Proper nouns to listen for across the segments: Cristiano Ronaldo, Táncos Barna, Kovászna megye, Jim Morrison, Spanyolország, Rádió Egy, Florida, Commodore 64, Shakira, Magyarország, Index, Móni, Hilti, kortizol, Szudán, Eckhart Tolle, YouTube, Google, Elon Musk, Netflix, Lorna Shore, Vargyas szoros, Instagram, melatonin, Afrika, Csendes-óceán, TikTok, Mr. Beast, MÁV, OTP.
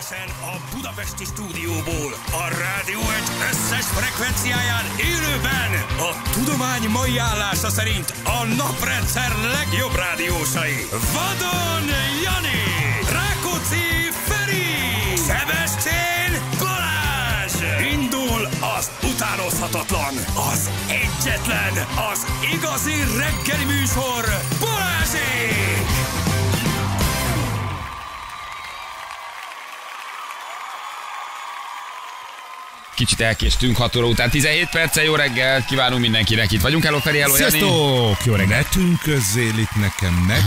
Élesen a budapesti stúdióból, a Rádió Egy összes frekvenciáján élőben a tudomány mai állása szerint a naprendszer legjobb rádiósai. Vadon Jani, Rákóczi Feri, Sebestyén Balázs! Indul az utánozhatatlan, az egyetlen, az igazi reggeli műsor, Balázsék! Kicsit elkéstünk 6 óra után, 17 perccel jó reggel, kívánunk mindenkinek, itt vagyunk, hello Feri, hello Jani. Sziasztok, jó reggel. Ne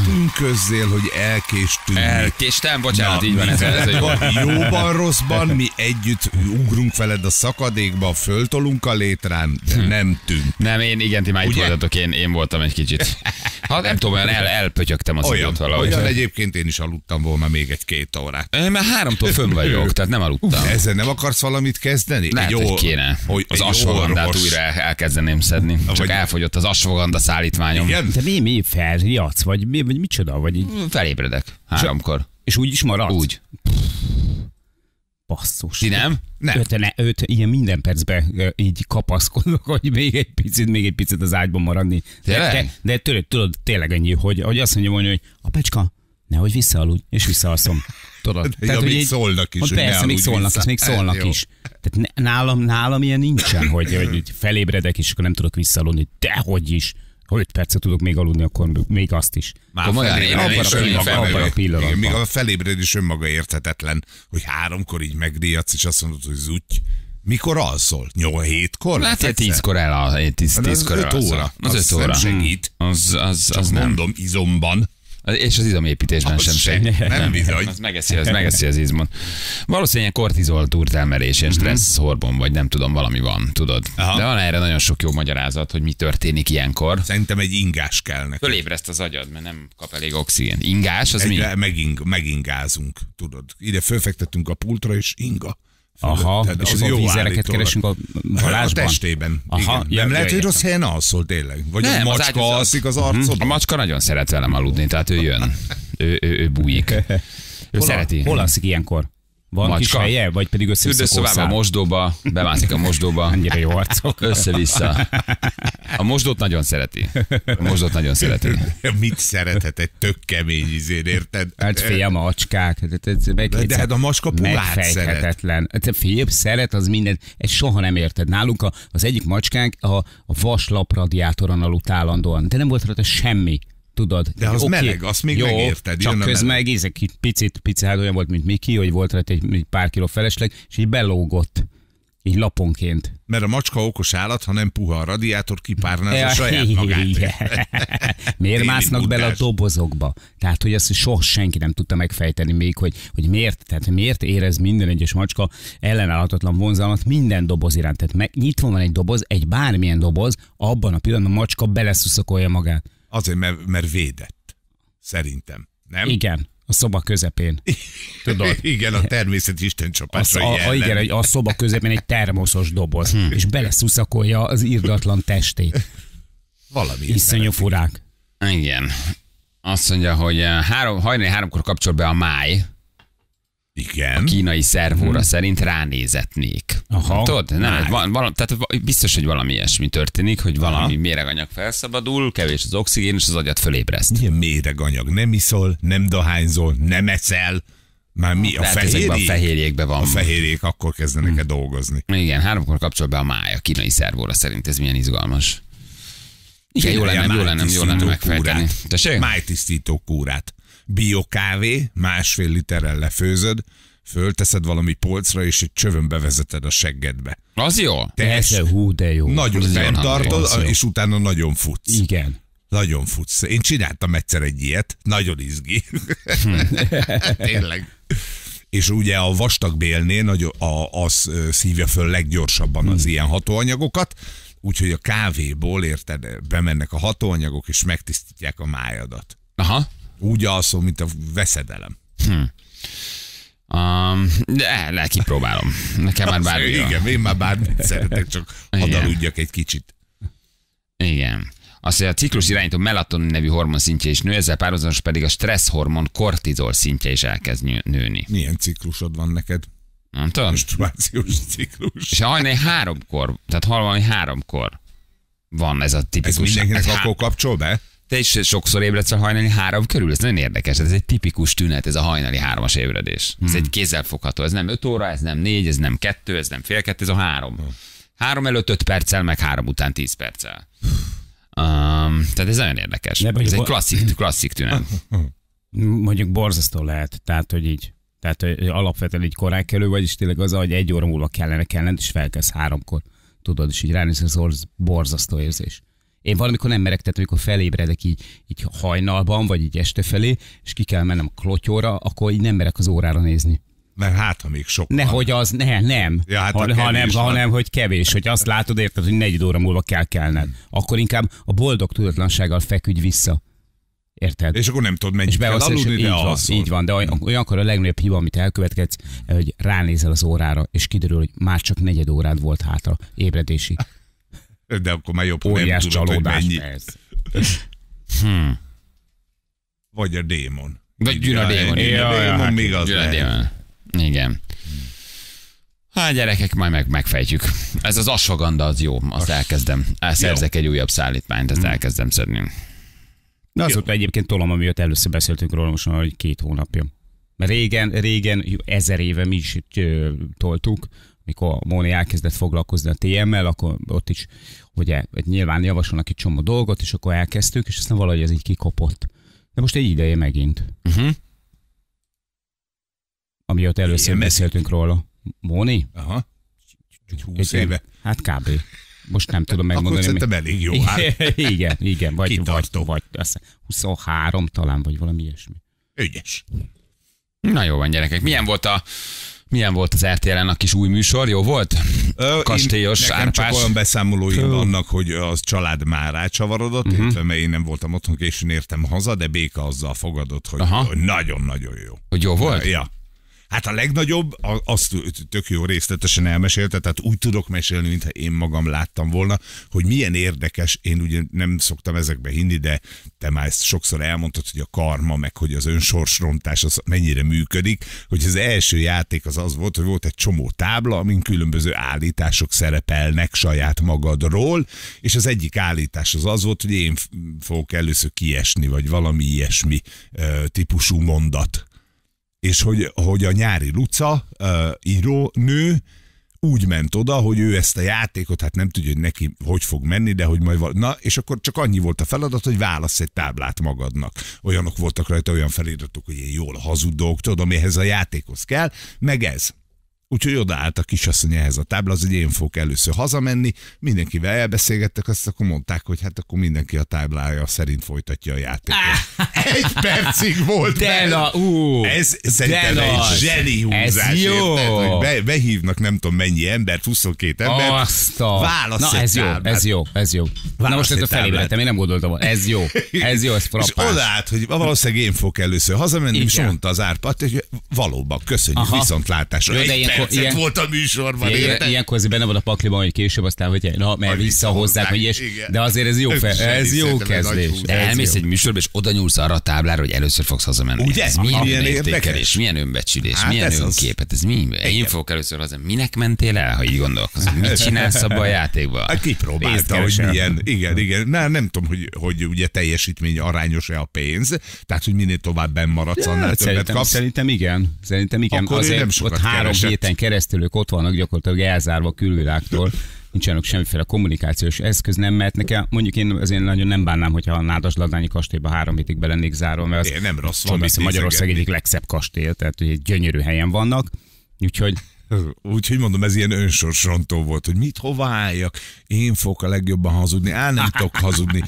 tűnközzél, hogy elkéstünk. Elkéstem, bocsánat, na, így van, ez jó. Jóban, rosszban, mi együtt ugrunk veled a szakadékba, föltolunk a létrán, de nem tűnt. Nem, igen, ti már itt voltatok, én voltam egy kicsit. Ha nem tudom, olyan elpötyögtem az időt valahogy. Olyan egyébként én is aludtam volna még egy-két órát. Én már 3-tól fönn vagyok, tehát nem aludtam. Ezzel nem akarsz valamit kezdeni? Lehet, hogy kéne. Az asfogandát újra elkezdeném szedni. Csak elfogyott az asfoganda szállítmányom. De mi felriadsz? Vagy micsoda? Felébredek 3-kor. És úgy is maradsz? Úgy. Basszus. Ti nem? Nem. Öt, ilyen minden percben így kapaszkodok, hogy még egy picit az ágyban maradni. De tudod, tényleg ennyi, hogy azt mondja volna, hogy apácska, nehogy visszaaludj, és visszaalszom. Tudod? Tehát, hogy így szólnak is. Persze, még szólnak is. Tehát nálam ilyen nincsen, hogy felébredek, és akkor nem tudok visszaaludni. Dehogy is. Ha 5 percet tudok még aludni, akkor még azt is. Már abban a pillanatban. Még a felébredés önmaga érthetetlen, hogy 3-kor így megdíjadsz, és azt mondod, hogy zúgy. Mikor alszol? 8-7-kor? Hát 10-kor elalszol. 5 óra. Az 5 óra. Segít. Az nem. Mondom, izomban. És az izomépítésben sem segít. Nem bizony. Az megeszi az izmon. Valószínűleg kortizol túrtelmerés és stressz hormon, vagy nem tudom, valami van, tudod. Aha. De van erre nagyon sok jó magyarázat, hogy mi történik ilyenkor. Szerintem egy ingás kell neked. Fölébreszt az agyad, mert nem kap elég oxigén. Ingás, az mi? Megingázunk, tudod. Ide fölfektettünk a pultra, és inga. Aha, tehát és az a vízereket keresünk a halásban. A testében. Aha, igen. Nem lehet, hogy rossz helyen alszol tényleg. Vagy nem, a macska alszik az arcodban. A macska nagyon szeret velem aludni, tehát ő jön. Ő bújik. Ő szereti. Hol alszik ilyenkor? Van kis helye, vagy pedig össze-vissza a mosdóba, bemászik a mosdóba. Annyira jó arcok. Össze-vissza. A mosdót nagyon szereti. Mit szerethet egy tök kemény izén, érted? Hát fél macskák. De hát a macska pulát megfejthetetlen. Fél szeret az mindent. Ezt soha nem érted. Nálunk az egyik macskánk a vaslap radiátoron aludt állandóan. De nem volt rajta semmi. Tudod. De az meleg, azt még jó, megérted. Csak közben egészek picit, hát olyan volt, mint Miki, hogy volt rajta egy pár kiló felesleg, és így belógott. Így laponként. Mert a macska okos állat, ha nem puha a radiátor, kipárná a saját magát. Miért másznak bele a dobozokba? Tehát, hogy azt soha senki nem tudta megfejteni még, hogy miért, tehát miért érez minden egyes macska ellenállhatatlan vonzalmat minden doboz iránt. Tehát nyitva van egy doboz, egy bármilyen doboz, abban a pillanatban a macska beleszuszakolja magát. Azért, mert védett. Szerintem. Nem? Igen. A szoba közepén. Tudod? Igen, a természet Isten csapásra jelen. Igen, a szoba közepén egy termoszos doboz, és beleszuszakolja az irdatlan testét. Valami. Iszonyú furák. Igen. Azt mondja, hogy hajnali 3-kor kapcsol be a máj. Igen. A kínai szervóra szerint ránézetnék. Aha. Tudod? Nem, tehát biztos, hogy valami ilyesmi történik, hogy valami méreganyag felszabadul, kevés az oxigén, és az agyat fölébreszt. Milyen méreg anyag? Nem iszol, nem dohányzol, nem eszel. Már mi a fehérjék? A fehérjékben van. A fehérjék akkor kezdenek el dolgozni. Igen, 3-kor kapcsol be a máj a kínai szervóra szerint. Ez milyen izgalmas. Igen, jó lenne megfejteni. Májtisztító kúrát. Biokávé, 1,5 literrel lefőzöd, fölteszed valami polcra, és egy csövön bevezeted a seggedbe. Az jó? De jó. Nagyon fenntartod, és utána nagyon futsz. Igen. Nagyon futsz. Én csináltam egyszer egy ilyet, nagyon izgi. Tényleg. És ugye a vastagbélnél az szívja föl leggyorsabban az ilyen hatóanyagokat, úgyhogy a kávéból, érted, bemennek a hatóanyagok, és megtisztítják a májadat. Aha. Úgy alszol, mint a veszedelem. De kipróbálom. Nekem már bármilyen. Igen, én már bármit szeretek, csak hadd aludjak egy kicsit. Igen. Azt mondja, a ciklus irányító melatonin nevű hormon szintje is nő, ezzel párhuzamos pedig a stressz hormon kortizol szintje is elkezd nőni. Milyen ciklusod van neked? Nem tudom. Menstruációs ciklus. És hajnali háromkor, tehát hajnali háromkor van ez a tipikus. Ez mindenkinek ez akkor kapcsol be? Te is sokszor ébredsz a hajnali három körül, ez nagyon érdekes, ez egy tipikus tünet, ez a hajnali hármas ébredés. Ez egy kézzelfogható, ez nem 5 óra, ez nem 4, ez nem 2, ez nem fél 2, ez a 3. 3 előtt 5 perccel, meg 3 után 10 perccel. Tehát ez nagyon érdekes. Ez egy klasszik tünet. Mondjuk borzasztó lehet, tehát hogy így. Tehát hogy alapvetően így korán kerül, vagyis tényleg az, hogy 1 óra múlva kellene, és felkelsz 3-kor. Tudod, és így ránézsz, ez borzasztó érzés. Én valamikor nem merek, tehát amikor felébredek így hajnalban, vagy így este felé, és ki kell mennem a klotyóra, akkor így nem merek az órára nézni. Mert hát, ha még sok. Nehogy az, nem. Ja, hát hanem, hogy kevés, hogy azt látod, érted, hogy 4 óra múlva kell kelned. Akkor inkább a boldog tudatlansággal feküdj vissza. Érted? És akkor nem tudod, mennyit kell aludni, de alszol. Így van, de olyankor a legnagyobb hiba, amit elkövetkedsz, hogy ránézel az órára, és kiderül, hogy már csak 4 órád volt hátra ébredési. De akkor már jobb, óriás csalódás ez. Vagy a démon. Vagy Gyűn a démon. Démon még az lehet. Igen. Hát gyerekek, majd megfejtjük. Ez az asfaganda, az jó. Azt elkezdem. Elszerzek egy újabb szállítmányt, ezt elkezdem szedni. Na azóta egyébként tolom, amiatt először beszéltünk róla, most már, hogy 2 hónapja. Mert régen, 1000 éve mi is toltuk, mikor Móni elkezdett foglalkozni a TM-mel, akkor ott is ugye nyilván javasolnak egy csomó dolgot, és akkor elkezdtük, és aztán valahogy ez így kikopott. De most egy ideje megint. Amiatt először beszéltünk róla. Móni? Aha. 20 éve. Hát kb. Most nem tudom megmondani. Akkor szerintem elég jó. Igen. Vagy 23 talán, vagy valami ilyesmi. Ügyes. Na jó van, gyerekek. Milyen volt az RTL-en a kis új műsor? Jó volt? Kastélyos, Árpás. Csak olyan beszámolóim vannak, hogy az család már rácsavarodott, mert én nem voltam otthon, későn értem haza, de Béka azzal fogadott, hogy nagyon-nagyon jó. Hogy jó volt? Ja. Hát a legnagyobb, azt tök jó részletesen elmesélte, tehát úgy tudok mesélni, mintha én magam láttam volna, hogy milyen érdekes, én ugye nem szoktam ezekbe hinni, de te már ezt sokszor elmondtad, hogy a karma, meg hogy az önsorsrontás az mennyire működik, hogy az első játék az volt, hogy volt egy csomó tábla, amin különböző állítások szerepelnek saját magadról, és az egyik állítás az volt, hogy én fogok először kiesni, vagy valami ilyesmi típusú mondat. És hogy a Nyári Luca írónő úgy ment oda, hogy ő ezt a játékot, hát nem tudja, hogy neki hogy fog menni, de hogy majd... Na, és akkor csak annyi volt a feladat, hogy válasz egy táblát magadnak. Olyanok voltak rajta, olyan feliratok, hogy én jól hazudok, tudom, ehhez a játékhoz kell, meg ez. Úgyhogy odaállt a kisasszony ehhez a tábla, az, hogy én fogok először hazamenni, mindenkivel elbeszélgettek, azt akkor mondták, hogy hát akkor mindenki a táblája szerint folytatja a játékot. 1 percig volt. Ez szerintem egy zseni húzás. Jó. Érted, hogy behívnak nem tudom mennyi embert, 22 embert. Aztán. Válasz egy táblát. Ez jó. Na most ezt a felébredtem, én nem gondoltam. Ez jó, ez frappás. És odaállt, hogy valószínűleg én fogok először hazamenni, és mondta az Árpát, hogy valóban köszönjük, viszontlátásra. Ilyen volt a műsorban. Ilyenkor azért benne van a pakliban, hogy később, aztán, hogy mert visszahozzák, hogy és, de azért ez jó, ez jó kezdés. De elmész egy műsorba, és oda nyúlsz arra a táblára, hogy először fogsz hazamenni. Ugye? Ez milyen értékelés, milyen önbecsülés, hát milyen önképet, ez mi? Én fogok először hazamenni. Minek mentél el, ha így gondolkozom? Mit csinálsz abban a játékban? Hát kipróbálta, hogy milyen. Igen. Nem tudom, hogy ugye teljesítmény arányos-e a pénz, tehát hogy minél tovább benn maradsz, annál többet kapsz. Szerintem igen. Ott 3 héten keresztül ők ott vannak gyakorlatilag elzárva a külvilágtól, nincsenek semmiféle kommunikációs eszköz, nem mehetnek el. Mondjuk én azért nagyon nem bánnám, hogyha a Nádasladnányi kastélyba 3 hétig be lennék zárva, mert az nem rossz, a Magyarország egyik legszebb kastély, tehát hogy egy gyönyörű helyen vannak, úgyhogy mondom, ez ilyen önsorsrontó volt, hogy mit, hova álljak, én fogok a legjobban hazudni, nem tudok hazudni,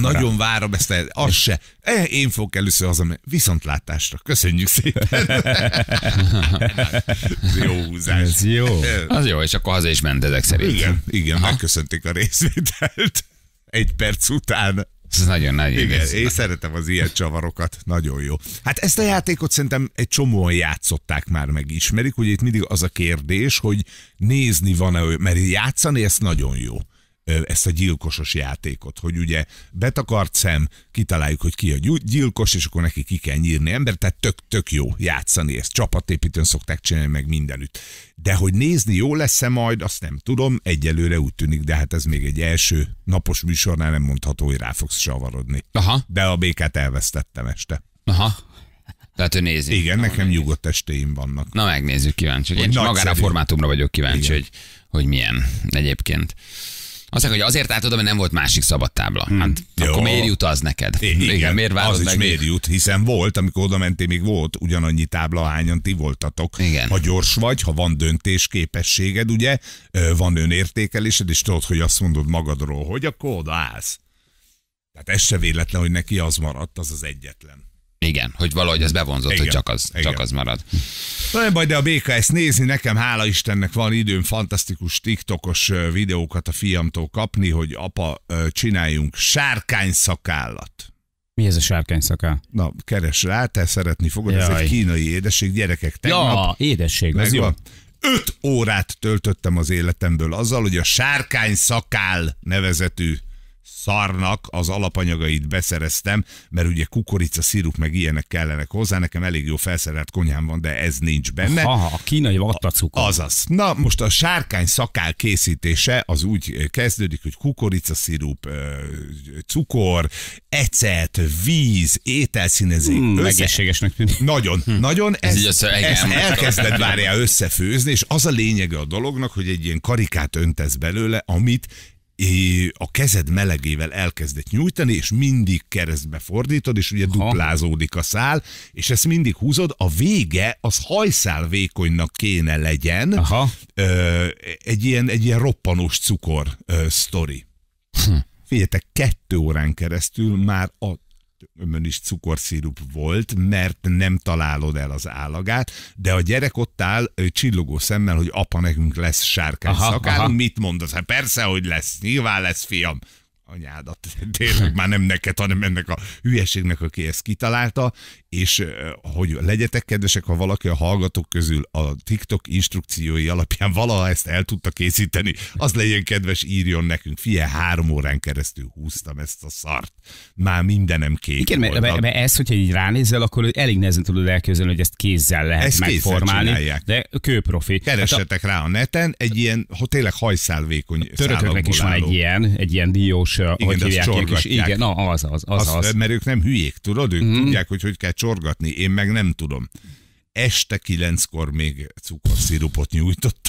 nagyon várom ezt, az se, én fogok először hazamenni, viszontlátásra, köszönjük szépen. Jó húzás. Ez jó. Az jó, és akkor haza is ment ezek szerint. Igen, megköszönték a részvételt 1 perc után. Ez nagyon nagy. Igen, én szeretem az ilyen csavarokat, nagyon jó. Hát ezt a játékot szerintem egy csomóan játszották már, megismerik, ugye itt mindig az a kérdés, hogy nézni van-e, mert játszani ezt nagyon jó. ezt a gyilkosos játékot, hogy ugye betakart szem, kitaláljuk, hogy ki a gyilkos, és akkor neki ki kell nyírni ember, tehát tök jó játszani ezt, csapatépítőn szokták csinálni meg mindenütt. De hogy nézni jó lesz-e majd, azt nem tudom, egyelőre úgy tűnik, de hát ez még egy első napos műsornál nem mondható, hogy rá fogsz savarodni. Aha. De a békát elvesztettem este. Aha. Tehát ő nézi. Igen, nekem nyugodt estéim vannak. Na megnézzük, kíváncsi. Én magára a formátumra vagyok kíváncsi, hogy milyen egyébként. Azt mondja, hogy azért átadom, mert nem volt másik szabad tábla. Hát akkor miért jut az neked? Igen, miért az is miért jut, hiszen volt, amikor oda mentél, még volt ugyanannyi tábla, hányan ti voltatok. Igen. Ha gyors vagy, ha van döntésképességed, ugye, van önértékelésed, és tudod, hogy azt mondod magadról, hogy akkor oda állsz. Tehát ez se véletlen, hogy neki az maradt, az az egyetlen. Igen, hogy valahogy ez bevonzott, igen, hogy csak az marad. Nem baj, de a béka ezt nézni, nekem hála Istennek van időm fantasztikus TikTokos videókat a fiamtól kapni, hogy apa, csináljunk sárkányszakállat. Mi ez a sárkányszakál? Na, keres rá, te szeretni fogod, jaj. Ez egy kínai édesség, gyerekek, tegnap. Ja, édesség, az jó. 5 órát töltöttem az életemből azzal, hogy a sárkányszakál nevezetű szarnak az alapanyagait beszereztem, mert ugye kukorica, szirup meg ilyenek kellenek hozzá, nekem elég jó felszerelt konyhám van, de ez nincs benne. Aha, a kínai vattacukor. Azaz. Na most a sárkány szakál készítése az úgy kezdődik, hogy kukorica, szirup, cukor, ecet, víz, ételszínezék. Egészségesnek tűnik. Nagyon, nagyon. Ezt elkezded várjál összefőzni, és az a lényege a dolognak, hogy egy ilyen karikát öntesz belőle, amit a kezed melegével elkezdett nyújtani, és mindig keresztbe fordítod, és ugye duplázódik a szál, és ezt mindig húzod, a vége az hajszál vékonynak kéne legyen. Aha. Egy ilyen roppanós cukor sztori. Figyeljetek, 2 órán keresztül már a ömön is cukorszirup volt, mert nem találod el az állagát, de a gyerek ott áll csillogó szemmel, hogy apa, nekünk lesz sárkány szakálunk, mit mondasz? Hát persze, hogy lesz, nyilván lesz, fiam. Anyádat, tényleg már nem neked, hanem ennek a hülyeségnek, aki ezt kitalálta, és hogy legyetek kedvesek, ha valaki a hallgatók közül a TikTok instrukciói alapján valaha ezt el tudta készíteni, az legyen kedves, írjon nekünk. Figyelj, 3 órán keresztül húztam ezt a szart. Már mindenem kék. Igen, mert ezt, hogyha így ránézel, akkor elég nehezen tudod elképzelni, hogy ezt kézzel lehet ezt megformálni. De kőprofi. Keressetek rá a neten, egy ilyen, tényleg hajszálvékony törököknek is van egy ilyen diós. Igen, de azt igen, na, az. Mert ők nem hülyék, tudod? Ők tudják, hogy kell csorgatni. Én meg nem tudom. Este 9-kor még cukorszirupot nyújtottam.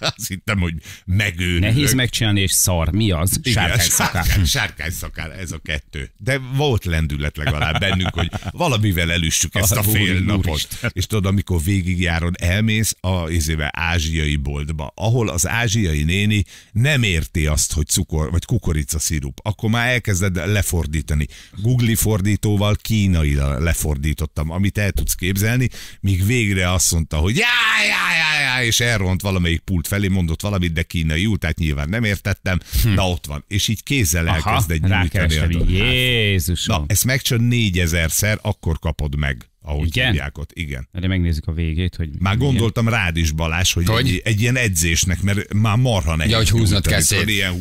Azt hittem, hogy megőrülök. Nehéz megcsinálni, és szar. Mi az? Sárkányszakál. Sárkányszakál, ez a 2. De volt lendület legalább bennünk, hogy valamivel elüssük ezt a fél napot. És tudod, amikor végigjáron elmész az ázsiai boltba, ahol az ázsiai néni nem érti azt, hogy cukor vagy kukorica szirup, akkor már elkezded lefordítani. Google fordítóval kínaira lefordítottam, amit el tudsz képzelni, míg végre azt mondta, hogy já, és elront valamelyik pult felé, mondott valamit, de kínaiul, tehát nyilván nem értettem, na ott van. És így kézzel elkezd egy nyújtani. Jézusom. Na, ezt megcsinálod 4000-szer, akkor kapod meg, ahogy tudják ott. Igen. De megnézzük a végét, hogy... Már gondoltam rád is, Balázs, hogy egy ilyen edzésnek, mert már marha nehéz. Ja, hogy húznod kell szét. Ilyen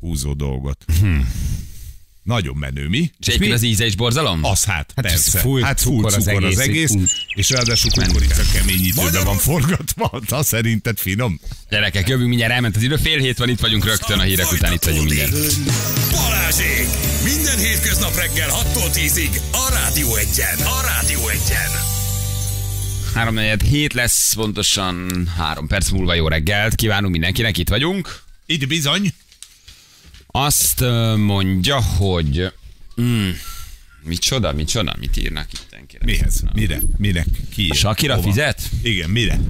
húzó dolgot. Nagyon menő, mi? És egyébként az íze is borzalom? Az hát persze. Hát full cukor az egész, és ráadásul kukorica kemény időben van forgatva, az szerinted finom. Gyerekek, jövünk, mindjárt elment az idő, fél hét van, itt vagyunk rögtön a hírek után, itt vagyunk mindjárt. Balázsék! Minden hétköznap reggel 6-tól 10-ig a Rádió Egyen. 3-4-7 lesz, pontosan 3 perc múlva. Jó reggelt kívánunk mindenkinek, itt vagyunk. Itt bizony. Azt mondja, hogy micsoda, mit írnak itten, kérem. Mihez? Mire? Ki ír? Shakira hova? Fizet? Igen, mire?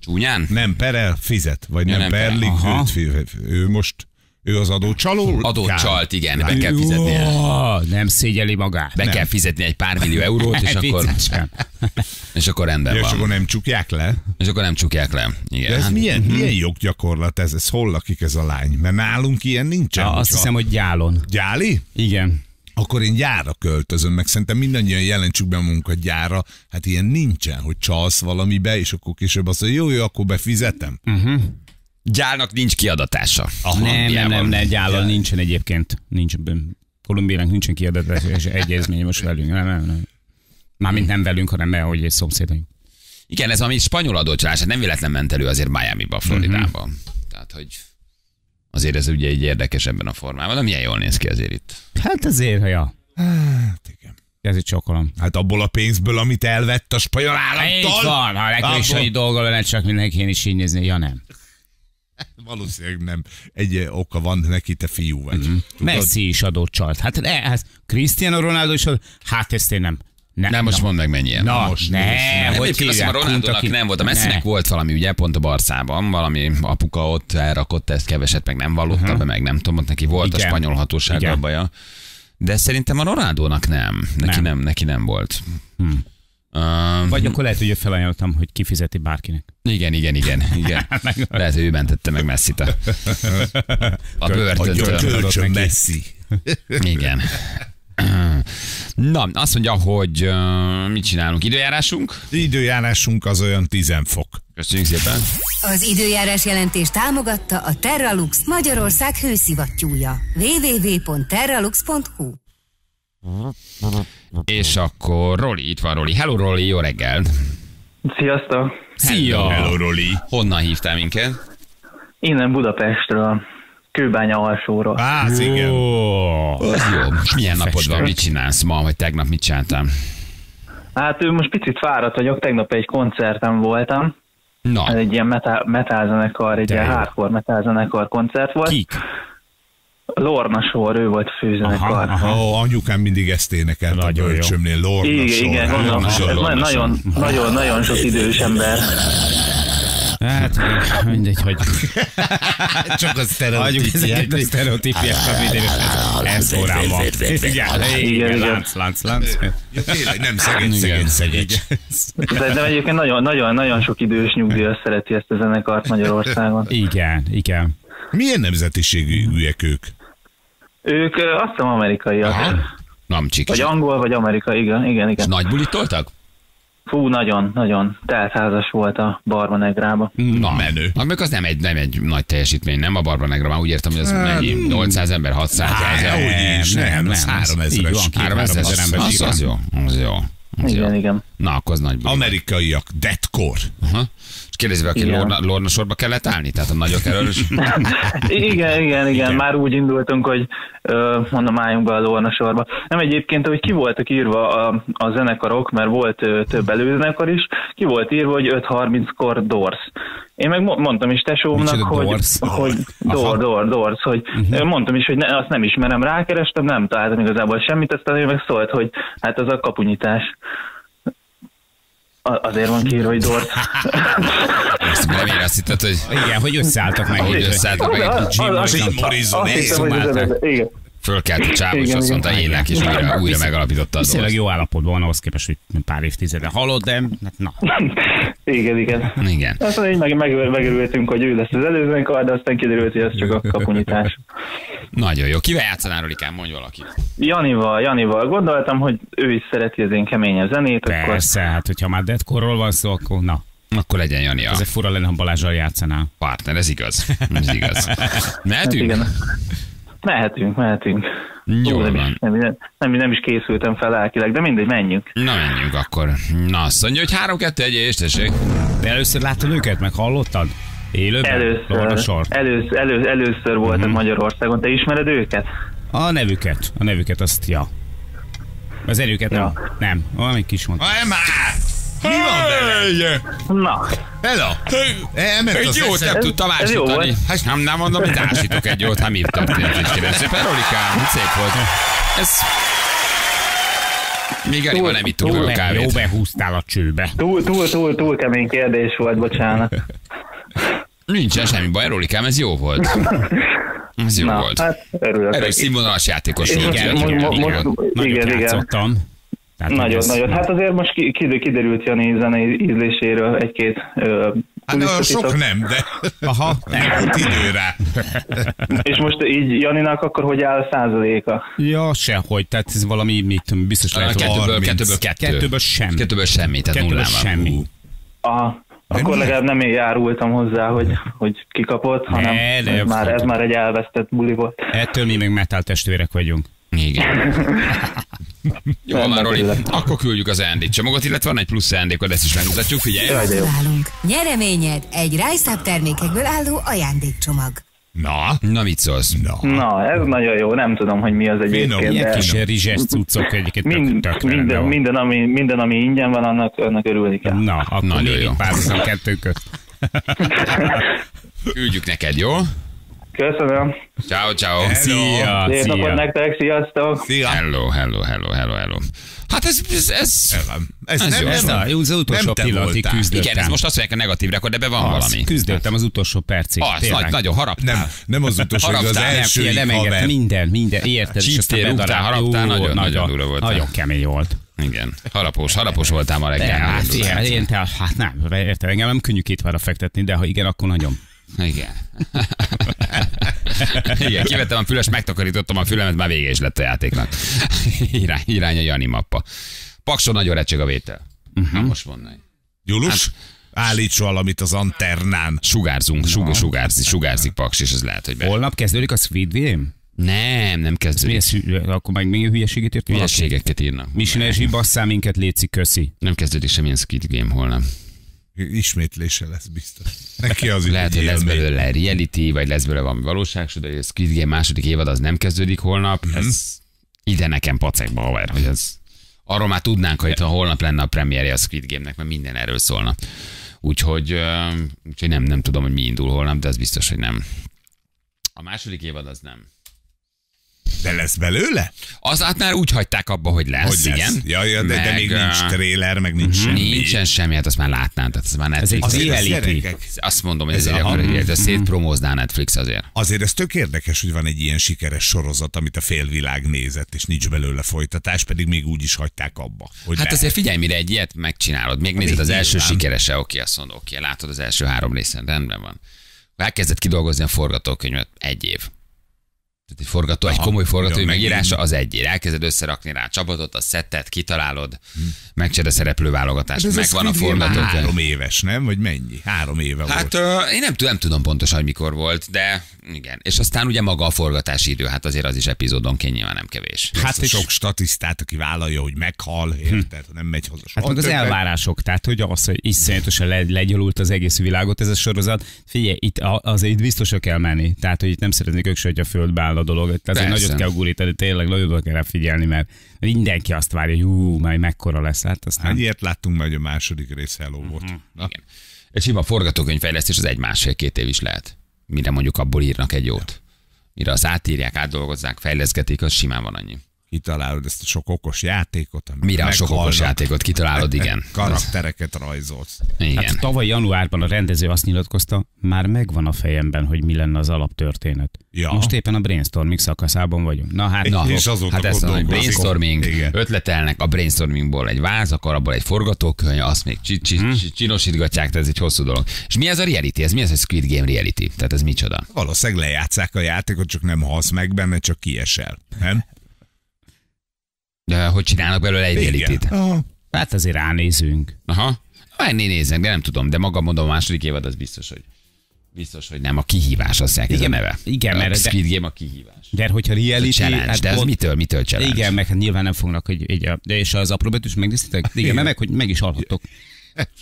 Csúnyán? Nem perel, fizet, vagy ja, nem perlik, ő az adócsaló? Adócsalt, igen, be kell fizetni. Nem szégyeli magát. Be kell fizetni 1 pár millió eurót, és akkor... És akkor rendben van. És akkor nem csukják le. Igen. De ez milyen joggyakorlat ez? Ez hol lakik ez a lány? Mert nálunk ilyen nincsen. Azt hiszem, hogy gyálon. Gyáli? Igen. Akkor én gyárra költözöm, meg szerintem mindannyian jelentsük be a munkat gyárra. Hát ilyen nincsen, hogy csalsz valamibe, és akkor később azt mondja, jó, akkor befizetem. gyálnak nincs kiadatása. Nem, gyállal nincsen egyébként. Nincs, Kolumbiának nincsen kiadatása egyezmény most velünk. Nem. Mármint nem velünk, hanem ahogy szomszédaink. Igen, ez ami spanyol adócsalás, nem véletlen ment elő azért Miami-ba, Floridában. Tehát, hogy azért ez ugye egy érdekes ebben a formában, de milyen jól néz ki azért itt. Hát azért, ja. Hát igen. Ez itt csokolom. Hát abból a pénzből, amit elvett a spanyol államtól. Itt van, ha legkülsői dolga lenne, csak mindenki én is így nézni, ja nem. Valószínűleg nem. Egy oka van neki, te fiú vagy. Messi is adócsalt. Hát Cristiano Ronaldo is adócsalt. Hát ezt én nem. Nem, most mondd meg mennyien. Na, most nem. Hogy kívül a Ronaldónak nem volt, a Messinek volt valami, ugye pont a Barszában, valami apuka ott elrakott ezt keveset, meg nem vallotta be, meg nem tudom, neki volt a spanyol hatósággal baja. De szerintem a Ronaldónak nem. Neki nem volt. Vagy akkor lehet, hogy felajánlottam, hogy kifizeti bárkinek. Igen. Lehet, hogy ő mentette meg Messit a börtöntől. A kölcsön Messi. Igen. Na, azt mondja, hogy mit csinálunk? Időjárásunk? Időjárásunk az olyan 10 fok. Köszönjük szépen. Az időjárás jelentést támogatta a Terralux, Magyarország hőszivattyúja. www.terralux.hu. És akkor Roli, itt van Roli. Hello Roli, jó reggelt! Sziasztok! Szia! Hello Roli! Honnan hívtál minket? Innen Budapestről. Kőbánya alsóról. Az igen. Az jó. És milyen napod van, mit csinálsz ma, vagy tegnap mit csináltál? Hát most picit fáradt vagyok, tegnap egy koncerten voltam. Na. Ez egy ilyen metal zenekar, egy ilyen hardcore metal zenekar koncert volt. Kik? Lorna Shore, ő volt a főzenekar. Anyukám mindig ezt énekel a bölcsömnél, Lorna Shore. Igen, nagyon sok idős ember. Hát, mindegy, hogy... Csak a sztereotípiákkal mindenki. Ez órában. Igen, lánc. Tényleg nem szegény. De egyébként nagyon sok idős nyugdíjas szereti ezt a zenekart Magyarországon. Igen. Milyen nemzetiségűek ők? Ők azt hiszem amerikaiak. Vagy angol, vagy amerikai, igen. És nagy bulit toltak? Fú, nagyon. Teltházas volt a Barbanegrába. Na, menő. Amikor az nem egy nagy teljesítmény, nem a Barbanegra, már úgy értem, hogy az mennyi, 800 ember, 600 ezer. Nem, 3000 ember. Az jó. Igen. Na, akkor az nagy buli. Amerikaiak, deathcore. És kérdezi, aki Lorna Shore-ba kellett állni? Tehát a nagyok erős. Igen. Már úgy indultunk, hogy mondom, álljunk be a Lorna Shore-ba. Nem egyébként, hogy ki voltak írva a zenekarok, mert volt több előzenekar is, ki volt írva, hogy 5:30-kor Dorfs. Én meg mondtam is tesómnak, hogy mondtam is, hogy azt nem ismerem, rákerestem, nem találtam igazából semmit, aztán ő meg szólt, hogy hát az a kapunyítás. Azért van kiírva, hogy Dorfs. Remélem azt hitted, hogy... Igen, hogy összeálltak meg. Hogy összeálltak meg egy Jim Morrison, szumálták. Fölkelt a csáv, és azt mondta, élnek, és újra megalapította a Dorfs. Viszonylag jó állapotban van, ahhoz képest, hogy pár évtizede halott, de... Igen. Azt mondja, hogy megörültünk, hogy ő lesz az előzenekar, de aztán kiderült, hogy ez csak a kapunyítás. Nagyon jó. Kivel játszanál, Rolikám? Mondj valaki. Janival. Gondoltam, hogy ő is szereti az én keményebb zenét. Persze, akkor... hát hogyha már deathcore-ról van szó, akkor na. Akkor legyen Jani. Ez egy fura lenne, ha Balázsral játszanál. Partner, ez igaz. Mehetünk? Hát mehetünk. Jól van. Nem is készültem fel lelkileg, de mindegy, menjünk. Na, menjünk akkor. Na, azt mondja, hogy 3-2-1, és tessék. De először láttad őket, meg hallottad? Élőben? Először voltak Magyarországon. Te ismered őket? A nevüket, azt ja. Az erőket ja. Nem. Valami kis mondta. Mi van veled? Na. Hello. Egy jót nem tudtam ásítani. Hát nem mondom, hogy ásítok egy jót, hát mi történt? Szépen, Rolikám, szép volt. Ez... Még elég nem ittunk a kávét. Jó, behúztál a csőbe. Túl kemény kérdés volt, bocsánat. Nincsen semmi baj, Rolikám, ez jó volt. Ez jó volt. Hát örülök. Erős színvonalas játékos volt. Igen. Játszottam. Nagyon. Hát azért most kiderült Jani zenei ízléséről egy-két... Hát sok nem, de nem idő rá. És most így Janinak akkor hogy áll a százaléka? Ja, sehogy. Tehát ez valami, mit biztos lehet, hogy 2-ből 2. 2-ből semmi. 2-ből semmi. Akkor legalább nem én járultam hozzá, hogy kikapott, hanem ez már egy elvesztett buli volt. Ettől mi még Metal testvérek vagyunk. Igen. Jó, már Roli, akkor küldjük az ajándékcsomagot, illetve van egy plusz ajándékod, ezt is megmutatjuk, figyelj! Nyereményed egy Rájszább termékekből álló ajándékcsomag. Na mit szólsz? Na, ez nagyon jó, nem tudom, hogy mi az egyébként. Ilyen kis rizses cuccok egyébként minden, ami ingyen van, annak örülni kell. Na, akkor légy párhuzam kettőköt. Küldjük neked, jó? Köszönöm. Ciao, ciao. Szia. Szép napot nektek, sziasztok. Szia. Hello. Hát ez jó. Az utolsó pillanatig küzdöttem. Igen, ez most azt mondják a negatív rekord, de be van valami. Küzdöttem az utolsó percig. Nagyon haraptál. Nem az utolsó, az első. Nem engedett minden. Érted, és aztán bedarál. Haraptál, nagyon dura volt. Nagyon kemény volt. Igen, harapós voltál ma reggel. Hát nem, érted, engem nem könnyű kétvára fektetni, de ha igen, akkor nagyon. Igen. Igen, kivettem a füles, megtakarítottam a fülemet, már vége is lett a játéknak. Irány a Jani mappa. Pakson nagyon recseg a vétel. Na most mondani. Gyulus? Állíts valamit az anternán. Sugárzunk, sugárzik Paks, és ez lehet, hogy be. Holnap kezdődik a Squid Game? Nem kezdődik. Akkor meg még hülyeséget írtunk? Hülyeségeket írnak. Misinesi, basszál minket, léci, köszi. Nem kezdődik semmilyen Squid Game holnap. Ismétlése lesz biztos. Neki az lehet, hogy lesz belőle reality, vagy lesz belőle valami valóság, de a Squid Game második évad az nem kezdődik holnap. Ez ide nekem pacekba, haver, hogy ez... Arról már tudnánk, hogy ha holnap lenne a premierje a Squid Game-nek, mert minden erről szólna. Úgyhogy nem tudom, hogy mi indul holnap, de az biztos, hogy nem. A második évad az nem. De lesz belőle? Az át már úgy hagyták abba, hogy lesz, igen. Ja, de még nincs trailer, meg nincs semmi. Nincsen semmi, hát azt már látnád. Tehát már Netflix. Azt mondom, hogy ezért akkor szétpromózná Netflix azért. Azért ez tök érdekes, hogy van egy ilyen sikeres sorozat, amit a félvilág nézett, és nincs belőle folytatás, pedig még úgy is hagyták abba. Hát azért figyelj, mire egy ilyet megcsinálod. Még nézed az első sikerese, oké, azt mondod, oké, látod az első 3 részen, rendben van. Elkezdett kidolgozni a forgatókönyvet, 1 év. Tehát egy forgató, egy komoly forgatói megírása az 1 év. Elkezded összerakni rá a csapatot, a szettet, kitalálod, megcsinálod a szereplőválogatást, hát megvan a forgatókönyv. 3 éves, nem? Vagy mennyi? 3 éve volt. Hát én nem tudom pontosan, hogy mikor volt, de igen. És aztán ugye maga a forgatási idő, hát azért az is epizódonként nyilván nem kevés. Hát és... sok statisztát, aki vállalja, hogy meghal, érted, nem megy hozzá. Hát meg az elvárások, tehát hogy az, hogy iszonyatosan legyalult az egész világot ez a sorozat. Figyelj, itt azért biztosra kell menni. Tehát, hogy itt nem szeretnék ők se, hogy a földbe áll a dolog. Tehát nagyot kell gurítani, tényleg nagyobb kell figyelni, mert mindenki azt várja, hogy majd mekkora lesz. Hát aztán... ilyet láttunk majd a második rész Hello volt. Igen. És sima forgatókönyvfejlesztés az 1,5-2 év is lehet. Mire mondjuk abból írnak egy jót. Mire azt átírják, átdolgozzák, fejleszgetik, az simán van annyi. Kitalálod ezt a sok okos játékot. Mire a sok okos játékot kitalálod, igen. Karaktereket rajzolsz. Igen. Hát tavaly januárban a rendező azt nyilatkozta, már megvan a fejemben, hogy mi lenne az alaptörténet. Ja. Most éppen a brainstorming szakaszában vagyunk. És ez a brainstorming, ötletelnek a brainstormingból egy váz, akar abból egy forgatókönyv, azt még csinosítgatják, ez egy hosszú dolog. És mi ez a reality? Ez mi ez a Squid Game reality? Tehát ez micsoda? Valószínűleg lejátszák a játékot, csak nem halsz meg benne, csak kiesel. Nem? De hogy csinálnak belőle egy realityt? Hát azért ránézünk. Aha. Ennél néznek, de nem tudom, de maga mondom, a második évad az biztos, hogy nem a kihívás, azt jelenti ez a neve. Igen, mert a Squid Game a kihívás. De hogyha reality... Challenge, hát de ez mitől challenge? Igen, meg nyilván nem fognak, hogy és az apróbetűs megnéztétek? Igen, mert hogy meg is hallhattok.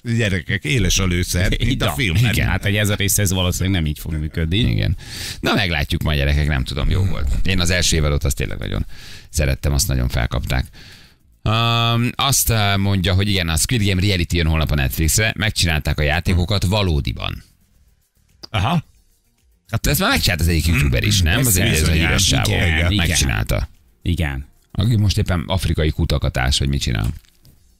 Gyerekek, éles a lőszer, itt a filmben. Igen, hát ez a rész, ez valószínűleg nem így fog működni. Igen. Na meglátjuk majd, gyerekek, nem tudom, jó volt. Én az első évvel ott azt tényleg nagyon szerettem, azt nagyon felkapták. Azt mondja, hogy igen, a Squid Game reality jön holnap a Netflixre, megcsinálták a játékokat valódiban. Aha. Hát ezt már megcsinált az egyik youtuber is, nem? Azért ez a híres sávó. Megcsinálta. Igen. Aki most éppen afrikai kutakatás, vagy mit csinál?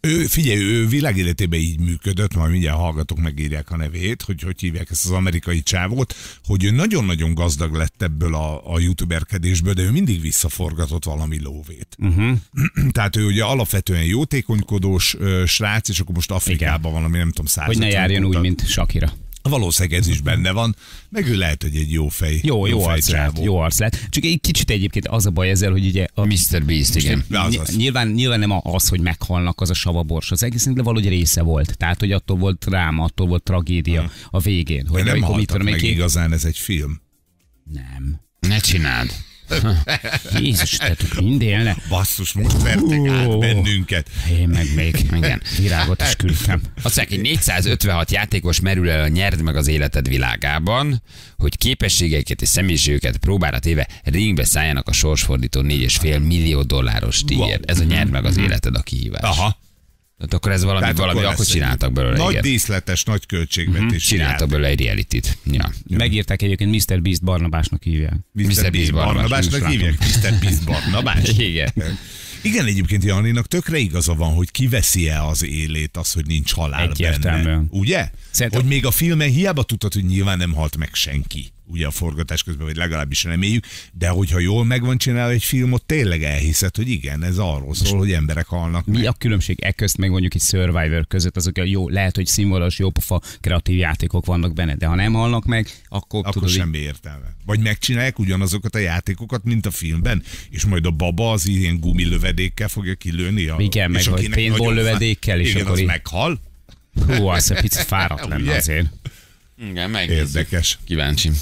Ő világéletében így működött, majd mindjárt hallgatók megírják a nevét, hogy hívják ezt az amerikai csávót, hogy ő nagyon-nagyon gazdag lett ebből a youtuberkedésből, de ő mindig visszaforgatott valami lóvét. Tehát ő ugye alapvetően jótékonykodós srác, és akkor most Afrikában van, ami nem tudom, 100. Hogy ne járjon úgy, mint Shakira. Valószínűleg ez is benne van, meg ő lehet, hogy egy jó fej. Jó arc lett, Csak egy kicsit egyébként az a baj ezzel, hogy ugye... A Mr. Beast, igen. Nyilván nem az, hogy meghalnak, az a savabors. Az egész de valahogy része volt. Tehát, hogy attól volt dráma, attól volt tragédia a végén. Hogy de nem haltak meg igazán, ez egy film. Nem. Ne csináld. Jézus, tettük mindélne. Basszus, most vertek át bennünket. Én meg még, igen, virágot is küldtem. Azt mondják, hogy 456 játékos merül el a Nyerd meg az életed világában, hogy képességeiket és személyiségüket próbára téve ringbe szálljanak a sorsfordító $4,5 millió díjért. Ez a Nyerd meg az életed a kihívás. Aha. Tehát akkor ez valami akkor csináltak belőle. Nagy díszletes, nagy költségvetés. Csináltak belőle egy realityt. Ja. Megírták egyébként Mr. Beast Barnabásnak hívják. Mr. Beast Barnabásnak hívják? Mr. Beast Barnabás? Igen. Igen, egyébként Janinak tökre igaza van, hogy kiveszi-e az élét az, hogy nincs halál benne. Ugye? Szerintem... Hogy még a filmen hiába tudtad, hogy nyilván nem halt meg senki. Ugye a forgatás közben, vagy legalábbis reméljük, de hogyha jól meg van csinálva egy filmot, tényleg elhiszed, hogy igen, ez arról szól, hogy emberek halnak meg. Mi a különbség e közt meg mondjuk egy Survivor között, azok a jó, lehet, hogy színvonalas, jópofa, kreatív játékok vannak benne, de ha nem halnak meg, akkor tudod, semmi értelme. Vagy megcsinálják ugyanazokat a játékokat, mint a filmben, és majd a baba az ilyen gumilövedékkel fogja kilőni. Igen, meg a paintball lövedékkel, és akkor az meghal. Hú, az egy picit fáradt lenne azért. Igen, érdekes.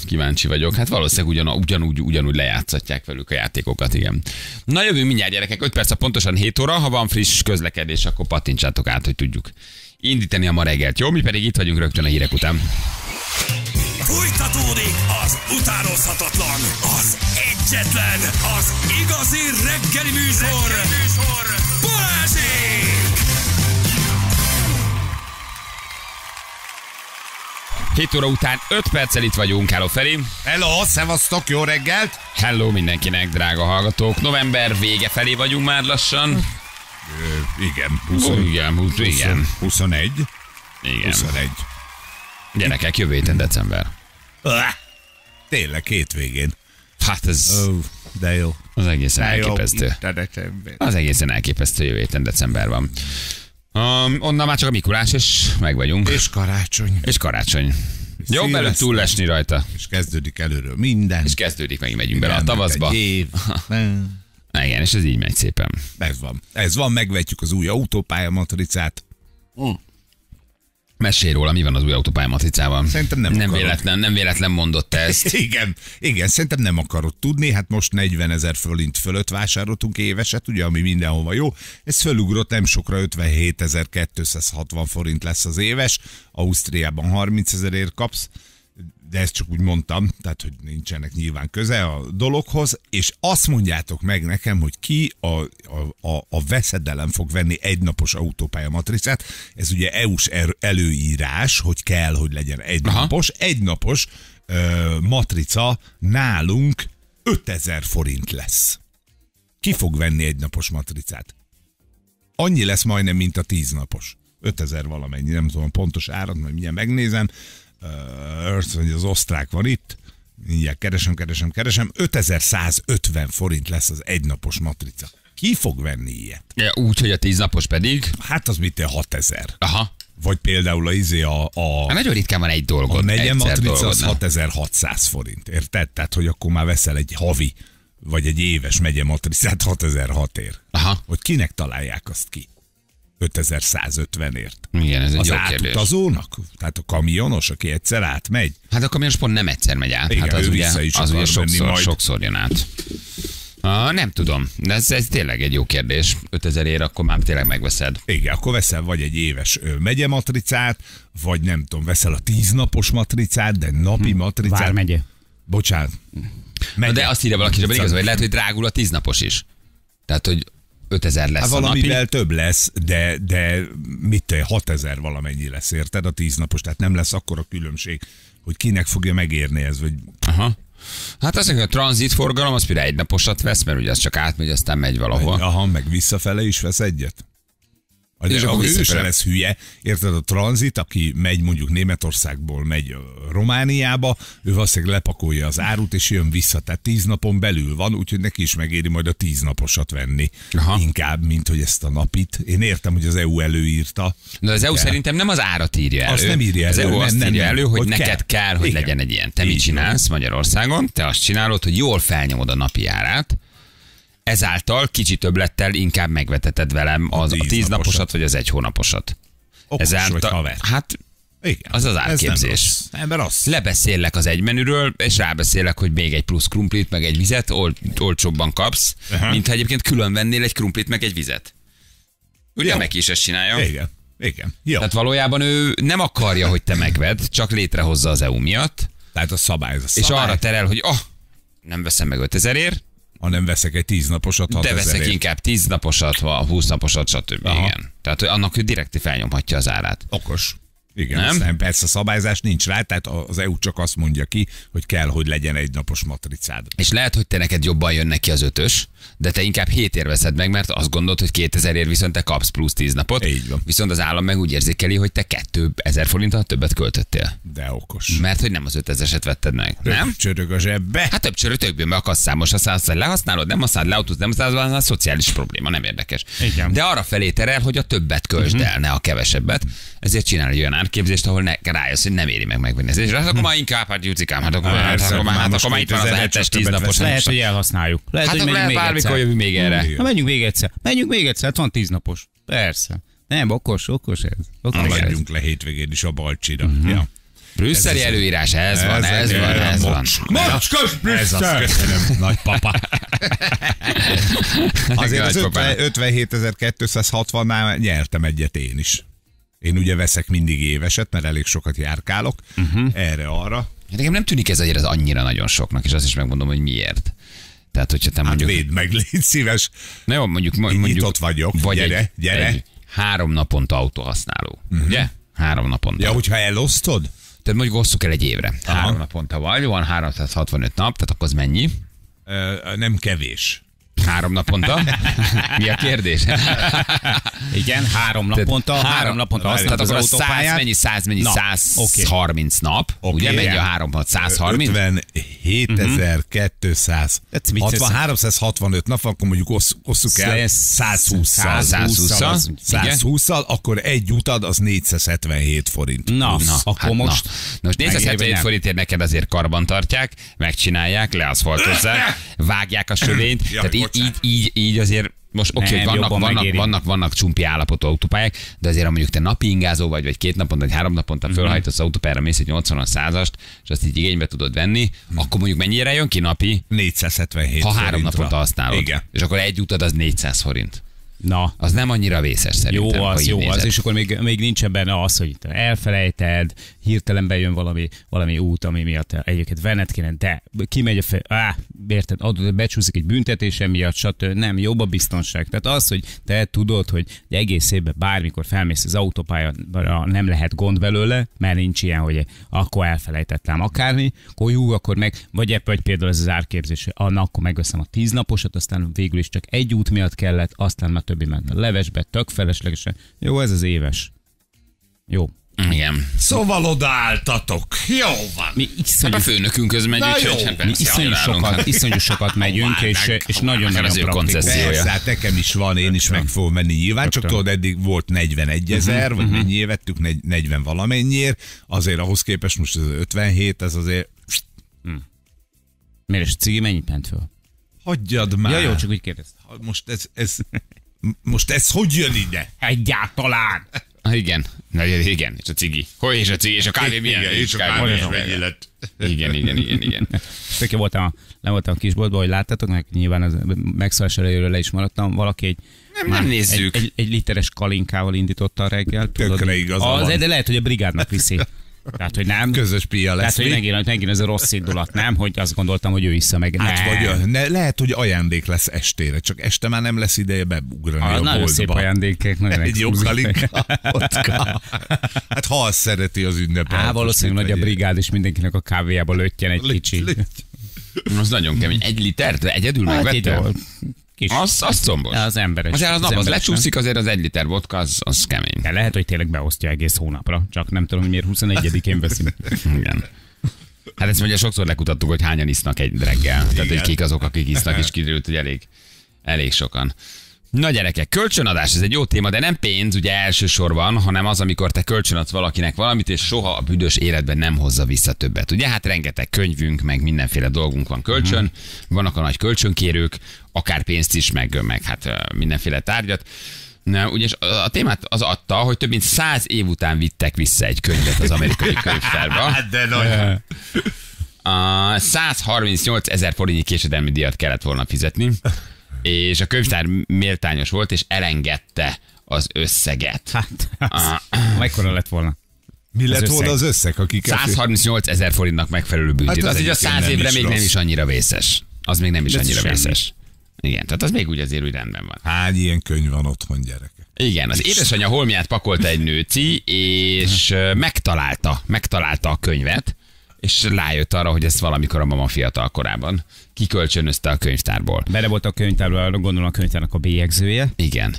Kíváncsi vagyok. Hát valószínűleg ugyanúgy lejátszatják velük a játékokat, igen. Na jövünk mindjárt, gyerekek, 5 perc, pontosan 7 óra, ha van friss közlekedés, akkor pattintsátok át, hogy tudjuk indítani a ma reggelt. Jó, mi pedig itt vagyunk rögtön a hírek után. Fújtatódik az utánozhatatlan, az egyetlen, az igazi reggeli műsor, Balázsék! 7 óra után 5 perccel itt vagyunk. Hello, Feri. Hello, szevasztok, jó reggelt. Hello mindenkinek, drága hallgatók. November vége felé vagyunk már lassan. Igen. 21. Igen. 21. Gyerekek, jövő héten december. Tényleg, hétvégén. Hát ez... De jó. Az egészen elképesztő. Az egészen elképesztő, jövő héten december van. Onnan már csak a Mikulás, és meg vagyunk. És karácsony. Jobb előtt túlesni rajta. És kezdődik előről minden. És kezdődik, megint megyünk bele a tavaszba. Igen, és ez így megy szépen. Ez van, megvetjük az új autópályamatricát. Mesélj róla, mi van az új autópályamatricával? Szerintem nem véletlen mondott ezt. Igen, szerintem nem akarod tudni. Hát most 40 000 forint fölött vásároltunk éveset, ugye, ami mindenhova jó. Ez fölugrott nem sokra, 57 260 forint lesz az éves. Ausztriában 30 000-ért kapsz, de ezt csak úgy mondtam, tehát, hogy nincsenek nyilván köze a dologhoz, és azt mondjátok meg nekem, hogy ki a veszedelem fog venni egynapos autópályamatricát. Ez ugye EU-s előírás, hogy kell, hogy legyen egynapos. Aha. Egynapos matrica nálunk 5000 forint lesz. Ki fog venni egynapos matricát? Annyi lesz majdnem, mint a 10 napos. 5000 valamennyi, nem tudom pontos árat, majd mindjárt megnézem. Hogy az osztrák van itt, mindjárt keresem, 5150 forint lesz az egynapos matrica. Ki fog venni ilyet? Ja, úgy, hogy a 10 napos pedig? Hát az mit, 6000. Aha. Vagy például nagyon ritkán van egy dolgod. A negyen matrica az 6600 forint, érted? Tehát, hogy akkor már veszel egy havi, vagy egy éves megye matricát 6006 ér. Aha. Hogy kinek találják azt ki? 5150-ért. Igen, ez egy az jó átutazónak? Kérdés. Tehát a kamionos, aki egyszer átmegy? Hát a kamionos pont nem egyszer megy át. Igen, hát az ugye sokszor jön át. Nem tudom, de ez tényleg egy jó kérdés. 5000-ért akkor már tényleg megveszed. Igen, akkor veszel vagy egy éves megye matricát, vagy nem tudom, veszel a 10 napos matricát, de napi matricát. Vármegye. Bocsánat. Megye. De azt írja valaki, hogy lehet, hogy drágul a 10 napos is. Tehát, hogy 5000 lesz. Valamivel több lesz, de 6000 valamennyi lesz, érted? A 10 napos, tehát nem lesz akkora különbség, hogy kinek fogja megérni ez, vagy... Aha. Hát azt mondja, hogy a tranzitforgalom, az például egynaposat vesz, mert ugye az csak átmegy, aztán megy valahol. Aha, meg visszafele is vesz egyet? Ő sem lesz hülye, érted, a tranzit, aki megy mondjuk Németországból, megy Romániába, ő valószínűleg lepakolja az árut, és jön vissza, tehát 10 napon belül van, úgyhogy neki is megéri majd a 10 naposat venni. Aha. Inkább, mint hogy ezt a napit. Én értem, hogy az EU előírta. De az EU szerintem nem az árat írja elő. Azt nem írja elő. Az EU azt írja elő, hogy neked kell, hogy legyen egy ilyen. Te mit csinálsz Magyarországon? Te azt csinálod, hogy jól felnyomod a napi árát, ezáltal kicsi többlettel inkább megveteted velem az a 10 naposat, vagy az 1 hónaposat. Okos ezáltal, vagy haver. Hát igen, az az árképzés. Nem rossz. Lebeszélek az egymenüről, és rábeszélek, hogy még egy plusz krumplit, meg egy vizet olcsóbban kapsz, mintha egyébként külön vennél egy krumplit, meg egy vizet. Ugye meg is ezt csinálja? Igen. Igen. Jó. Tehát valójában ő nem akarja, hogy te megvedd, csak létrehozza az EU miatt. Tehát a szabály, ez a szabály. És arra terel, hogy nem veszem meg 5000-ért, hanem veszek egy 10 naposat, 6000-ért. De veszek inkább 10 naposat, 20 naposat, stb. Igen. Tehát annak ő direkt felnyomhatja az árát. Okos. Igen, aztán persze szabályzás nincs rá, tehát az EU csak azt mondja ki, hogy kell, hogy legyen egy napos matricád. És lehet, hogy te neked jobban jön neki az 5-ös, de te inkább 7-ért veszed meg, mert azt gondolod, hogy 2000-ért viszont te kapsz plusz 10 napot. Így van. Viszont az állam meg úgy érzékeli, hogy te 2000 forinttal többet költöttél. De okos. Mert hogy nem az 5000-eset vetted meg. Nem? Csörög a zsebbe. Hát több csörög, többjön be a kasszámos, ha lehasználod, nem használod, leautózod, nem használod, az szociális probléma, nem érdekes. Igen. De arra felé terel, hogy a többet költsd el, ne a kevesebbet. Ezért csinál egy olyan képzést, ahol rájössz, hogy nem éri meg megvenni. És akkor ma inkább, hát Jucikám, hát akkor már itt van az a 7-es 10 napos. Lehet, hogy elhasználjuk. Lehet, hogy bármikor jövünk még erre. Menjünk még egyszer. Menjünk még egyszer, hát van 10 napos. Persze. Nem, okos ez. Menjünk le hétvégén is a balcsira. Brüsszeli előírás, ez van. Mocskös Brüsszel! Köszönöm, nagypapa. Azért az 57.260-nál nyertem egyet én is. Én ugye veszek mindig éveset, mert elég sokat járkálok, erre-arra. Nekem nem tűnik ez azért annyira nagyon soknak, és azt is megmondom, hogy miért. Tehát, hogyha te mondjuk... Hát védd meg, légy szíves. Na jó, mondjuk nyitott vagyok, vagy gyere. Egy 3 naponta autóhasználó, ugye? 3 naponta. Ja, hogyha elosztod? Tehát mondjuk osszuk el egy évre. 3 naponta vagy, van 365 nap, tehát akkor az mennyi? Nem kevés. 3 naponta? Mi a kérdés? Igen, 3 naponta. 3 naponta azt, tehát az autópályát. 130 nap. Ugye megy a 360. 57.265 nap, akkor mondjuk osszuk el 120-szal, akkor egy utad az 477 forint. Na, akkor most. Most 477 forintért neked azért karbantartják, megcsinálják, leaszfaltozzák, vágják a sövényt. Tehát így azért most oké, vannak csumpi állapotú autópályák, de azért ha mondjuk te napi ingázó vagy 2 naponta, vagy 3 naponta fölhajtasz autópályára, mész egy 80-as, 100-ast, és azt így igénybe tudod venni, akkor mondjuk mennyire jön ki napi? 477 ha 3 naponta használod. Igen. És akkor egy utad az 400 forint. Na. Az nem annyira vészes szerintem. Jó az, és akkor még nincs ebben az, hogy elfelejted, hirtelen bejön valami út, ami miatt egyébként venned kéne, de kimegy a fel, érted, becsúszik egy büntetése miatt, stb. Nem, jobb a biztonság. Tehát az, hogy te tudod, hogy egész évben bármikor felmész az autópályára, nem lehet gond belőle, mert nincs ilyen, hogy akkor elfelejtettem akármi, akkor jó, akkor meg, vagy ebben vagy például ez az árképzés, akkor megveszem a 10 naposat, aztán végül is csak egy út miatt kellett, aztán már többi ment a levesbe, tök feleslegesen. Jó, ez az éves. Jó. Igen. Szóval odaálltatok. Jó van. Mi iszonyú... Hát a főnökünk közmegyünk, iszonyú sokat megyünk, és nagyon-nagyon praktikus. Hát nekem is van, én is meg fogom menni nyilván, csak tudod, eddig volt 41 000, vagy mennyi vettük, 40 valamennyiért, azért ahhoz képest most az 57, ez azért... Miért, és Cigi mennyit ment föl? Hagyjad már. Ja, jó, csak úgy kérdeztem. Most ez hogy jön ide? Egyáltalán. Igen. Igen, és a Cigi. Hogy és a Cigi, és a kávé milyen? Igen. Töké voltam, nem voltam a kisboltban, hogy láttátok, meg nyilván az megszólás előről le is maradtam, valaki egy... Nem nézzük. Egy literes kalinkával indította a reggel. Tökre igaza van. De lehet, hogy a brigádnak viszi. Tehát, hogy nem. Közös pia lesz. Tehát, hogy megint ez a rossz indulat, nem? Hogy azt gondoltam, hogy ő iszza meg. Hát, vagy lehet, hogy ajándék lesz estére, csak este már nem lesz ideje beugrani a boltba. Nagyon szép ajándékek. Egy jó kalinka. Hát, ha azt szereti az ünnep. Valószínűleg nagy a brigád, és mindenkinek a kávéjába lötjen egy kicsi. Az nagyon kemény. 1 litert? Egyedül megvettél? kis. Az combos. Az emberes. Azért az nap az lecsúszik, azért az 1 liter vodka, az kemény. De lehet, hogy tényleg beosztja egész hónapra, csak nem tudom, hogy miért 21-én veszünk. Igen. Hát ezt mondja, sokszor lekutattuk, hogy hányan isznak egy reggel. Igen. Tehát, hogy kik azok, akik isznak, és kiderült, hogy elég sokan. Na gyerekek, kölcsönadás, ez egy jó téma, de nem pénz, ugye elsősorban, hanem az, amikor te kölcsönadsz valakinek valamit, és soha a büdös életben nem hozza vissza többet. Ugye hát rengeteg könyvünk, meg mindenféle dolgunk van kölcsön, vannak a nagy kölcsönkérők, akár pénzt is, meg hát mindenféle tárgyat. Na, ugyanis a témát az adta, hogy több mint 100 év után vittek vissza egy könyvet az amerikai könyvtárba. Hát de nagy. 138 000 forintnyi késedelmi díjat kellett volna fizetni. És a könyvtár méltányos volt, és elengedte az összeget. Hát, mekkora lett volna? Mi lett volna az összeg? 138 000 forintnak megfelelő büntet. Hát az így a 100 évre még nem is annyira vészes. Az még nem is annyira vészes. Igen, tehát az még úgy azért úgy rendben van. Hány ilyen könyv van otthon, gyerekek? Igen, az édesanyja holmiát pakolta egy nőci, és megtalálta a könyvet, és rájött arra, hogy ezt valamikor a mama fiatal korában kikölcsönözte a könyvtárból. Bele volt a könyvtárból, gondolom a könyvtárnak a bélyegzője. Igen.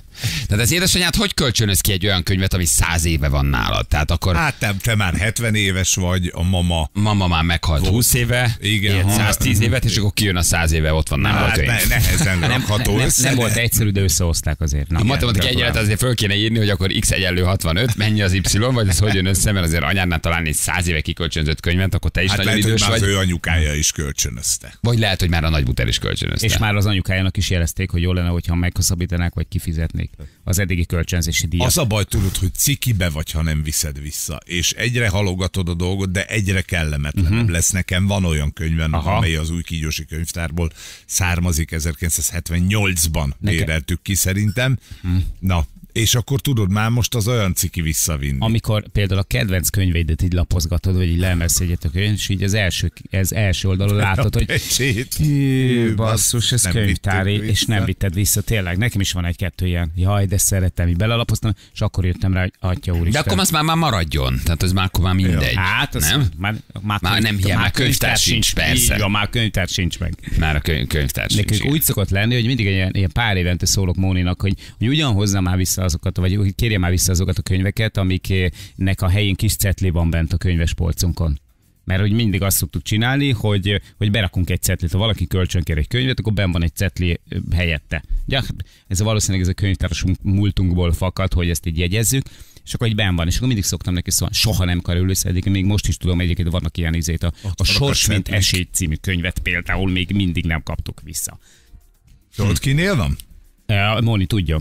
Tehát az édesanyád hogy kölcsönöz ki egy olyan könyvet, ami 100 éve van nálad? Tehát akkor... Hát nem, te már 70 éves vagy, a mama... Mama már meghalt 20 éve, igen, 110 évet, és akkor kijön a 100 éve, ott van nálad a könyv. Hát nehezen rakható össze. Nem volt egyszerű, de összehozták azért. A matematikai egyenlet azért föl kéne írni, hogy akkor x egyenlő 65, mennyi az y, vagy ez hogy jön össze, mert azért anyádnál találni egy 100 éve kikölcsönzött könyvet, akkor te is hát nagyon lehet, idős vagy. Ő anyukája is kölcsönözte. Vagy lehet, hogy már a nagybuter is kölcsönözte. És már az anyukájának is jelezték, hogy jó lenne, hogyha meghosszabbítanák, vagy kifizetnék az eddigi kölcsönzési díjat. Az a baj, tudod, hogy cikibe vagy, ha nem viszed vissza. És egyre halogatod a dolgot, de egyre kellemetlenebb lesz. Nekem van olyan könyvem, amely az új kígyósi könyvtárból származik, 1978-ban éreltük ki szerintem. Na. És akkor tudod, már most az olyan ciki visszavinni. Amikor például a kedvenc könyveidet így lapozgatod, vagy így leemelsz egyet a könyv, és így az első oldalon látod, hogy basszus, ez könyvtári, és nem vitted vissza. Tényleg, nekem is van egy-kettő ilyen. Jaj, de szerettem, így belelapoztam, és akkor jöttem rá, hogy atya úristen. De akkor az már maradjon. Tehát az már akkor mindegy. Hát, az nem? Már nem hiány, már könyvtár sincs, persze. Igen, már könyvtár sincs meg. Már a könyvtár sincs. Nekünk úgy szokott lenni, hogy mindig ilyen pár évente szólok Móninak, hogy ugyanhozzá már vissza azokat, vagy kérje már vissza azokat a könyveket, amiknek a helyén kis cetli van bent a könyvespolcunkon. Mert hogy mindig azt szoktuk csinálni, hogy berakunk egy cetlit. Ha valaki kölcsönkér egy könyvet, akkor benn van egy cetli helyette. Ja, ez valószínűleg ez a könyvtáros múltunkból fakad, hogy ezt így jegyezzük, és akkor így benn van. És akkor mindig szoktam neki szólni, soha nem kerül össze, még most is tudom, egyébként vannak ilyen izét. A Sors, mint esély című könyvet például még mindig nem kaptuk vissza. Tudod, kinél van? Móni tudja.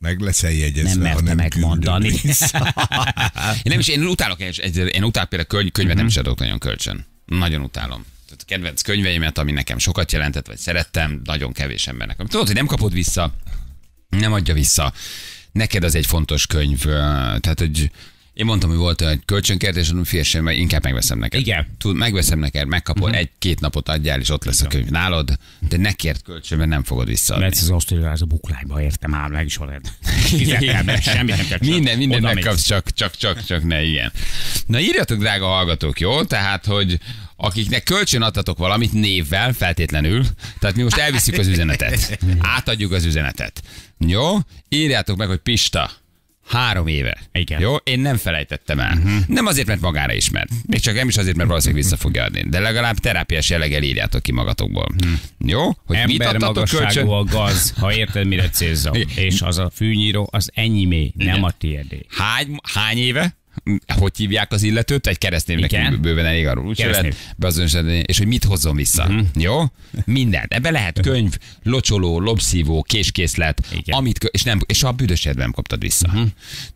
Meg leszel jegyezve, nem ha nem megmondani. Én utálok, például könyvet nem is adok nagyon kölcsön. Nagyon utálom. Tehát a kedvenc könyveimet, ami nekem sokat jelentett, vagy szerettem, nagyon kevés embernek. Tudod, hogy nem kapod vissza, nem adja vissza. Neked az egy fontos könyv. Tehát, hogy én mondtam, hogy volt egy kölcsönkértés, hogy figyelj, mert inkább megveszem neked. Igen. Megveszem neked, megkapod, egy-két napot adjál, és ott lesz a könyv nálad, de ne kért kölcsön, mert nem fogod visszaadni. Mert az osztolás a buklányba értem, már meg is valad. Minden megkapsz, csak ne ilyen. Na írjatok, drága hallgatók, jó? Tehát, hogy akiknek kölcsön adtatok valamit névvel, feltétlenül, tehát mi most elviszük az üzenetet. Átadjuk az üzenetet. Jó? Írjátok meg, hogy Pista. 3 éve. Igen. Jó? Én nem felejtettem el. Nem azért, mert magára ismert. Még csak nem is azért, mert valószínűleg vissza fogja adni. De legalább terápiás jelleggel írjátok ki magatokból. Jó? Hogy embermagasságú a gaz, ha érted, mire célzom. És az a fűnyíró, az enyémé, nem a tiédé. Hány éve? Hogy hívják az illetőt? Egy keresztnévnek bőven elég arról. Úgy beazonosítani, és hogy mit hozzon vissza. Jó? Mindent. Ebbe lehet könyv, locsoló, lobszívó, késkészlet, és a büdösedben nem kaptad vissza.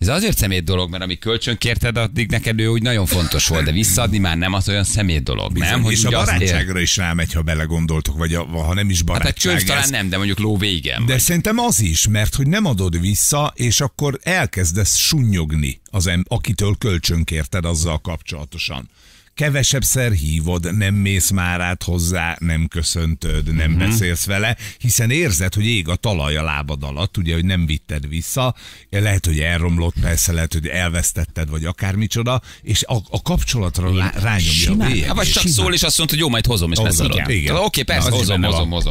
Ez azért szemét dolog, mert amíg kölcsön kérted, addig neked ő úgy nagyon fontos volt, de visszaadni már nem az olyan szemét dolog. Bizony, nem? Hogy és a barátságra is rámegy, ha belegondoltok, vagy ha nem is barátság. Hát a könyv talán nem, de mondjuk ló végem. De szerintem az is, mert hogy nem adod vissza, és akkor elkezdesz sunnyogni akitől kölcsönkérted azzal kapcsolatosan. kevesebbszer hívod, nem mész már át hozzá, nem köszöntöd, nem beszélsz vele, hiszen érzed, hogy ég a talaj a lábad alatt, ugye, hogy nem vitted vissza, lehet, hogy elromlott, persze, lehet, hogy elvesztetted, vagy akármicsoda, és a kapcsolatra rányomja a bélyegét. Vagy csak szól, és azt mondta, hogy jó, majd hozom, és leszarod. Oké, persze, hozom,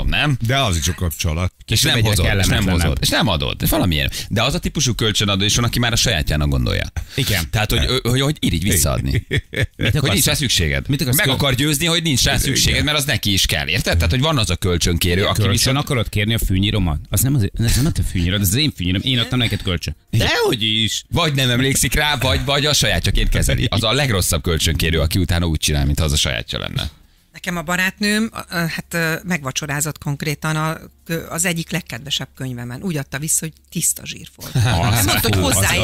nem? De az is a kapcsolat. És nem hozod, és nem hozod, és nem adod, valamilyen. De az a típusú kölcsönadó is van, aki már a sajátjának gondolja. Igen. Tehát, hogy irigy visszaadni. Hogy nincs rá szükséged. Meg akar győzni, hogy nincs rá szükséged, mert az neki is kell, érted? Tehát, hogy van az a kölcsönkérő, aki viszont akarod kérni a fűnyíromat. Az nem a fűnyírod, az én fűnyírom, én adtam neked kölcsön. Dehogy is. Vagy nem emlékszik rá, vagy a sajátjaként kezeli. Az a legrosszabb kölcsönkérő, aki utána úgy csinál, mintha az a sajátja lenne. Nekem a barátnőm hát megvacsorázott konkrétan az egyik legkedvesebb könyvemen. Úgy adta vissza, hogy tiszta zsírfolt. Mondta,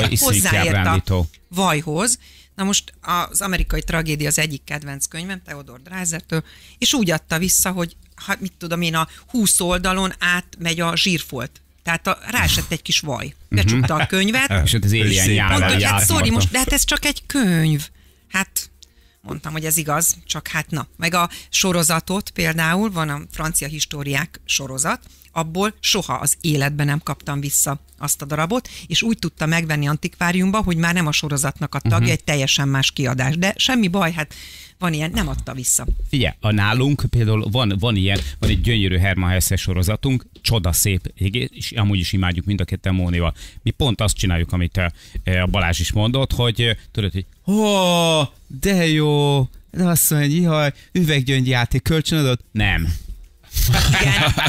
hogy hozzáért a vajhoz. Na most az amerikai tragédia az egyik kedvenc könyvem, Theodor Dreisertől, és úgy adta vissza, hogy hát mit tudom én, a 20 oldalon átmegy a zsírfolt. Tehát ráesett egy kis vaj. Becsukta a könyvet. És ott az éljen járvány. Hát sorry, most, de hát ez csak egy könyv. Hát... mondtam, hogy ez igaz, csak hát na. Meg a sorozatot például, van a francia históriák sorozat, abból soha az életben nem kaptam vissza azt a darabot, és úgy tudtam megvenni antikváriumba, hogy már nem a sorozatnak a tagja, egy teljesen más kiadás. De semmi baj, hát van ilyen, nem adta vissza. Figyelj, a nálunk például van ilyen, van egy gyönyörű Herman Hesse sorozatunk, csodaszép, és amúgy is imádjuk mind a ketten Mónival. Mi pont azt csináljuk, amit a Balázs is mondott, hogy tudod, hogy de jó, de azt mondja, jaj, üveggyöngyjáték kölcsönadott? Nem.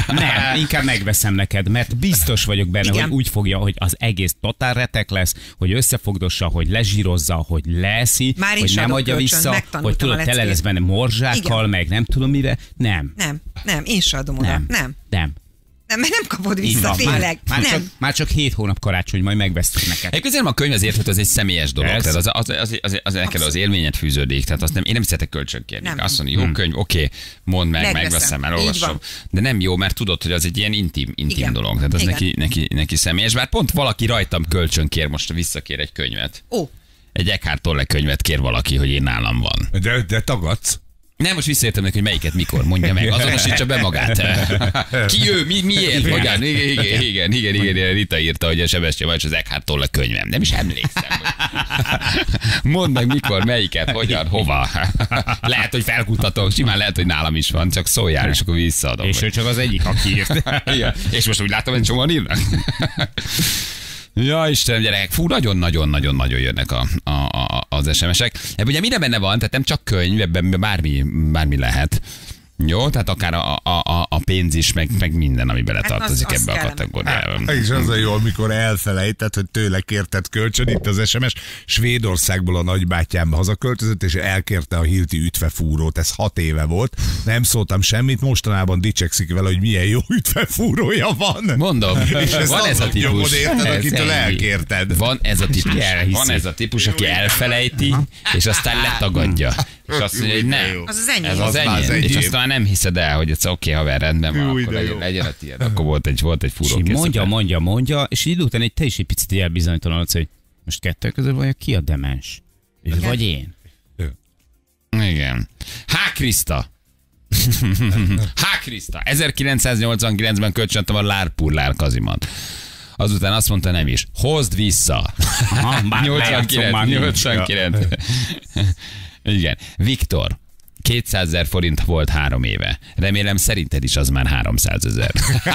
Nem, inkább megveszem neked, mert biztos vagyok benne, hogy úgy fogja, hogy az egész totál retek lesz, hogy összefogdossa, hogy lezsírozza, hogy leszi, hogy nem adja vissza, hogy tudod, tele lesz benne morzsákkal, meg nem tudom mire. Nem. Nem, én sem adom oda. Nem, mert nem kapod vissza, tényleg. Már csak 7 hónap karácsony, majd megvesztük neked. Egyébként azért a könyv azért, hogy az egy személyes dolog. Tehát az neked az élményed fűződik. Tehát azt én nem szeretek kölcsönkérni. Azt mondja, jó könyv, oké, mondd meg, megveszem, elolvasom. De nem jó, mert tudod, hogy az egy ilyen intim dolog. Tehát az neki személyes. Bár pont valaki rajtam kölcsönkér, most visszakér egy könyvet. Egy Eckhart Tolle könyvet kér valaki, hogy én nálam van. De tagadsz. Nem, most visszaértem neki, hogy melyiket mikor mondja meg, azonosítsa be magát. Ki ő, miért? Magán? Igen, Rita írta, hogy a Sebestyén Balázs az Eckhart Tolle könyvem. Nem is emlékszem. Mondd meg mikor, melyiket, hogyan, hova. Lehet, hogy felkutatom, simán lehet, hogy nálam is van, csak szóljál, és akkor visszaadom. És ő csak az egyik, aki írt. Igen. És most úgy látom, hogy sokan írnak. Ja, Istenem, gyerekek, fú, nagyon-nagyon-nagyon-nagyon jönnek az SMS-ek. Ebben ugye minden benne van, tehát nem csak könyv, ebben bármi lehet. Jó, tehát akár a pénz is, meg minden, ami beletartozik hát ebbe a kategóriában. Hát, és az a jó, amikor elfelejtett, hogy tőle kértett kölcsön, itt az SMS, Svédországból a nagybátyám hazaköltözött, és elkérte a hilti ütvefúrót, ez 6 éve volt, nem szóltam semmit, mostanában dicsekszik vele, hogy milyen jó ütvefúrója van. Mondom, van ez a típus. Van ez a típus, aki elfelejti, és aztán letagadja. És azt mondja, hogy nem. Az az enyém. És aztán nem hiszed el, hogy ez oké, haver, rendben van, akkor legyen a tiéd. Akkor volt egy furó készlet. Mondja, és így után te is egy picit elbizonytalanodsz, hogy most kettő közül vagy ki a demens? Vagy én? Igen. H. Krista. 1989-ben kölcsönadtam a Lárpurlár kazimat. Azután azt mondta, nem is. Hozd vissza. 89. Igen. Viktor, 200 000 forint volt 3 éve. Remélem szerinted is az már 300 000. De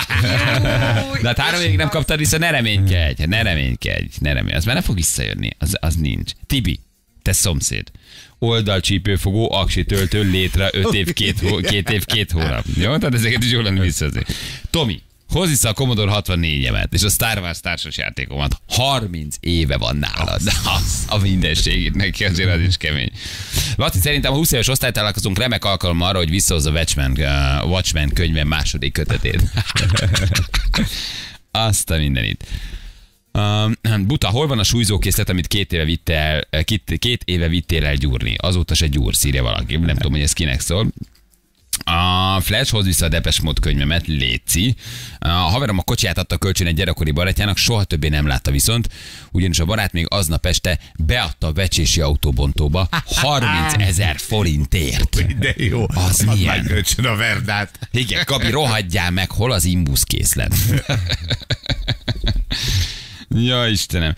hát 3 évig nem kaptad vissza, ne reménykedj. Az már nem fog visszajönni, az nincs. Tibi, te szomszéd. Oldalcsípőfogó, aksi töltő, létre 5 év, 2 hónap. Jó, tehát ezeket is jól lenne visszazni. Tomi, hozz vissza a Commodore 64-emet, és a Star Wars társasjátékomat. 30 éve van nálad. Az a mindenségét neki, azért az is kemény. Laci, szerintem a 20 éves osztálytalálkozunk remek alkalom arra, hogy visszahozza a Watchmen könyve második kötetét. Azt a mindenit. Buta, hol van a súlyzókészlet, amit 2 éve vittél el gyúrni? Azóta se gyúrsz, írja valaki. Nem tudom, hogy ez kinek szól. A Flash, hozd vissza a Depeche Mode könyvemet, léci. A haverom a kocsiját adta kölcsön egy gyerekkori barátjának, soha többé nem látta viszont, ugyanis a barát még aznap este beadta a vecsési autóbontóba 30 000 forintért. De jó, az milyen? Kölcsön a Verdát. Igen, Gabi, rohadjál meg, hol az imbuszkészlet? Ja, Istenem.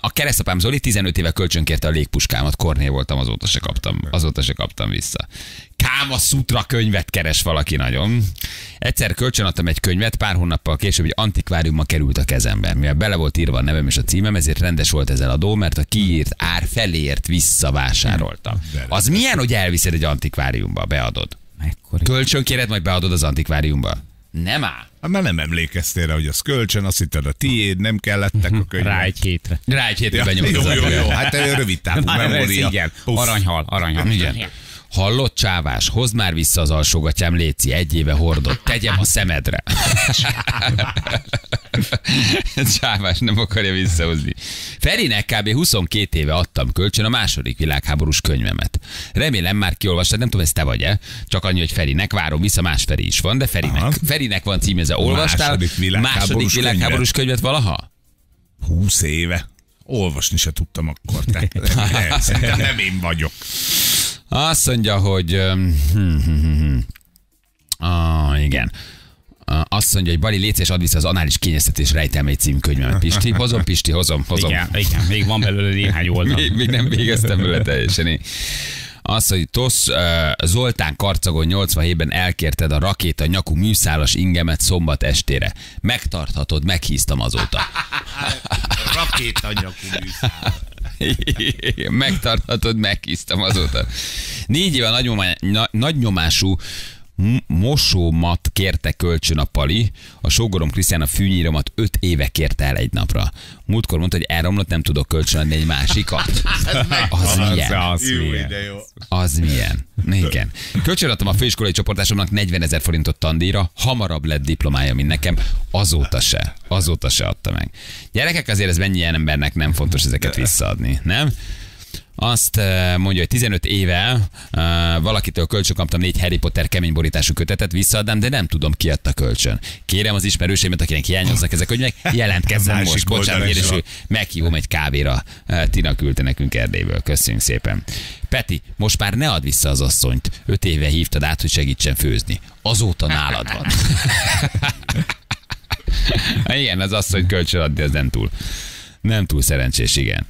A keresztapám Zoli 15 éve kölcsönkérte a légpuskámat, kornél voltam, azóta se kaptam vissza. Káma Sutra könyvet keres valaki nagyon. Egyszer kölcsönadtam egy könyvet, pár hónappal később egy antikváriumba került a kezembe. Mivel bele volt írva a nevem és a címem, ezért rendes volt ez eladó, mert a kiírt ár feléért visszavásároltam. Az milyen, hogy elviszed egy antikváriumba, beadod? Kölcsönkéred, majd beadod az antikváriumba? Nem áll. Már nem emlékeztél rá, hogy az kölcsön, azt hitted a tiéd, nem kellettek a könyvek. Rá egy hétre. Rá egy hétre benyomod az adat. Jó. Hát rövid távú memória. Igen. Aranyhal. Igen. Hallott csávás, hozd már vissza az alsógatyám, léci, 1 éve hordott, tegyem a szemedre. Csávás nem akarja visszahozni. Ferinek kb. 22 éve adtam kölcsön a második világháborús könyvemet. Remélem már kiolvastad, nem tudom, ez te vagy-e. Csak annyi, hogy Ferinek, várom vissza, más Feri is van, de Ferinek van címeze. Olvastál második világháborús könyvet valaha? 20 éve. Olvasni se tudtam akkor. Nem én vagyok. Azt mondja, hogy... igen. Azt mondja, hogy Bali, létszés, add vissza az anális kényeztetés rejtelmei című könyvemet. Pisti, hozom. Igen, még van belőle néhány oldal. Még nem végeztem belőle teljesen én. Azt, hogy Tosz Zoltán Karcagon 87-ben elkérted a rakéta nyakú műszálas ingemet szombat estére. Megtarthatod, meghíztam azóta. Rakéta nyakú műszálas. Megtarthatod, meghíztam azóta. 4 éve nagynyomású mosómat kérte kölcsön a Pali, a sógorom Krisztián a fűnyíromat 5 éve kérte el egy napra. Múltkor mondta, hogy elromlott, nem tudok kölcsönadni egy másikat. Az milyen? Igen. Kölcsönadtam a főiskolai csoportásomnak 40 000 forintot tandíjra, hamarabb lett diplomája, mint nekem, azóta se adta meg. Gyerekek, azért ez mennyi ilyen embernek nem fontos ezeket visszaadni, nem? Azt mondja, hogy 15 éve valakitől kölcsön kaptam 4 Harry Potter kemény borítású kötetet, visszaadnám, de nem tudom, ki adta kölcsön. Kérem az ismerőseimet, akinek hiányoznak ezek, hogy jelentkezzen most. Bocsánat, kérdésül, meghívom egy kávéra. Tina küldte nekünk Erdélyből. Köszönjük szépen. Peti, most már ne add vissza az asszonyt. 5 éve hívtad át, hogy segítsen főzni. Azóta nálad van. Igen, az asszony kölcsön adni, az nem túl szerencsés, igen.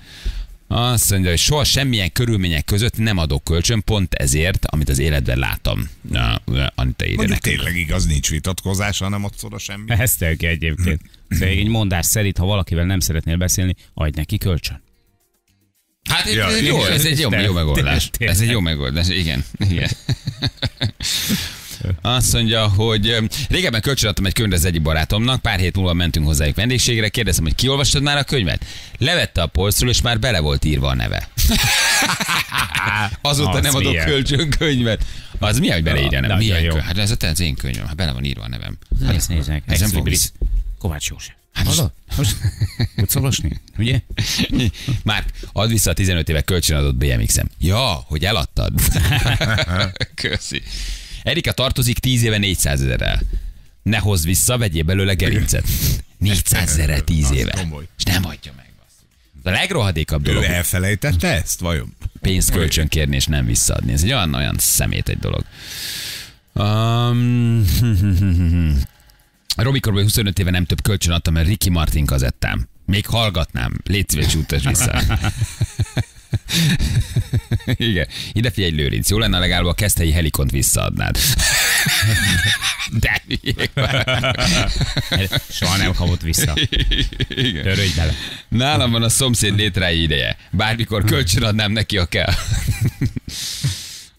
Azt mondja, hogy soha semmilyen körülmények között nem adok kölcsön, pont ezért, amit az életben láttam. Anita írja nekünk. Tényleg igaz, nincs vitatkozás, hanem ott szóra semmi. Ezt tök egyébként. Szóval egy mondás szerint, ha valakivel nem szeretnél beszélni, adj neki kölcsön. Hát ja, ez egy jó megoldás. Ez egy jó megoldás, igen. Azt mondja, hogy régebben kölcsönadtam egy könyvet az egyik barátomnak, pár hét múlva mentünk hozzájuk vendégségre, kérdeztem, hogy kiolvastad már a könyvet? Levette a polcról, és már bele volt írva a neve. Azóta nem adok kölcsönkönyvet. Az mi, hogy beleírja, nem? Milyen? Hát ez az én könyvem, hát bele van írva a nevem. Hát ezt nézzek, Kovács József. Hát most tudsz olvasni, ugye? Márk, add vissza a 15 éve kölcsönadott BMX-em. Ja, hogy eladtad. Köszi. Erika tartozik 10 éve 400 000-rel. Ne hozz vissza, vegyél belőle gerincet. 400 000-re 10 éve. És nem adja meg. A legrohadékabb dolog. Ő elfelejtette ezt, vajon? Pénzt kölcsön kérni és nem visszaadni. Ez egy olyan szemét egy dolog. Robi Korból 25 éve nem több kölcsön adtam, mert Ricky Martin kazettám. Még hallgatnám. Légy szíves, utasd vissza. Igen. Ide figyelj, Lőrinc, jó lenne legalább a keszthelyi helikont visszaadnád. De hülyék már. Soha nem kapott vissza. Igen. Törődj bele. Nálam van a szomszéd létrái ideje. Bármikor kölcsön adnám neki, ha kell.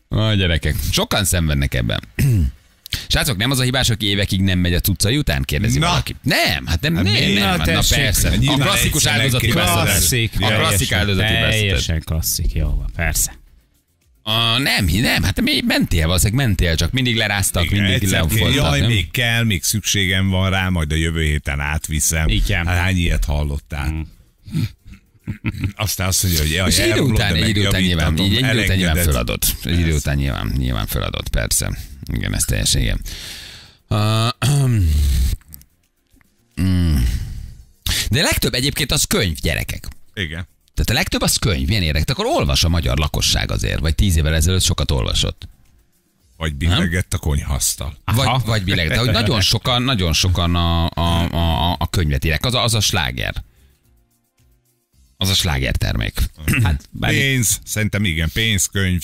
A gyerekek. Sokan szenvednek ebben. Srácok, nem az a hibás, aki évekig nem megy a cuccai után, kérdezi valaki. Nem, hát nem. Na persze. A klasszikus áldozati veszély. A klasszik áldozati veszély. Teljesen klasszik, jó, persze. Nem, hát még mentél, csak mindig leráztak, igen, mindig lefolytak. Jaj, nem? Még kell, még szükségem van rá, majd a jövő héten átviszem. Igen. Hát, hány ilyet hallottál? Aztán azt mondja, hogy jaj, és idő után nyilván feladott. Persze. Igen, ez teljesen ilyen. De legtöbb egyébként az könyv, gyerekek. Igen. Tehát a legtöbb az könyv, ilyen érdekes. Akkor olvas a magyar lakosság azért, vagy 10 évvel ezelőtt sokat olvasott. Vagy billegett a konyhasztal. Vagy billegett, de hogy nagyon sokan a könyvet írek. Az a sláger. Az a slágertermék. Hát, pénz, szerintem igen, pénzkönyv.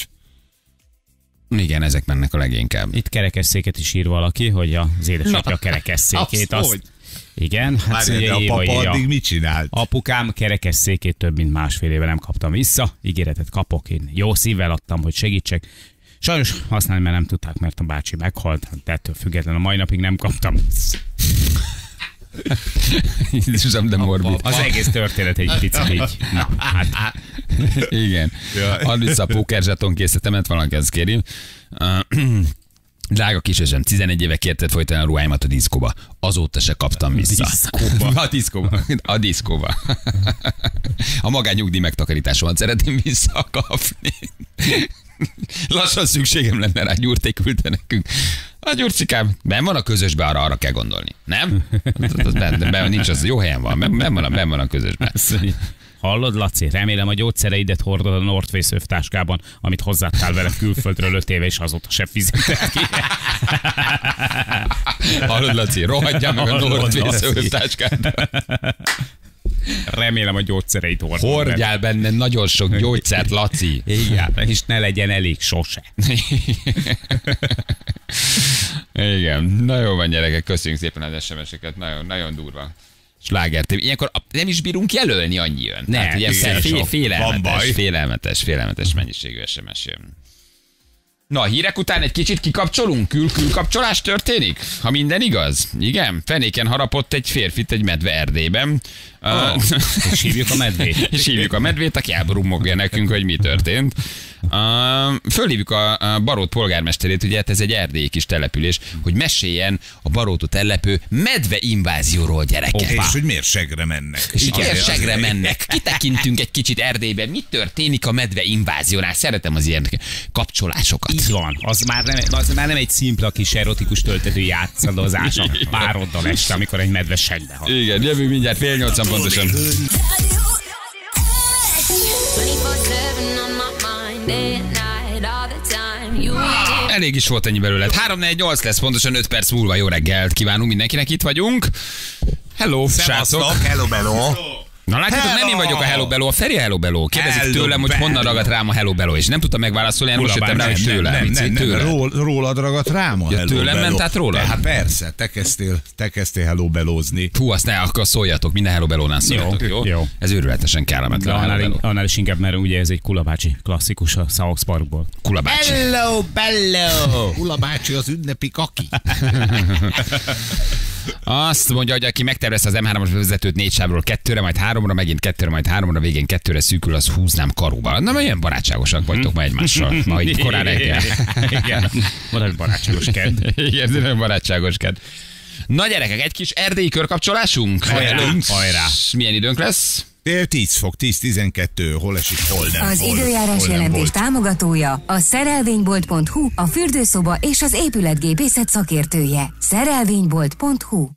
Igen, ezek mennek a leginkább. Itt kerekesszéket is ír valaki, hogy az édesapja kerekesszékét azt... Igen, hát ugye a papa addig mit csinált? Apukám kerekesszékét több mint másfél éve nem kaptam vissza, ígéretet kapok, én jó szívvel adtam, hogy segítsek. Sajnos használni már nem tudták, mert a bácsi meghalt, de ettől függetlenül a mai napig nem kaptam. Jézusom, de morbid. Az egész történet egy picit így. Na, hát. Igen. Add vissza a pókerzsaton készletemet, valaki ezt kéri. Drága kisösem, 11 éve kérted folyton a ruháimat a diszkóba. Azóta se kaptam vissza. A diszkóba. A magányugdíj megtakarításomat szeretném visszakapni. Lassan szükségem lenne rá, Gyurték küldte nekünk. A Gyurcikám, benn van a közösbe, arra kell gondolni. Nem? Nincs az, jó helyen van, benn van a közösbe. Hallod, Laci? Remélem a gyógyszereidet hordod a Northface övtáskában, amit hozzátál vele külföldről 5 éve, és azóta se fizetett ki. Hallod, Laci? Rohadjál meg a Northface övtáskát. Remélem a gyógyszereit hordod. Hordjál benne nagyon sok gyógyszert, Laci. Igen, és ne legyen elég sose. Igen, na jó van, gyerekek, köszönjük szépen az SMS-eket, nagyon, nagyon durva. Slágertém. Ilyenkor nem is bírunk jelölni, annyi jön. Ne, hát, ilyen félelmetes mennyiségű SMS jön. Na, a hírek után egy kicsit kikapcsolunk? Külkapcsolás történik? Ha minden igaz? Igen, fenéken harapott egy férfit egy medve Erdélyben. És hívjuk a medvét. Aki elbrummogja nekünk, hogy mi történt. Fölhívjuk a Barót polgármesterét, ugye hát ez egy erdélyi kis település, hogy meséljen a Barótot ellepő medve invázióról, gyerekek. És hogy miért segre mennek. Kitekintünk egy kicsit Erdélyben, mi történik a medve inváziónál. Szeretem az ilyen kapcsolásokat. Így van, az már nem egy szimpla kis erotikus töltető játszadozás a pároddal este, amikor egy medve segre hal. Igen, jövünk mindjárt 7:30 pontosan. Elég is volt ennyi belőle. 3-4-8 lesz pontosan 5 perc múlva. Jó reggelt kívánunk mindenkinek, itt vagyunk. Hello, srácok. Hello, bello. Na látjátok, hello. Nem én vagyok a Hello Bello, a Feri Hello Bello. Kérdezik hello tőlem, bello. Hogy honnan ragadt rám a Hello Bello, és nem tudtam megválaszolni, én most jöttem rá, hogy tőlem. Rólad ragadt rám a Hello Bello. Tőlem ment át róla? Hát persze, te kezdtél Hello Bellozni. Hú, azt ne, akkor szóljatok, minden Hello Bellónál szóljatok, jó? Ez őrületesen kellemetlen. Annál is inkább, mert ugye ez egy Kulabácsi klasszikus a South Parkból. Kulabácsi. Hello Bello! Kulabácsi az ünnepi kaki. Azt mondja, hogy aki megtervezte az M3-as vezetőt 4 sávról 2-re, majd 3-ra, megint 2-re, majd 3-ra, végén 2-re szűkül, az húznám karóba. Na, milyen barátságosak vagytok ma egymással. Ma így korán reggel. Igen, maradj barátságos kedd. Igen, nagyon barátságos kedd. Na gyerekek, egy kis erdélyi körkapcsolásunk? Hajrá. Milyen időnk lesz? 10 fok, 10-12, hol esik, hol nem. Az időjárás jelentés támogatója a szerelvénybolt.hu, a fürdőszoba és az épületgépészet szakértője. Szerelvénybolt.hu.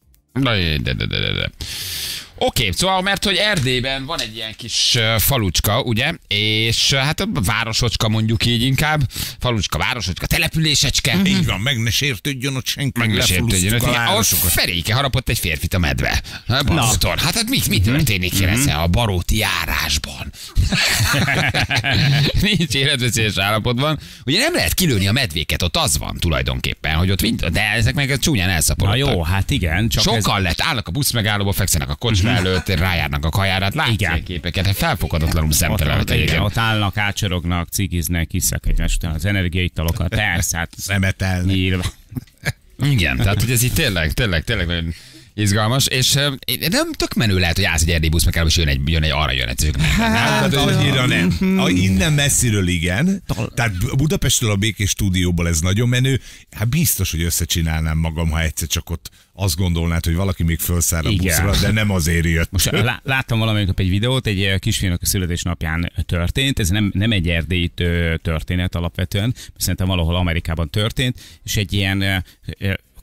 Oké, szóval mert hogy Erdélyben van egy ilyen kis falucska, ugye, és hát a városocska, mondjuk így inkább, falucska, városocska, településecske. Mm-hmm. Így van, meg ne sértődjön ott senki. Meg ne sértődjön ott, ahhoz feléke harapott egy férfit a medve. Basztor, hát mi történik ezzel a baróti járásban? Nincs életveszélyes állapotban. Ugye nem lehet kilőni a medvéket, ott az van tulajdonképpen, hogy ott mind, de ezek meg csúnyán elszaporodtak. Na jó, hát igen. Csak sokan lett, állnak a buszmegállóba, fekszenek a kocsmába, előtt rájárnak a kajára, látják a képeket, felfoghatatlanul szemtelenek egyébként. Ott állnak, ácsorognak, cigiznek, iszak egymás után az energiaitalokat, persze, hát szemetelnek. Igen, tehát hogy ez így tényleg nagyon Izgalmas, és nem tök menő lehet, hogy állsz egy erdélyi buszba, és jön egy arra jön egy. Hát, annyira nem. Innen messziről igen. Tehát Budapestről a Békés stúdióból ez nagyon menő. Hát biztos, hogy összecsinálnám magam, ha egyszer csak ott azt gondolnád, hogy valaki még felszáll a buszra, de nem azért jött. Most láttam valamelyik egy videót, egy kisfiúnak a születésnapján történt, ez nem egy erdélyi történet alapvetően, szerintem valahol Amerikában történt, és egy ilyen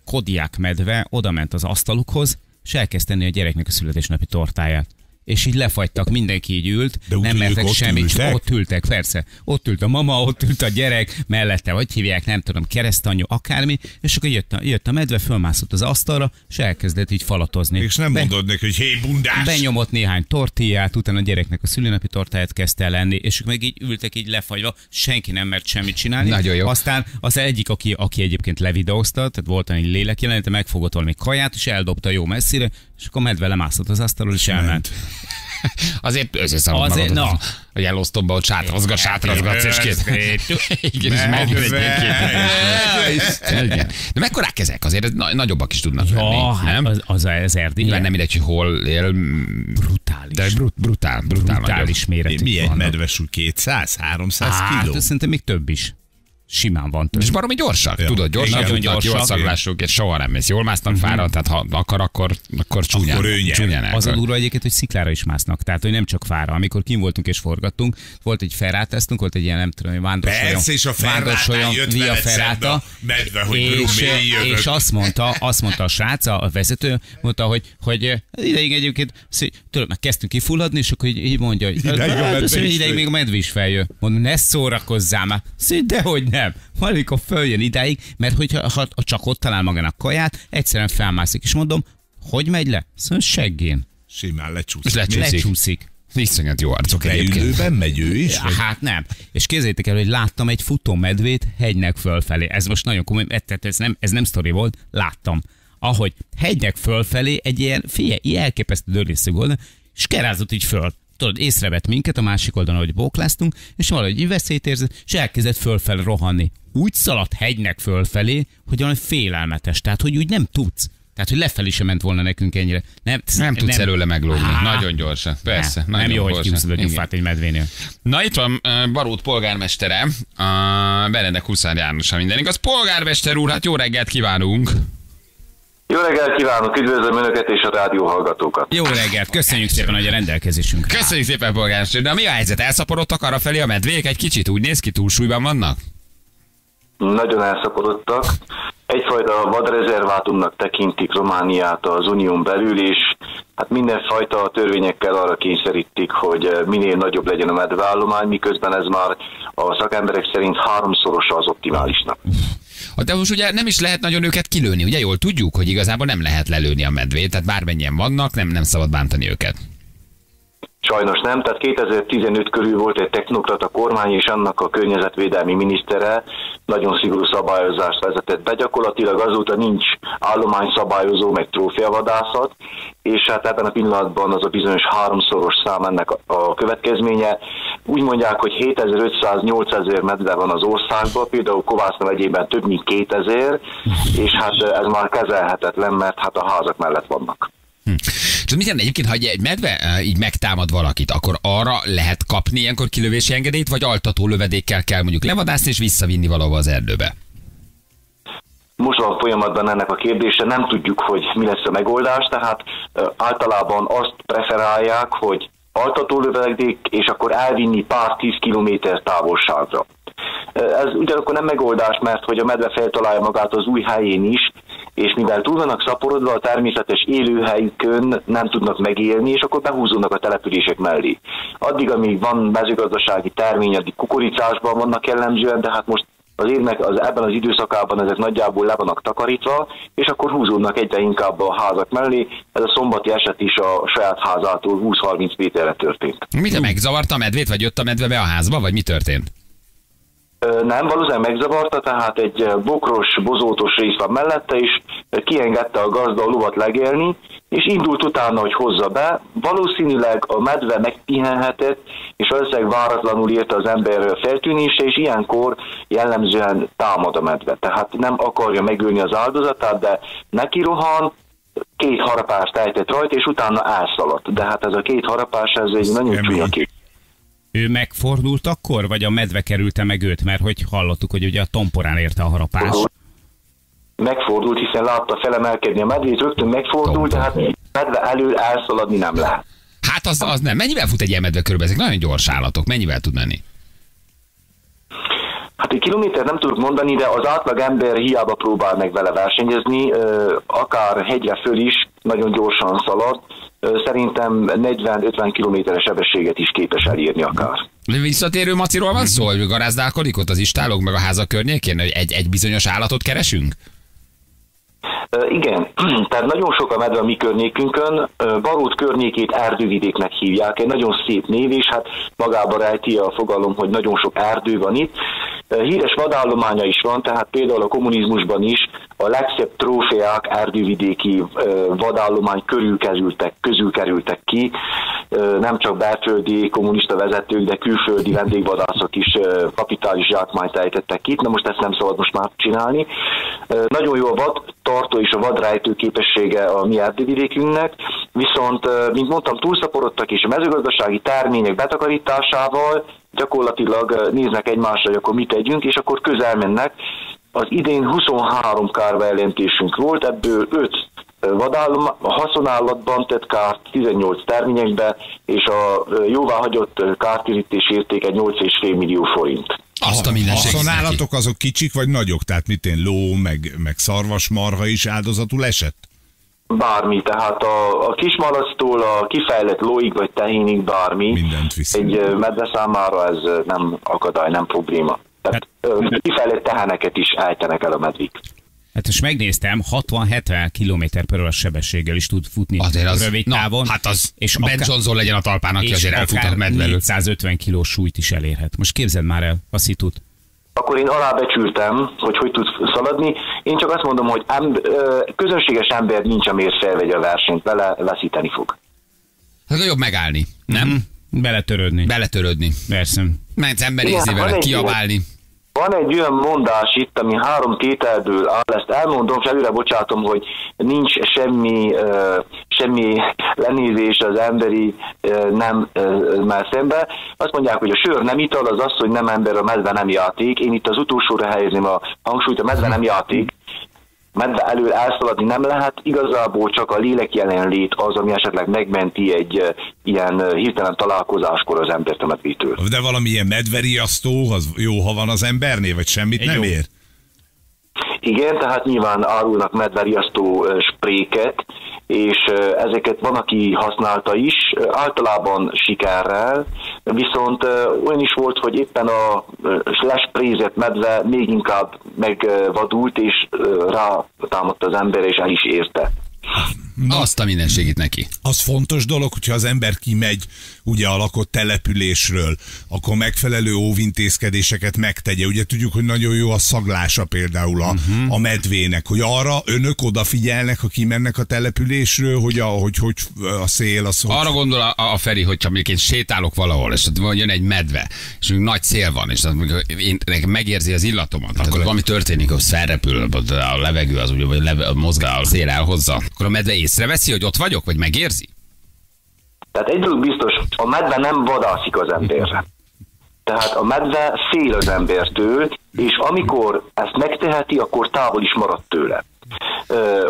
kodiák medve odament az asztalukhoz, és elkezdte enni a gyereknek a születésnapi tortáját. És így lefagytak, mindenki így ült, nem mertek semmit, ott ültek, persze. Ott ült a mama, ott ült a gyerek, mellette, hogy hívják, nem tudom, keresztanyú, akármi, és akkor jött a medve, fölmászott az asztalra, és elkezdett így falatozni. És nem mondod neki, hogy hé, bundás! Benyomott néhány tortillát, utána a gyereknek a szülinapi tortáját kezdte el enni, és ők meg így ültek, így lefagyva, senki nem mert semmit csinálni. Nagyon jó. Aztán az egyik, aki egyébként levideózta, tehát volt egy lélekjelenete, megfogott valami kaját, és eldobta jó messzire, és akkor a medve lemászott az asztalról, és elment. Azért összeszarod magadod, no. Hogy elosztomba, hogy sátrozgatsz, és két... Igen, és megőzd egy-két. De mekkorák ezek? Azért nagyobbak is tudnak lenni. Az erdély. Nyilván nem mindegy, hogy hol él. Brutális. De brutális méretük vannak. Mi egy medves úgy 200-300 kiló? Hát szerintem még több is. Simán van több. És baromi gyorsak, ja. Tudod, gyorsan futnak, jól szaglások, és soha nem mész. Jól másznak fára, tehát ha akar, akkor csúnyán. Akkor az a durva egyébként, hogy sziklára is másznak, tehát hogy nem csak fára. Amikor kim voltunk és forgattunk, volt egy ferrátáztunk, volt egy ilyen, nem tudom, vándorsolyon via ferráta, és azt mondta a srác, a vezető, mondta, hogy ideig egyébként, tőlem meg kezdtünk kifulladni, és akkor így mondja, hogy ideig még a medve is feljön. Mondom, ne szórakozzál már. Dehogy nem. Valamikor följön idáig, mert hogyha csak ott talál magának kaját, egyszerűen felmászik. És mondom, hogy megy le? Szóval seggén. Simán lecsúszik. Iszonyat jó arcok egyébként. Megy ő is? Ja, hát nem. És képzeljétek el, hogy láttam egy futó medvét hegynek fölfelé. Ez most nagyon komoly, ez nem sztori volt, láttam. Ahogy hegynek fölfelé egy ilyen, figyelj, elképesztő dörrészű oldal, és kerázott így föl. Tudod, észrevett minket a másik oldalon, hogy bókláztunk, és valahogy veszélyt érzett, és elkezdett fölfelé rohanni. Úgy szaladt hegynek fölfelé, hogy valami félelmetes, tehát hogy úgy nem tudsz. Tehát, hogy lefelé sem ment volna nekünk ennyire. Nem tudsz előle meglógni. Nagyon gyorsan. Persze. Nem jó, hogy kiúszod a gyufát egy medvénél. Na, itt van Barót polgármestere, Benedek Huszár János, ha minden igaz. Polgármester úr, hát jó reggelt kívánunk! Jó reggelt kívánok, üdvözlöm Önöket és a rádió hallgatókat. Jó reggelt, köszönjük szépen, hogy a rendelkezésünkre. Köszönjük szépen, polgármester. De mi a helyzet? Elszaporodtak arra felé a medvék? Egy kicsit úgy néz ki, túlsúlyban vannak? Nagyon elszaporodtak. Egyfajta vadrezervátumnak tekintik Romániát az unión belül, és hát mindenfajta törvényekkel arra kényszerítik, hogy minél nagyobb legyen a medveállomány, miközben ez már a szakemberek szerint 3-szorosa az optimálisnak. De most ugye nem is lehet nagyon őket kilőni, ugye jól tudjuk, hogy igazából nem lehet lelőni a medvét, tehát bármennyien vannak, nem szabad bántani őket. Sajnos nem, tehát 2015 körül volt egy technokrata kormány, és annak a környezetvédelmi minisztere nagyon szigorú szabályozást vezetett be. Gyakorlatilag azóta nincs állományszabályozó, meg trófeavadászat, és hát ebben a pillanatban az a bizonyos 3-szoros szám ennek a következménye. Úgy mondják, hogy 7500-8000 medve van az országban, például Kovászna megyében több mint 2000, és hát ez már kezelhetetlen, mert hát a házak mellett vannak. És mit jelent egyébként, ha egy medve így megtámad valakit, akkor arra lehet kapni ilyenkor kilövési engedélyt, vagy altató lövedékkel kell mondjuk levadászni és visszavinni valahova az erdőbe? Most van folyamatban ennek a kérdése, nem tudjuk, hogy mi lesz a megoldás, tehát általában azt preferálják, hogy altató lövedék, és akkor elvinni pár 10 kilométer távolságra. Ez ugyanakkor nem megoldás, mert hogy a medve feltalálja magát az új helyén is, és mivel túl vannak szaporodva, a természetes élőhelyükön nem tudnak megélni, és akkor behúzódnak a települések mellé. Addig, amíg van mezőgazdasági termény, addig kukoricásban vannak jellemzően, de hát most az évnek ebben az időszakában ezek nagyjából le vannak takarítva, és akkor húzódnak egyre inkább a házak mellé. Ez a szombati eset is a saját házától 20-30 méterre történt. Mit, megzavarta a medvét, vagy jött a medve be a házba, vagy mi történt? Nem, valószínűleg megzavarta, tehát egy bokros, bozótos rész van mellette, és kiengedte a gazda a lovat legelni, és indult utána, hogy hozza be. Valószínűleg a medve megpihenhetett, és valószínűleg váratlanul érte az ember feltűnése, és ilyenkor jellemzően támad a medve. Tehát nem akarja megölni az áldozatát, de neki rohan, két harapást ejtett rajta, és utána elszaladt. De hát ez a két harapás, ez egy nagyon csúnya kép. Ő megfordult akkor, vagy a medve kerülte meg őt? Mert hogy hallottuk, hogy ugye a tomporán érte a harapás. Megfordult, hiszen látta felemelkedni a medvét, rögtön megfordult, de hát medve elől elszaladni nem lehet. Hát az nem. Mennyivel fut egy ilyen medve körülbelül? Ezek nagyon gyors állatok. Mennyivel tud menni? Hát egy kilométer nem tudok mondani, de az átlag ember hiába próbál meg vele versenyezni, akár hegyre föl is nagyon gyorsan szalad. Szerintem 40-50 kilométeres sebességet is képes elírni akár. Visszatérő maciról van szó, hogy garázdálkodik ott az istálók meg a háza környékén, hogy egy bizonyos állatot keresünk? Igen, tehát nagyon sok a medve a mi környékünkön. Barót környékét Erdővidéknek hívják, egy nagyon szép név, és hát magába rejti a fogalom, hogy nagyon sok erdő van itt. Híres vadállománya is van, tehát például a kommunizmusban is a legszebb trófeák erdővidéki vadállomány közül kerültek ki. Nem csak belföldi kommunista vezetők, de külföldi vendégvadászok is kapitális zsákmányt ejtettek ki. Na most ezt nem szabad most már csinálni. Nagyon jó a vadtartó és a vadrejtő képessége a mi erdővidékünknek, viszont, mint mondtam, túlszaporodtak, és a mezőgazdasági termények betakarításával gyakorlatilag néznek egymásra, hogy akkor mit tegyünk, és akkor közel mennek. Az idén 23 kárbejelentésünk volt, ebből 5 haszonállatban tett kárt 18 terményekbe, és a jóváhagyott kártérítés értéke 8,5 millió forint. Haszonállatok azok kicsik vagy nagyok? Tehát mit én, ló, meg szarvasmarha is áldozatul esett? Bármi, tehát a kismaractól a kifejlett lóig vagy tehénig bármi. Egy medve számára ez nem akadály, nem probléma. Tehát kifejlett teheneket is ejtenek el a medvik. Hát most megnéztem, 60-70 km/h sebességgel is tud futni rövid távon. Hát az, és Ben Johnson legyen a talpán, aki azért elfut a medve előtt. 450 kilós súlyt is elérhet. Most képzeld már el a szitut. Akkor én alábecsültem, hogy tud szaladni. Én csak azt mondom, hogy közönséges ember nincs, amiért felvegye a versenyt, vele veszíteni fog. Hát jobb megállni, nem? Beletörődni. Persze. Mert emberézni vele, kiabálni. Van egy olyan mondás itt, ami 3 tételből áll, ezt elmondom, és előre bocsátom, hogy nincs semmi lenézés az emberi nemmel szembe. Azt mondják, hogy a sör nem ital, az az, hogy nem ember, a medve nem játék. Én itt az utolsóra helyezném a hangsúlyt, a medve nem játék. Medve elől elszaladni nem lehet, igazából csak a lélek jelenlét az, ami esetleg megmenti egy ilyen hirtelen találkozáskor az embert a medvétől. De valamilyen medveriasztó, az jó, ha van az embernél, vagy semmit egy nem jó. Ér? Igen, tehát nyilván árulnak medveriasztó spréket, és ezeket van, aki használta is, általában sikerrel, viszont olyan is volt, hogy éppen a lesprézett medve még inkább megvadult, és rátámadt az ember, és el is érte. Na, azt a mindenségét neki. Az fontos dolog, hogyha az ember kimegy ugye a lakott településről, akkor megfelelő óvintézkedéseket megtegye. Ugye tudjuk, hogy nagyon jó a szaglása például a medvének, hogy arra önök odafigyelnek, ha kimennek a településről, hogy a szél, a szó. Arra gondol a Feri, hogyha mondjuk én sétálok valahol, és jön egy medve, és nagy szél van, és én megérzi az illatomat, akkor valami történik, hogy felrepül a levegő, az ugye, vagy mozgál, a szél elhozza, akkor a medve észreveszi, hogy ott vagyok, vagy megérzi? Tehát egy dolog biztos, a medve nem vadászik az emberre. Tehát a medve fél az embertől, és amikor ezt megteheti, akkor távol is marad tőle.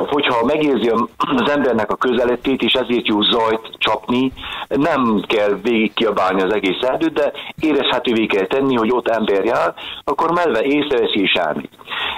Hogyha megérzi az embernek a közeletét, és ezért jó zajt csapni, nem kell végig kiabálni az egész erdőt, de érezhetővé kell tenni, hogy ott ember jár, akkor medve észreveszi és elmegy.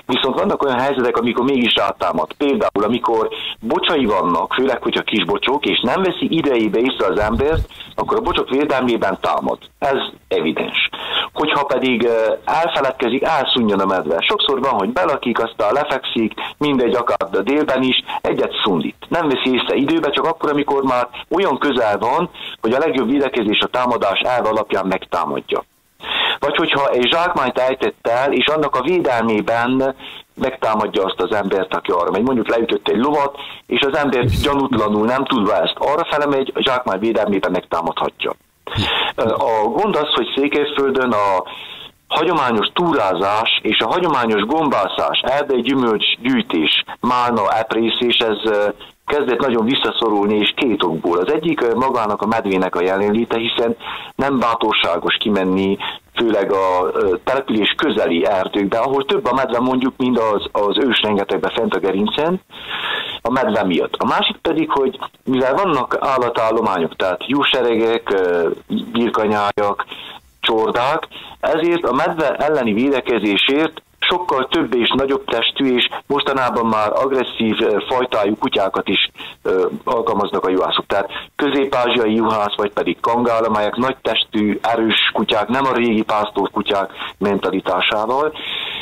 Viszont vannak olyan helyzetek, amikor mégis rátámad. Például, amikor bocsai vannak, főleg, hogyha kis bocsok, és nem veszi idejébe észre az embert, akkor a bocsok védelmében támad. Ez evidens. Hogyha pedig elfeledkezik, elszunjon a medve. Sokszor van, hogy belakik, aztán lefekszik, mindegy, akár a délben is, egyet szundít. Nem veszi észre időbe, csak akkor, amikor már olyan közel van, hogy a legjobb védekezés a támadás elve alapján megtámadja. Vagy hogyha egy zsákmányt ejtett el, és annak a védelmében megtámadja azt az embert, aki arra megy. Mondjuk leütött egy lovat, és az ember gyanútlanul, nem tudva ezt arra felemegy, a zsákmány védelmében megtámadhatja. A gond az, hogy Székelyföldön a hagyományos túrázás és a hagyományos gombászás, erdei gyümölcsgyűjtés, málna eprészés, ez kezdett nagyon visszaszorulni, és két okból. Az egyik magának a medvének a jelenléte, hiszen nem bátorságos kimenni, főleg a település közeli erdőkbe, ahol több a medve mondjuk, mint az ős rengetegben fent a gerincen, a medve miatt. A másik pedig, hogy mivel vannak állatállományok, tehát juhseregek, birkanyájak, csordák, ezért a medve elleni védekezésért sokkal több és nagyobb testű, és mostanában már agresszív fajtájú kutyákat is alkalmaznak a juhászok. Tehát közép-ázsiai juhász, vagy pedig kangál, amelyek nagy testű, erős kutyák, nem a régi pásztor kutyák mentalitásával.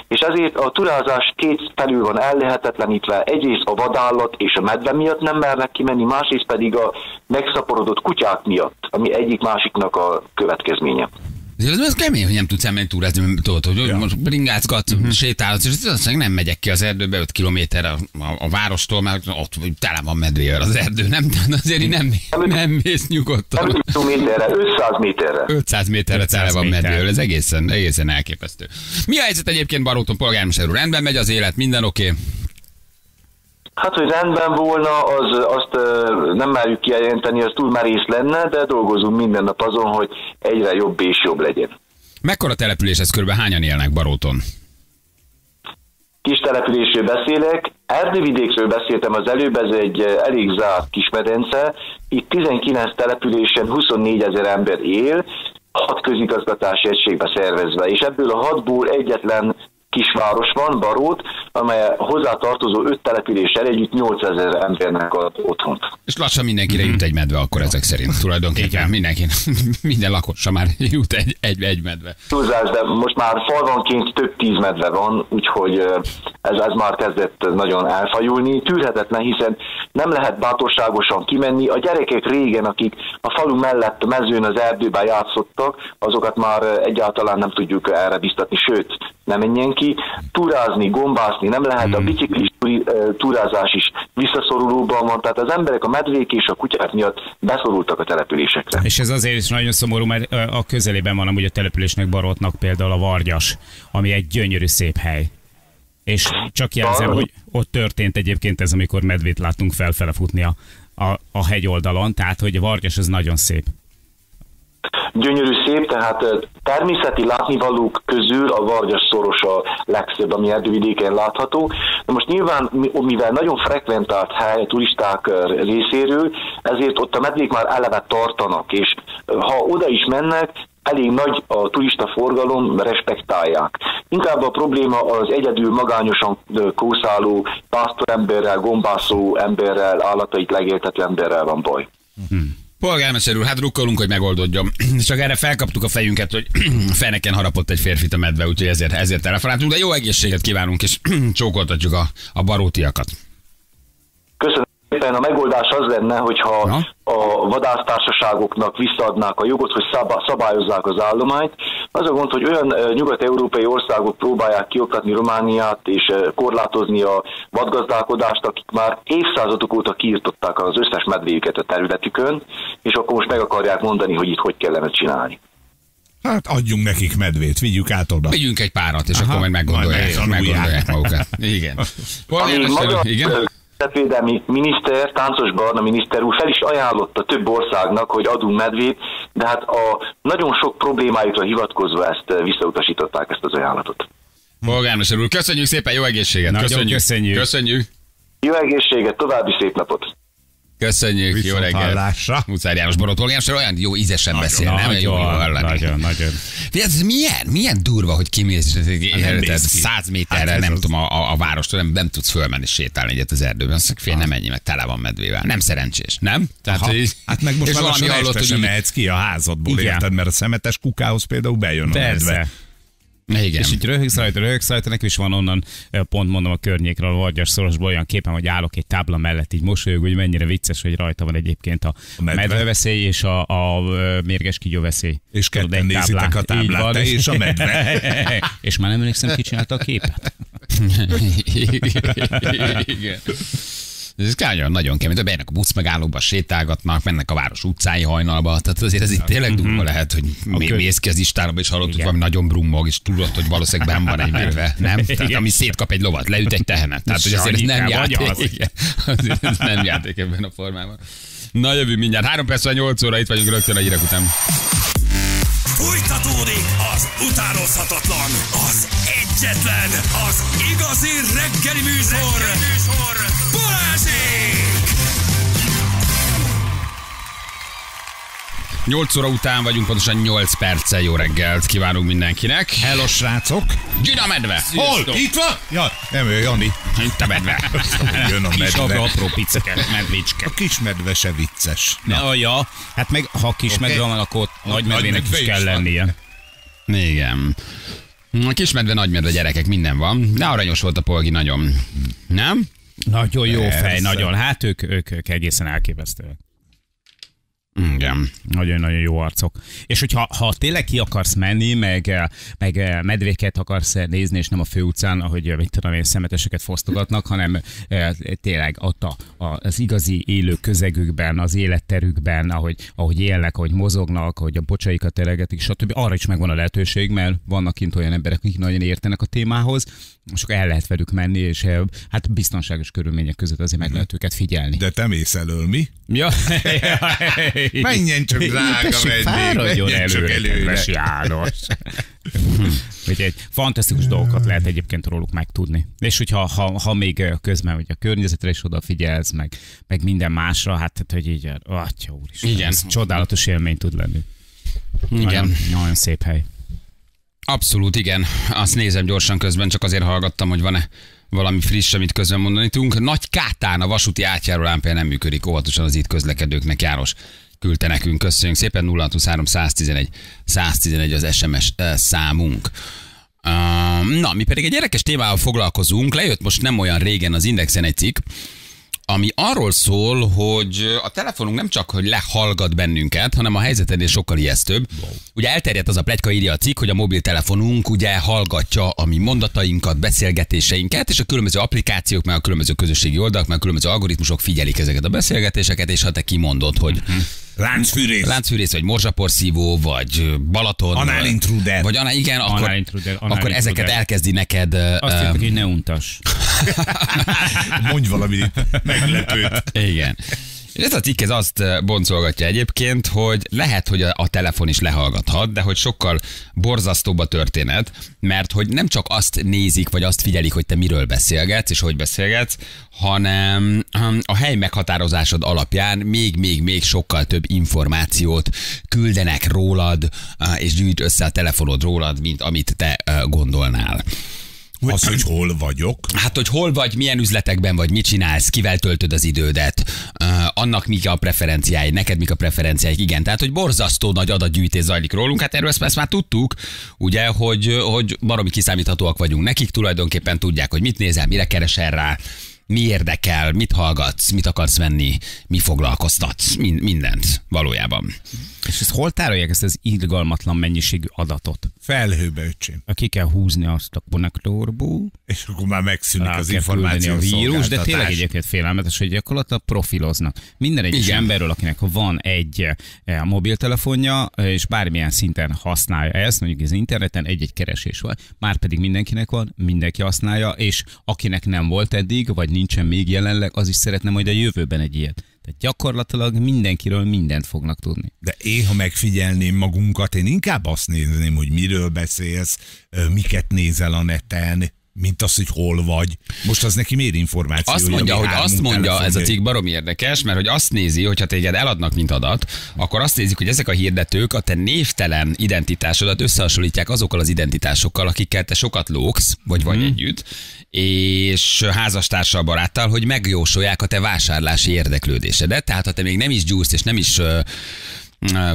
És ezért a turázás két felül van ellehetetlenítve, egyrészt a vadállat és a medve miatt nem mernek kimenni, másrészt pedig a megszaporodott kutyák miatt, ami egyik-másiknak a következménye. Ez kemény, hogy nem tudsz elmenni túrázni, hogy most bringázgatsz, sétálsz, és aztán nem megyek ki az erdőbe 5 kilométerre a várostól, mert ott tele van medvével az erdő, nem, azért nem mész nyugodtan. 500 méterre. 500 méterre tele van medvével, ez egészen elképesztő. Mi a helyzet egyébként Baróton polgármesterről? Rendben megy az élet, minden oké? Okay. Hát, hogy rendben volna, azt nem merjük kijelenteni, az túl merész lenne, de dolgozunk minden nap azon, hogy egyre jobb és jobb legyen. Mekkora település ez, körülbelül hányan élnek Baróton? Kis településről beszélek, Erdővidékről beszéltem az előbb, ez egy elég zárt kismedence, itt 19 településen 24 000 ember él, 6 közigazgatási egységbe szervezve, és ebből a 6-ból egyetlen kisváros van, Barót, amely hozzátartozó 5 településsel együtt 8000 embernek ad otthont. És lassan mindenkire jut egy medve, akkor ezek szerint tulajdonképpen minden lakosra már jut egy medve. Túlzás, de most már falvanként több 10 medve van, úgyhogy ez már kezdett nagyon elfajulni. Tűrhetetlen, hiszen nem lehet bátorságosan kimenni. A gyerekek régen, akik a falu mellett mezőn az erdőben játszottak, azokat már egyáltalán nem tudjuk erre biztatni, sőt, nem menjen ki. Túrázni, gombászni nem lehet, a biciklis túrázás is visszaszorulóban van, tehát az emberek a medvék és a kutyák miatt beszorultak a településekre. És ez azért is nagyon szomorú, mert a közelében van amúgy a településnek, Barótnak például a Vargyas, ami egy gyönyörű szép hely. És csak jelzem, hogy ott történt egyébként ez, amikor medvét láttunk felfele futni a hegyoldalon, tehát hogy a Vargyas az nagyon szép. Gyönyörű szép, tehát természeti látnivalók közül a Vargyas szoros a legszebb, ami Erdővidéken látható. De most nyilván, mivel nagyon frekventált hely a turisták részéről, ezért ott a medvék már eleve tartanak, és ha oda is mennek, elég nagy a turista forgalom, respektálják. Inkább a probléma az egyedül magányosan kószáló, pásztoremberrel, gombászó emberrel, állatait legeltető emberrel van baj. Polgármester úr, hát rukkolunk, hogy megoldódjon. Csak erre felkaptuk a fejünket, hogy feneken harapott egy férfit a medve, úgyhogy ezért telefonáltunk, de jó egészséget kívánunk, és csókoltatjuk a barótiakat. Köszönöm szépen, a megoldás az lenne, hogyha a vadásztársaságoknak visszaadnák a jogot, hogy szabályozzák az állományt. Az a gond, hogy olyan nyugat-európai országok próbálják kioktatni Romániát és korlátozni a vadgazdálkodást, akik már évszázadok óta kiirtották az összes medvéjüket a területükön, és akkor most meg akarják mondani, hogy itt hogy kellene csinálni. Hát adjunk nekik medvét, vigyük át oda. Vigyünk egy párat, és akkor majd meggondolják magukat. Igen. A védelmi miniszter, Táncos Barna miniszter úr fel is ajánlotta több országnak, hogy adunk medvét, de hát a nagyon sok problémájukra hivatkozva ezt visszautasították, ezt az ajánlatot. Polgármester úr, köszönjük szépen, jó egészséget! Köszönjük! Jó egészséget, további szép napot! Köszönjük, viszont jó reggelt! Huszár János Barót polgármester olyan jó ízesen beszél, nem? Jó hallani. Nagyon. Ez milyen durva, hogy kimész 100 méterre, hát nem tudom, a várostól nem tudsz fölmenni sétálni egyet az erdőben. Azt mondjuk, nem ennyi, meg tele van medvével. Nem szerencsés, nem? Tehát, hát meg most már valami hallott, hogy mehetsz ki a házadból, érted, mert a szemetes kukához például bejön a medve. Igen. És így röhögsz rajta, nekem is van onnan, pont mondom a környékről, a Vargyas szorosból olyan képen, hogy állok egy tábla mellett, így mosolyog, hogy mennyire vicces, hogy rajta van egyébként a medveveszély és a mérges kígyóveszély. És ketten nézitek a táblát, te és a medve. És már nem emlékszem, ki csinálta a képet. Igen. Ez nagyon kemény. De bejönnek a buszmegállóba, sétálgatnak, mennek a város utcái hajnalba. Tehát azért ez itt tényleg durva lehet, hogy mész ki az Istállóba, és hallod, hogy valami nagyon brummog, és tudod, hogy valószínűleg benn van egy mérve. Nem? Tehát ami szétkap egy lovat, leüt egy tehenet. Tehát hogy azért ez nem játék. Azért ez nem játék ebben a formában. Na, jövünk mindjárt. 3 perc, 8 óra, itt vagyunk rögtön a hírek után. Fújtatódik az utánozhatatlan, az egyetlen, az igazi reggeli műsor, Balázsék! 8 óra után vagyunk, pontosan 8 perccel jó reggelt kívánunk mindenkinek. Hello, srácok! Gina medve! Sziasztok. Hol? Itt van? Ja, nem ő, Jani. Itt a medve. Jön a medve. Kis apró piceket, medvicske. A kis medve se vicces. Na, ja. Hát meg, ha kis medve van, akkor nagy medvének is kell lennie. Igen. A kis medve, nagy medve, gyerekek, minden van. De aranyos volt a Polgi nagyon. Nem? Nagyon jó fej, nagyon. Hát ők egészen elképesztőek. Igen. Nagyon-nagyon jó arcok. És hogyha tényleg ki akarsz menni, meg medvéket akarsz nézni, és nem a főutcán, ahogy mit tudom én, szemeteseket fosztogatnak, hanem tényleg ott az igazi élő közegükben, az életterükben, ahogy élnek, ahogy mozognak, ahogy a bocsaikat elegetik, stb. Arra is megvan a lehetőség, mert vannak kint olyan emberek, akik nagyon értenek a témához, és akkor el lehet velük menni, és hát biztonságos körülmények között azért meg lehet őket figyelni. De te mész elől, mi? Ja. Menjen csak, drága vendég, menjen csak előre. Úgyhogy fantasztikus dolgokat lehet egyébként róluk megtudni. És hogyha még közben hogy a környezetre is odafigyelsz, meg minden másra, hát tehát, hogy így, atya úristen, igen. Ez csodálatos élmény tud lenni. Igen. Nagyon, nagyon szép hely. Abszolút, igen. Azt nézem gyorsan közben, csak azért hallgattam, hogy van-e valami friss, amit közben mondani tudunk. Nagy Kátán a vasúti átjáró lámpja nem működik, óvatosan az itt közlekedőknek. János küldte nekünk, köszönjük szépen. 063 111 111 az SMS számunk. Na, mi pedig egy érdekes témával foglalkozunk. Lejött most nem olyan régen az Indexen egy cikk, ami arról szól, hogy a telefonunk nem csak, hogy lehallgat bennünket, hanem a helyzetednél sokkal ijesztőbb. Ugye elterjedt az a pletyka, írja a cikk, hogy a mobiltelefonunk ugye hallgatja a mi mondatainkat, beszélgetéseinket, és a különböző applikációk, meg a különböző közösségi oldalak, meg a különböző algoritmusok figyelik ezeket a beszélgetéseket, és ha te kimondod, hogy láncfűrész. Láncfűrész, vagy morzsaporszívó, vagy Balaton. Análintruder. Vagy igen, akkor ezeket elkezdi neked. Azt hiszem, hogy ne untas. Mondj valamit meglepőt. Igen. Ez a cikk ez azt boncolgatja egyébként, hogy lehet, hogy a telefon is lehallgathat, de hogy sokkal borzasztóbb a történet, mert hogy nem csak azt nézik, vagy azt figyelik, hogy te miről beszélgetsz, és hogy beszélgetsz, hanem a hely meghatározásod alapján még sokkal több információt küldenek rólad, és gyűjt össze a telefonod rólad, mint amit te gondolnál. Az, hogy hol vagyok. Hát, hogy hol vagy, milyen üzletekben vagy, mit csinálsz, kivel töltöd az idődet, annak mik a preferenciáid, neked mik a preferenciáid, igen. Tehát, hogy borzasztó nagy adatgyűjtés zajlik rólunk, hát erről ezt már tudtuk, ugye, hogy baromi kiszámíthatóak vagyunk nekik, tulajdonképpen tudják, hogy mit nézel, mire keresel rá, mi érdekel, mit hallgatsz, mit akarsz venni, mi foglalkoztatsz, mindent valójában. És ezt hol tárolják ezt az irgalmatlan mennyiségű adatot? Felhőbe, öcsém. Ki kell húzni azt a konnektorból. És akkor már megszűnik az információ. A vírus, de tényleg egyébként félelmetes, hogy gyakorlatilag profiloznak. Minden egyes emberről, akinek van egy mobiltelefonja, és bármilyen szinten használja ezt, mondjuk az interneten egy-egy keresés van, már pedig mindenkinek van, mindenki használja, és akinek nem volt eddig, vagy nincsen még jelenleg, az is szeretne majd a jövőben egy ilyet. Tehát gyakorlatilag mindenkiről mindent fognak tudni. De ha megfigyelném magunkat, én inkább azt nézném, hogy miről beszélsz, miket nézel a neten, mint az, hogy hol vagy. Most az neki miért információ? Azt mondja, hogy azt mondja, ez a cikk baromi érdekes, mert hogy azt nézi, hogyha téged eladnak, mint adat, akkor azt nézik, hogy ezek a hirdetők a te névtelen identitásodat összehasonlítják azokkal az identitásokkal, akikkel te sokat lógsz, vagy vagy együtt, és házastársal, baráttal, hogy megjósolják a te vásárlási érdeklődésedet. Tehát, ha te még nem is gyúrsz, és nem is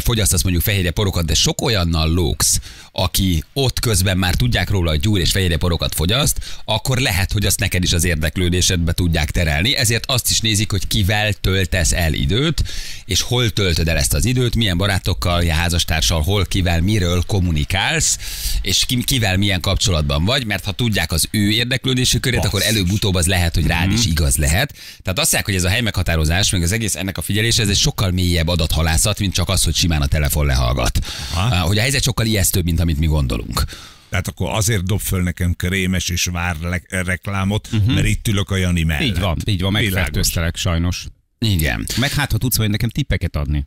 fogyasztasz mondjuk fehérje porokat, de sok olyannal lóksz, aki ott közben már tudják róla, hogy gyúr és fehérje porokat fogyaszt, akkor lehet, hogy azt neked is az érdeklődésedbe tudják terelni, ezért azt is nézik, hogy kivel töltesz el időt, és hol töltöd el ezt az időt, milyen barátokkal, milyen házastársal, hol, kivel, miről kommunikálsz, és kivel milyen kapcsolatban vagy, mert ha tudják az ő érdeklődési körét, akkor előbb-utóbb az lehet, hogy rád is igaz lehet. Tehát azt mondják, hogy ez a helymeghatározás, meg az egész ennek a figyelése, ez egy sokkal mélyebb adathalászat, mint csak az, hogy simán a telefon lehallgat. Hogy a helyzet sokkal ijesztőbb, mint amit mi gondolunk. Tehát akkor azért dob föl nekem krémes és vár reklámot, mert itt ülök a Jani mellett. Így van, megfertőztelek sajnos. Igen. Meg hát, ha tudsz vagy nekem tippeket adni.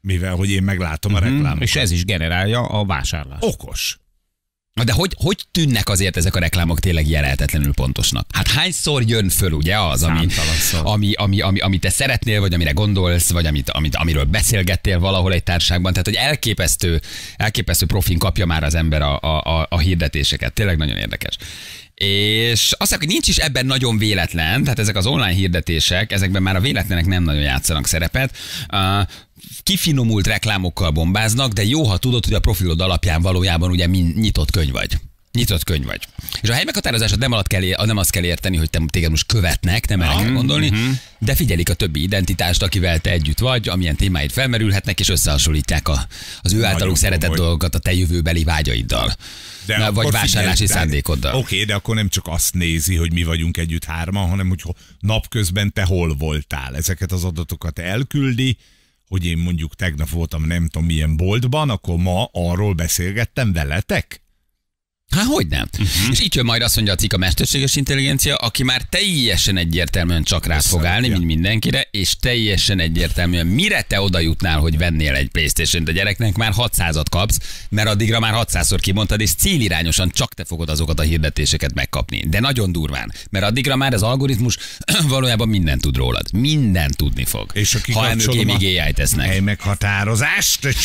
Mivel, hogy én meglátom a reklámokat. És ez is generálja a vásárlást. Okos. De hogy tűnnek azért ezek a reklámok tényleg jelöltetlenül pontosnak? Hát hányszor jön föl ugye az, ami te szeretnél, vagy amire gondolsz, vagy amiről beszélgettél valahol egy társágban. Tehát, hogy elképesztő profin kapja már az ember a hirdetéseket. Tényleg nagyon érdekes. És azt mondják, hogy nincs is ebben nagyon véletlen, tehát ezek az online hirdetések, ezekben már a véletlenek nem nagyon játszanak szerepet. Kifinomult reklámokkal bombáznak, de jó, ha tudod, hogy a profilod alapján valójában ugye nyitott könyv vagy. És a helymeghatározásod nem azt kell érteni, hogy téged most követnek, nem erre kell gondolni, de figyelik a többi identitást, akivel te együtt vagy, amilyen témáid felmerülhetnek, és összehasonlítják az ő általuk szeretett dolgokat a te jövőbeli vágyaiddal. Vagy vásárlási szándékoddal. Oké, de akkor nem csak azt nézi, hogy mi vagyunk együtt hárman, hanem hogy napközben te hol voltál. Ezeket az adatokat elküldi, hogy én mondjuk tegnap voltam nem tudom milyen boltban, akkor ma arról beszélgettem veletek? Há, hogy nem. És itt jön majd azt mondja a cikk, a mesterséges intelligencia, aki már teljesen egyértelműen csak rá fog állni, mint mindenkire, és teljesen egyértelműen mire te oda jutnál, hogy vennél egy PlayStation-t a gyereknek, már 600-at kapsz, mert addigra már 600-szor kimondtad, és célirányosan csak te fogod azokat a hirdetéseket megkapni. De nagyon durván, mert addigra már az algoritmus valójában mindent tud rólad. Mindent tudni fog. És aki kapcsolom a helymeghatározást,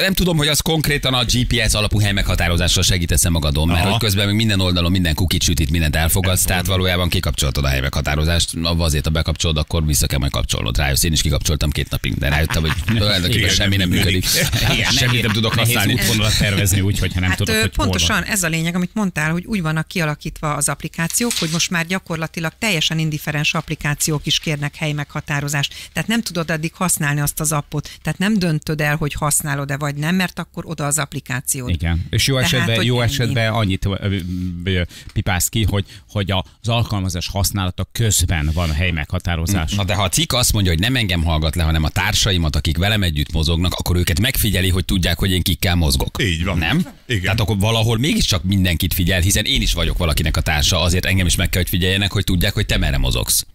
nem tudom, hogy az konkrétan a GPS alapú helymeghatározásra segítesz-e magadon, mert hogy közben még minden oldalon minden kukit sütit, mindent elfogadsz, tehát valójában kikapcsoltad a helymeghatározást, azért, ha bekapcsolod, akkor vissza kell majd kapcsolnod. Rájössz, én is kikapcsoltam 2 napig, de rájöttem, hogy tulajdonképpen semmi nem működik. Semmit nem tudok használni. Nehéz útvonalat tervezni, úgyhogy ha nem tudod, hogy pontosan ez a lényeg, amit mondtál, hogy úgy vannak kialakítva az applikációk, hogy most már gyakorlatilag teljesen indiferens applikációk is kérnek helymeghatározást. Tehát nem tudod addig használni azt az appot. Tehát nem döntöd el, hogy használod-e vagy nem, mert akkor oda az applikációd. Igen. És jó esetben annyit pipálsz ki, hogy az alkalmazás használata közben van helymeghatározás. Na de ha a cikk azt mondja, hogy nem engem hallgat le, hanem a társaimat, akik velem együtt mozognak, akkor őket megfigyeli, hogy tudják, hogy én kikkel mozgok. Így van. Nem? Igen. Tehát akkor valahol mégiscsak mindenkit figyel, hiszen én is vagyok valakinek a társa, azért engem is meg kell, hogy figyeljenek, hogy tudják, hogy te merre mozogsz.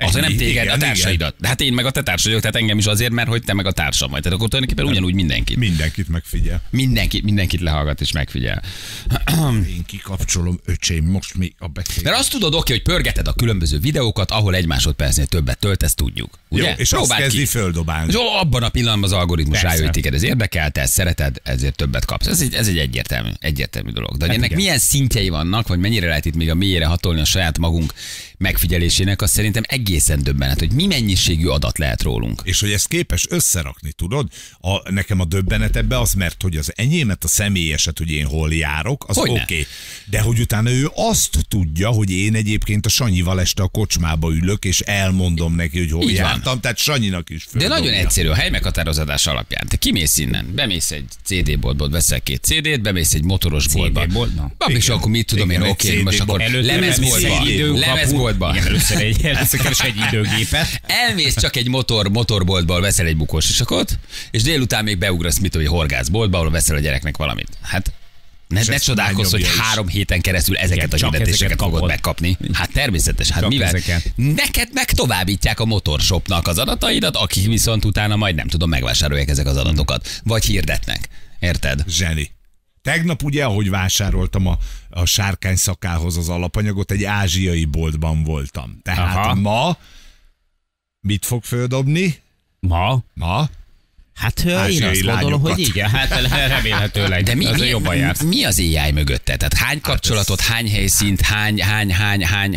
Azért nem téged, igen, a társaidat. De hát én meg a te társad vagyok, tehát engem is azért, mert hogy te meg a társam vagy. Tehát akkor tulajdonképpen ugyanúgy mindenkit. Mindenkit megfigyel. Mindenkit lehallgat és megfigyel. Én kikapcsolom, öcsém, most mi a beszél. Mert azt tudod, oké, hogy pörgeted a különböző videókat, ahol egy másodpercnél többet töltesz, tudjuk. Ugye? Jó, és azt kezdi földobálni. És abban a pillanatban az algoritmus rájött, téged ez érdekel, te ezt szereted, ezért többet kapsz. Ez egy egyértelmű dolog. De ennek milyen szintjei vannak, vagy mennyire lehet itt még a mélyére hatolni a saját magunk megfigyelésének, azt szerintem egészen döbbenet, hogy mi mennyiségű adat lehet rólunk. És hogy ezt képes összerakni, tudod? Nekem a döbbenet ebbe az, mert hogy az enyémet, a személyeset, hogy én hol járok, az oké. De hogy utána ő azt tudja, hogy én egyébként a Sanyival este a kocsmába ülök, és elmondom neki, hogy hol jártam, tehát Sanyinak is földobja. De nagyon egyszerű, a helymeghatározás alapján. Te kimész innen, bemész egy CD-boltba, veszel 2 CD-t, bemész egy motoros boltba. És akkor mit tudom én, oké, most akkor lemezboltba. Egy időgépet. Elmész csak egy motorboltból, veszel egy bukós isakot, és délután még beugrasz mitől egy horgászboltba, ahol veszel a gyereknek valamit. Hát ne csodálkozz, hogy 3 héten keresztül ezeket a hirdetéseket fogod megkapni. Hát természetes, hát mivel? Neked meg továbbítják a motorshopnak az adataidat, akik viszont utána majd nem tudom, megvásárolják ezek az adatokat. Vagy hirdetnek. Érted? Zseni. Tegnap ugye, ahogy vásároltam a sárkány szakához az alapanyagot, egy ázsiai boltban voltam. Tehát ma mit fog földobni? Ma? Hát én azt gondolom, hogy igen, hát remélhetőleg. De mi az AI mögötte? Tehát hány kapcsolatot, hány helyszínt, hány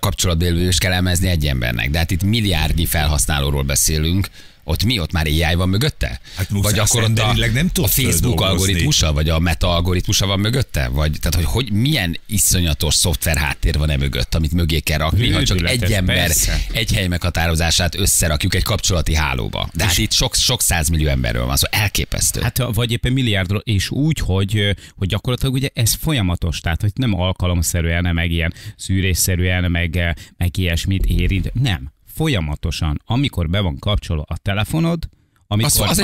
kapcsolatbélülést kell elemezni egy embernek? De hát itt milliárdnyi felhasználóról beszélünk. Ott már AI van mögötte? Hát vagy akkor ott a Facebook algoritmusa, vagy a Meta algoritmusa van mögötte? Vagy, tehát, hogy milyen iszonyatos szoftver háttér van e mögött, amit mögé kell rakni, ha csak egy ember persze. Egy hely meghatározását összerakjuk egy kapcsolati hálóba. De hát itt sok százmillió emberről van, szóval elképesztő. Hát vagy éppen milliárdról, és úgy, hogy gyakorlatilag ugye ez folyamatos, tehát hogy nem alkalomszerűen, meg ilyen szűrésszerűen, meg ilyesmit érint, nem. Folyamatosan, amikor be van kapcsolva a telefonod, amikor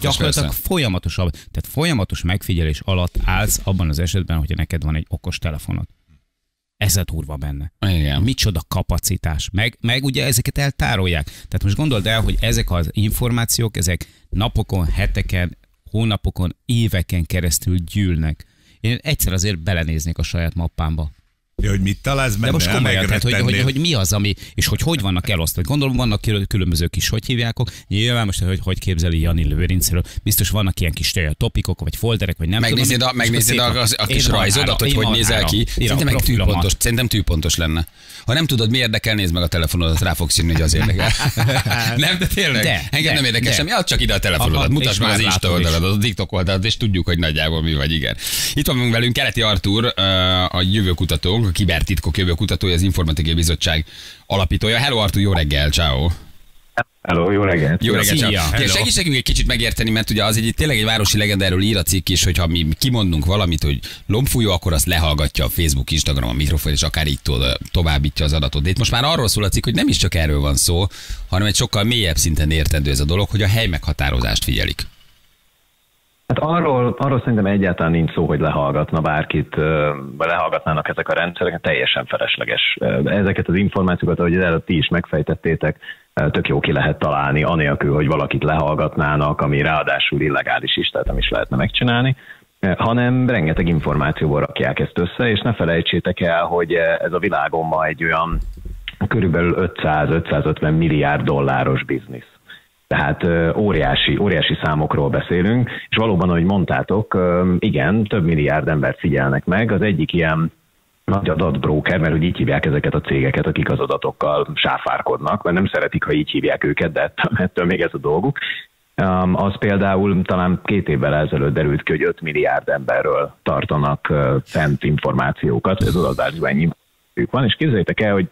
gyakorlatilag folyamatosabb, tehát folyamatos megfigyelés alatt állsz abban az esetben, hogyha neked van egy okos telefonod. Ez a durva benne. Igen. Micsoda kapacitás. Meg ugye ezeket eltárolják. Tehát most gondold el, hogy ezek az információk, ezek napokon, heteken, hónapokon, éveken keresztül gyűlnek. Én egyszer azért belenéznék a saját mappámba. Ja, hogy mit találsz benne? De most komolyan, tehát, hogy mi az, ami, és hogy vannak elosztva. Gondolom, vannak különböző kis hogy hívjákok. Nyilván most, hogy képzeli Jani Lőrincről. Biztos vannak ilyen kis topikok, vagy folderek, vagy nem tudom. Megnézed a kis rajzodat, hogy hogy nézel ki. Szerintem tűpontos lenne. Ha nem tudod, mi érdekel, nézd meg a telefonodat, rá fogsz jönni, hogy az érdekel. Nem, de tényleg? Engem nem érdekel semmi. Add csak ide a telefonodat, mutasd meg az Insta oldaladat, a TikTok oldaladat, és tudjuk, hogy nagyjából mi vagy, igen. Itt van velünk Keleti Artúr, a jövőkutató, a kibertitkok jövőkutatója, az Informatikai Bizottság alapítója. Hello Artúr, jó reggel, ciao. Hello, jó reggel. Jó reggel, ciao. Segíts nekünk egy kicsit megérteni, mert ugye az egy tényleg egy városi legendáról ír a cikk is, hogyha mi kimondunk valamit, hogy lombfújó, akkor azt lehallgatja a Facebook, Instagram, a mikrofon, és akár így továbbítja az adatot. De itt most már arról szól a cikk, hogy nem is csak erről van szó, hanem egy sokkal mélyebb szinten értendő ez a dolog, hogy a hely meghatározást figyelik. Hát arról szerintem egyáltalán nincs szó, hogy lehallgatna bárkit, vagy lehallgatnának ezek a rendszerek, teljesen felesleges. Ezeket az információkat, ahogy előtt ti is megfejtettétek, tök jó ki lehet találni, anélkül, hogy valakit lehallgatnának, ami ráadásul illegális is, tehát nem is lehetne megcsinálni, hanem rengeteg információból rakják ezt össze, és ne felejtsétek el, hogy ez a világon ma egy olyan körülbelül 500-550 milliárd dolláros biznisz. Tehát óriási számokról beszélünk, és valóban, ahogy mondtátok, igen, több milliárd embert figyelnek meg. Az egyik ilyen nagy adatbróker, mert hogy így hívják ezeket a cégeket, akik az adatokkal sáfárkodnak, mert nem szeretik, ha így hívják őket, de ettől még ez a dolguk. Az például talán 2 évvel ezelőtt derült ki, hogy 5 milliárd emberről tartanak fent információkat, ez adatbázisban ennyi van, és képzeljétek el, hogy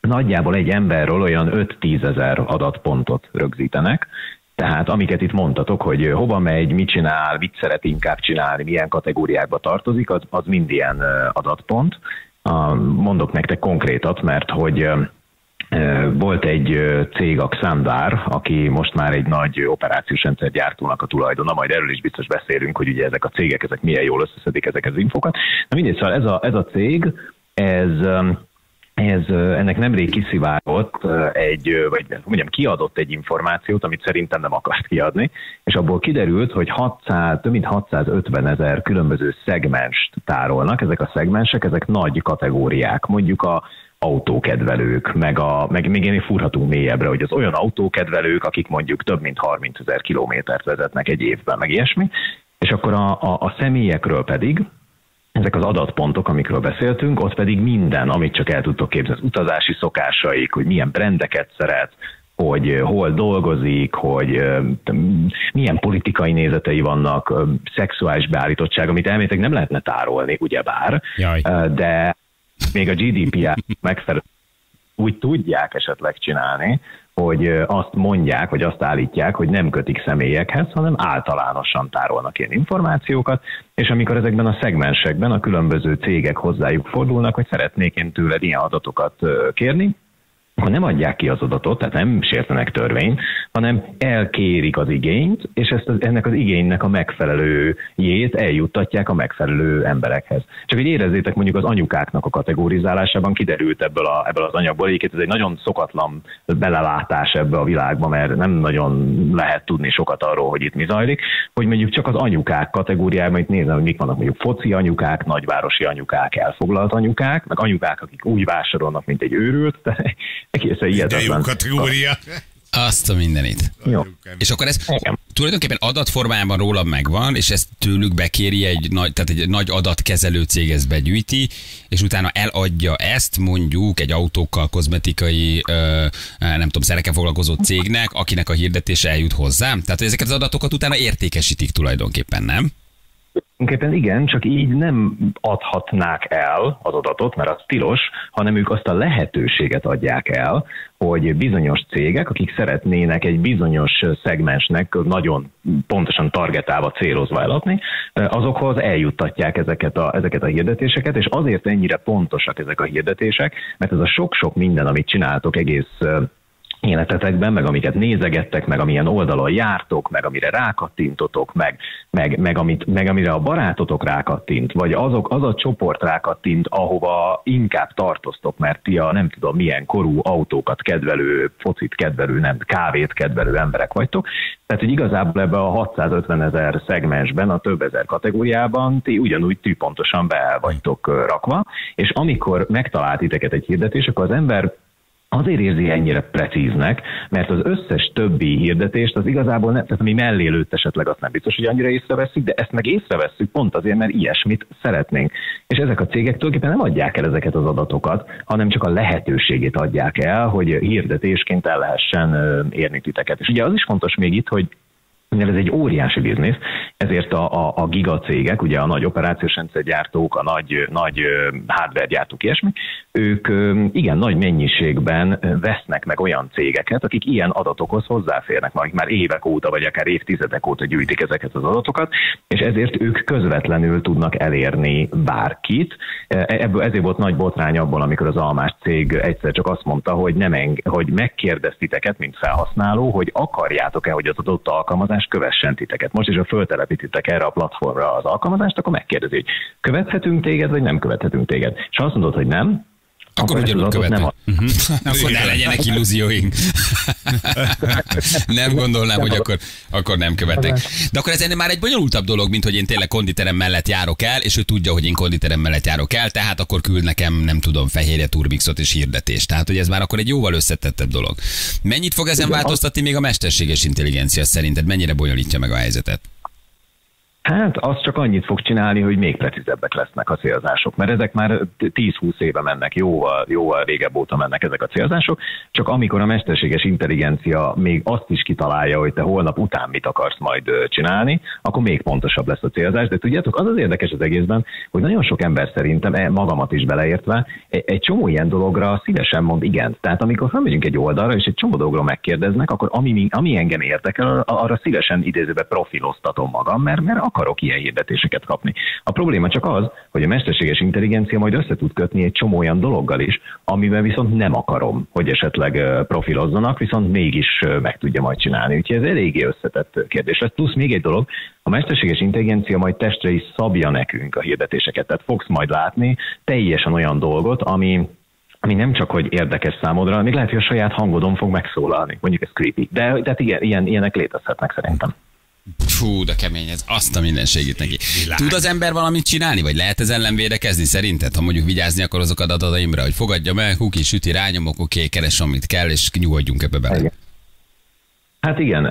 nagyjából egy emberről olyan 5-10 ezer adatpontot rögzítenek, tehát amiket itt mondtatok, hogy hova megy, mit csinál, mit szeret inkább csinálni, milyen kategóriákba tartozik, az mind ilyen adatpont. Mondok nektek konkrétat, mert hogy volt egy cég, a Xandar, aki most már egy nagy operációs rendszergyártónak a tulajdona, majd erről is biztos beszélünk, hogy ugye ezek a cégek, ezek milyen jól összeszedik ezek az infokat. Na mindegy, szóval ez a cég, ennek nemrég kiszivárgott kiadott egy információt, amit szerintem nem akart kiadni, és abból kiderült, hogy több mint 650 000 különböző szegmenst tárolnak. Ezek a szegmensek, ezek nagy kategóriák, mondjuk a autókedvelők, meg még én fúrhatunk mélyebbre, hogy az olyan autókedvelők, akik mondjuk több mint 30 000 kilométert vezetnek egy évben, meg ilyesmi, és akkor a személyekről pedig, ezek az adatpontok, amikről beszéltünk, ott pedig minden, amit csak el tudtok képzelni, az utazási szokásaik, hogy milyen brendeket szeret, hogy hol dolgozik, hogy milyen politikai nézetei vannak, szexuális beállítottság, amit elméletileg nem lehetne tárolni, ugyebár, de még a GDPR megfelelően úgy tudják esetleg csinálni, hogy azt mondják, vagy azt állítják, hogy nem kötik személyekhez, hanem általánosan tárolnak ilyen információkat, és amikor ezekben a szegmensekben a különböző cégek hozzájuk fordulnak, hogy szeretnék én tőled ilyen adatokat kérni, akkor nem adják ki az adatot, tehát nem sértenek törvényt, hanem elkérik az igényt, és ennek az igénynek a megfelelőjét eljuttatják a megfelelő emberekhez. Csak hogy érezzétek, mondjuk az anyukáknak a kategorizálásában kiderült ebből az anyagból, egyébként ez egy nagyon szokatlan belelátás ebbe a világba, mert nem nagyon lehet tudni sokat arról, hogy itt mi zajlik, hogy mondjuk csak az anyukák kategóriában, itt nézem, hogy mik vannak, mondjuk foci anyukák, nagyvárosi anyukák, elfoglalt anyukák, meg anyukák, akik úgy vásárolnak, mint egy őrült. Egészen ilyet. De jó kategória. Azt a mindenit. Jó. És akkor ez tulajdonképpen adatformájában rólam megvan, és ezt tőlük bekéri egy nagy, tehát egy nagy adatkezelő cég, ezt begyűjti, és utána eladja ezt mondjuk egy autókkal, kozmetikai, nem tudom, szereken foglalkozó cégnek, akinek a hirdetése eljut hozzám. Tehát ezeket az adatokat utána értékesítik tulajdonképpen, nem? Tulajdonképpen igen, csak így nem adhatnák el az adatot, mert az tilos, hanem ők azt a lehetőséget adják el, hogy bizonyos cégek, akik szeretnének egy bizonyos szegmensnek nagyon pontosan targetálva, célozva eladni, azokhoz eljuttatják ezeket a hirdetéseket, és azért ennyire pontosak ezek a hirdetések, mert ez a sok-sok minden, amit csináltok egész életetekben, meg amiket nézegettek, meg amilyen oldalon jártok, meg amire rákattintotok, meg amire a barátotok rákattint, vagy az a csoport rákattint, ahova inkább tartoztok, mert ti a nem tudom milyen korú autókat kedvelő, focit kedvelő, nem, kávét kedvelő emberek vagytok. Tehát, hogy igazából ebben a 650 000 szegmensben, a több ezer kategóriában ti ugyanúgy tűpontosan be vagytok rakva, és amikor megtalált titeket egy hirdetés, akkor az ember azért érzi ennyire precíznek, mert az összes többi hirdetést az igazából nem, tehát ami mellé lőtt esetleg, azt nem biztos, hogy annyira észreveszünk, de ezt meg észrevesszük pont azért, mert ilyesmit szeretnénk. És ezek a cégek tulajdonképpen nem adják el ezeket az adatokat, hanem csak a lehetőségét adják el, hogy hirdetésként el lehessen érni titeket. És ugye az is fontos még itt, hogy mivel ez egy óriási biznisz, ezért a gigacégek, ugye a nagy operációs rendszergyártók, a nagy hardware-gyártók, ilyesmi, ők igen nagy mennyiségben vesznek meg olyan cégeket, akik ilyen adatokhoz hozzáférnek, akik már évek óta, vagy akár évtizedek óta gyűjtik ezeket az adatokat, és ezért ők közvetlenül tudnak elérni bárkit. Ezért volt nagy botrány abból, amikor az almás cég egyszer csak azt mondta, hogy, hogy megkérdeztiteket, mint felhasználó, hogy akarjátok-e, hogy az adott alkalmazás kövessen titeket. Most is, ha föltelepítitek erre a platformra az alkalmazást, akkor megkérdezi, hogy követhetünk téged, vagy nem követhetünk téged. És ha azt mondod, hogy nem, akkor ugyanúgy követnek. Akkor ne legyenek illúzióink. Nem gondolnám, hogy akkor nem követnek. De akkor ez ennél már egy bonyolultabb dolog, mint hogy én tényleg konditerem mellett járok el, és ő tudja, hogy én konditerem mellett járok el, tehát akkor küld nekem, nem tudom, fehérje, turbixot és hirdetést. Tehát, hogy ez már akkor egy jóval összetettebb dolog. Mennyit fog ezen változtatni még a mesterséges intelligencia szerinted? Mennyire bonyolítja meg a helyzetet? Hát az csak annyit fog csinálni, hogy még precízebbek lesznek a célzások, mert ezek már 10-20 éve mennek, jóval régebb óta mennek ezek a célzások, csak amikor a mesterséges intelligencia még azt is kitalálja, hogy te holnap után mit akarsz majd csinálni, akkor még pontosabb lesz a célzás. De tudjátok, az az érdekes az egészben, hogy nagyon sok ember szerintem, magamat is beleértve, egy csomó ilyen dologra szívesen mond igent. Tehát amikor felmegyünk egy oldalra, és egy csomó dologról megkérdeznek, akkor ami engem érdekel, arra szívesen idézőbe profiloztatom magam, mert akarok ilyen hirdetéseket kapni. A probléma csak az, hogy a mesterséges intelligencia majd össze tud kötni egy csomó olyan dologgal is, amivel viszont nem akarom, hogy esetleg profilozzanak, viszont mégis meg tudja majd csinálni. Úgyhogy ez eléggé összetett kérdés lesz. Plusz még egy dolog, a mesterséges intelligencia majd testre is szabja nekünk a hirdetéseket. Tehát fogsz majd látni teljesen olyan dolgot, ami nem csak, hogy érdekes számodra, még lehet, hogy a saját hangodon fog megszólalni. Mondjuk ez creepy. De igen, ilyenek létezhetnek szerintem. Fú, de kemény ez. Azt a mindenségét neki. Tud az ember valamit csinálni, vagy lehet ez ellen védekezni szerinted? Ha mondjuk vigyázni akarok azok adataimra, hogy fogadja meg, huki, süti, rányomok, oké, keres, amit kell, és nyugodjunk ebbe bele. Igen. Hát igen,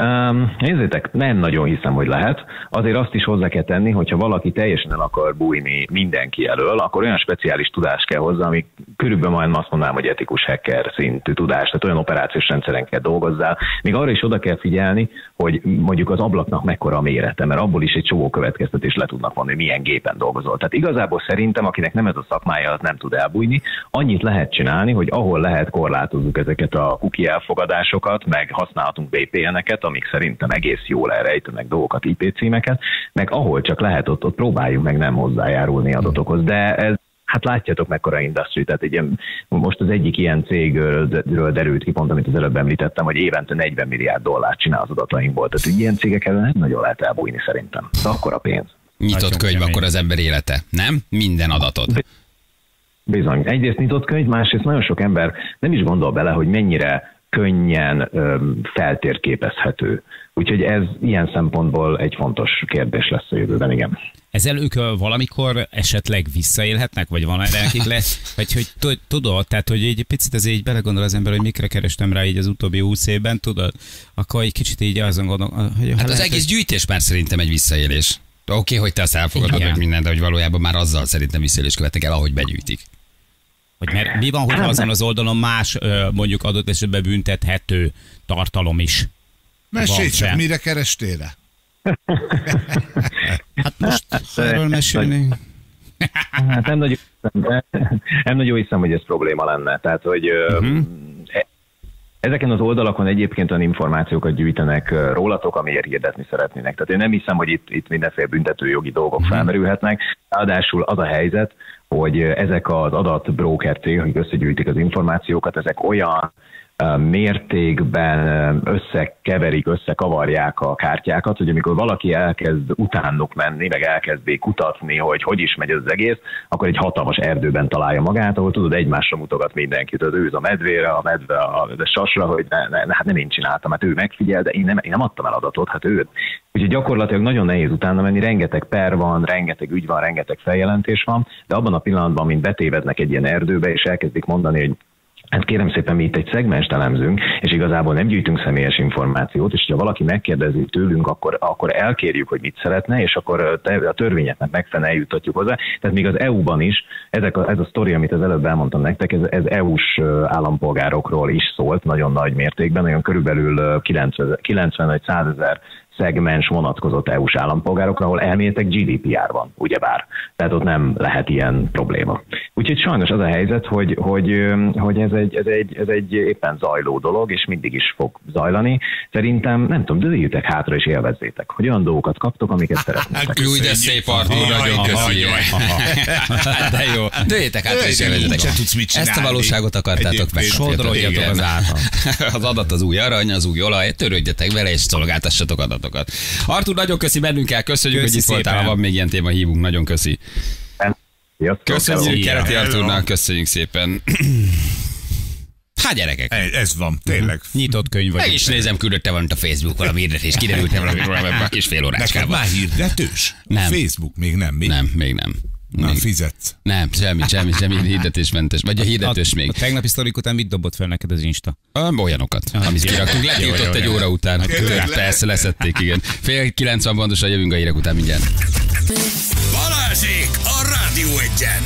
nézzétek, nem nagyon hiszem, hogy lehet. Azért azt is hozzá kell tenni, hogyha valaki teljesen el akar bújni mindenki elől, akkor olyan speciális tudás kell hozzá, ami körülbelül majd azt mondanám, hogy etikus hacker szintű tudás, tehát olyan operációs rendszeren kell dolgozzál. Még arra is oda kell figyelni, hogy mondjuk az ablaknak mekkora a mérete, mert abból is egy csomó következtetés le tudnak vonni, hogy milyen gépen dolgozol. Tehát igazából szerintem, akinek nem ez a szakmája, az nem tud elbújni. Annyit lehet csinálni, hogy ahol lehet, korlátozzuk ezeket a cookie elfogadásokat, meg használhatunk VPN-eket, amik szerintem egész jól elrejtenek dolgokat, IP címeket, meg ahol csak lehet, ott próbáljuk meg nem hozzájárulni adatokhoz. De ez, hát látjátok mekkora industry, tehát most az egyik ilyen cégről derült ki, pont amit az előbb említettem, hogy évente $40 milliárd csinál az adatainkból. Tehát ilyen cégek ellen nem nagyon lehet elbújni szerintem. De akkora pénz. Nyitott könyv akkor az ember élete, nem? Minden adatot. Bizony. Egyrészt nyitott könyv, másrészt nagyon sok ember nem is gondol bele, hogy mennyire könnyen feltérképezhető. Úgyhogy ez ilyen szempontból egy fontos kérdés lesz a jövőben, igen. Ezzel ők valamikor esetleg visszaélhetnek, vagy van erre nekik lesz? Vagy hogy tudod, tehát hogy egy picit azért így belegondol az ember, hogy mikre kerestem rá így az utóbbi 20 évben, tudod? Akkor egy kicsit így azon gondolom. Hogy hát az egész gyűjtés már szerintem egy visszaélés. Oké, hogy te azt elfogadod, hogy mindent, de hogy valójában már azzal szerintem visszaélés követnek el, ahogy begyűjtik. Hogy mert mi van, hogyha azon az oldalon más, mondjuk adott esetben büntethető tartalom is? Mesélj csak, mire kerestél rá? Hát most erről mesélni. Hát nem nagyon hiszem, hogy ez probléma lenne. Tehát, hogy ezeken az oldalakon egyébként olyan információkat gyűjtenek rólatok, amiért hirdetni szeretnének. Tehát én nem hiszem, hogy itt mindenféle büntetőjogi dolgok felmerülhetnek. Ráadásul az a helyzet, hogy ezek az adatbróker cégek, akik összegyűjtik az információkat, ezek olyan mértékben összekeverik, összekavarják a kártyákat, hogy amikor valaki elkezd utánuk menni, meg elkezdi kutatni, hogy is megy az egész, akkor egy hatalmas erdőben találja magát, ahol tudod, egymásra mutogat mindenkit. Az őz a medvére, a medve a sasra, hogy nem én csináltam, hát ő megfigyel, de én nem adtam el adatot, hát őt. Úgyhogy gyakorlatilag nagyon nehéz utána menni, rengeteg per van, rengeteg ügy van, rengeteg feljelentés van, de abban a pillanatban, mint betévednek egy ilyen erdőbe, és elkezdik mondani, hogy hát kérem szépen, mi itt egy szegmest elemzünk, és igazából nem gyűjtünk személyes információt, és ha valaki megkérdezi tőlünk, akkor elkérjük, hogy mit szeretne, és akkor a törvényeknek megfelelően eljutatjuk hozzá. Tehát még az EU-ban is, ez a sztori, amit az előbb elmondtam nektek, ez EU-s állampolgárokról is szólt nagyon nagy mértékben, olyan körülbelül 90-100 ezer szegmens vonatkozott EU-s állampolgárokra, ahol elméletek GDPR van, ugyebár. Tehát ott nem lehet ilyen probléma. Úgyhogy sajnos az a helyzet, hogy ez egy éppen zajló dolog, és mindig is fog zajlani. Szerintem, nem tudom, dőljétek hátra és élvezzétek, hogy olyan dolgokat kaptok, amiket szeretnétek. Új, de szép Artúr, nagyon köszönjük. De jó. Dőljétek hátra és élvezzétek. Ezt a valóságot akartátok meg. Sodoroljatok az által. Az adat az új arany, az új olaj, törődjetek vele és szolgáltassatok adatot. Artúr, nagyon köszi, bennünk el, köszönjük, hogy itt voltál, ha van még ilyen téma, hívunk, nagyon köszi. Köszönjük Keleti Artúrnak, köszönjük szépen. Hát gyerekek. Ez van, tényleg. Nyitott könyv vagyok. Meg is nézem, küldötte valamit a Facebook, valami hirdetés, kiderült valami a kis fél óráskában. Neked már hirdetős? Nem. Facebook még nem, mi? Nem, még nem. Nem fizetsz. Nem, semmi hirdetésmentes. Vagy a hirdetős még. A tegnapi sztorik után mit dobott fel neked az Insta? Olyanokat, amit kiraktunk. Letiltott egy óra után. Persze, leszették, igen. 8:30 pontosan jövünk a hírek után mindjárt. Balázsék a Rádió Egyen!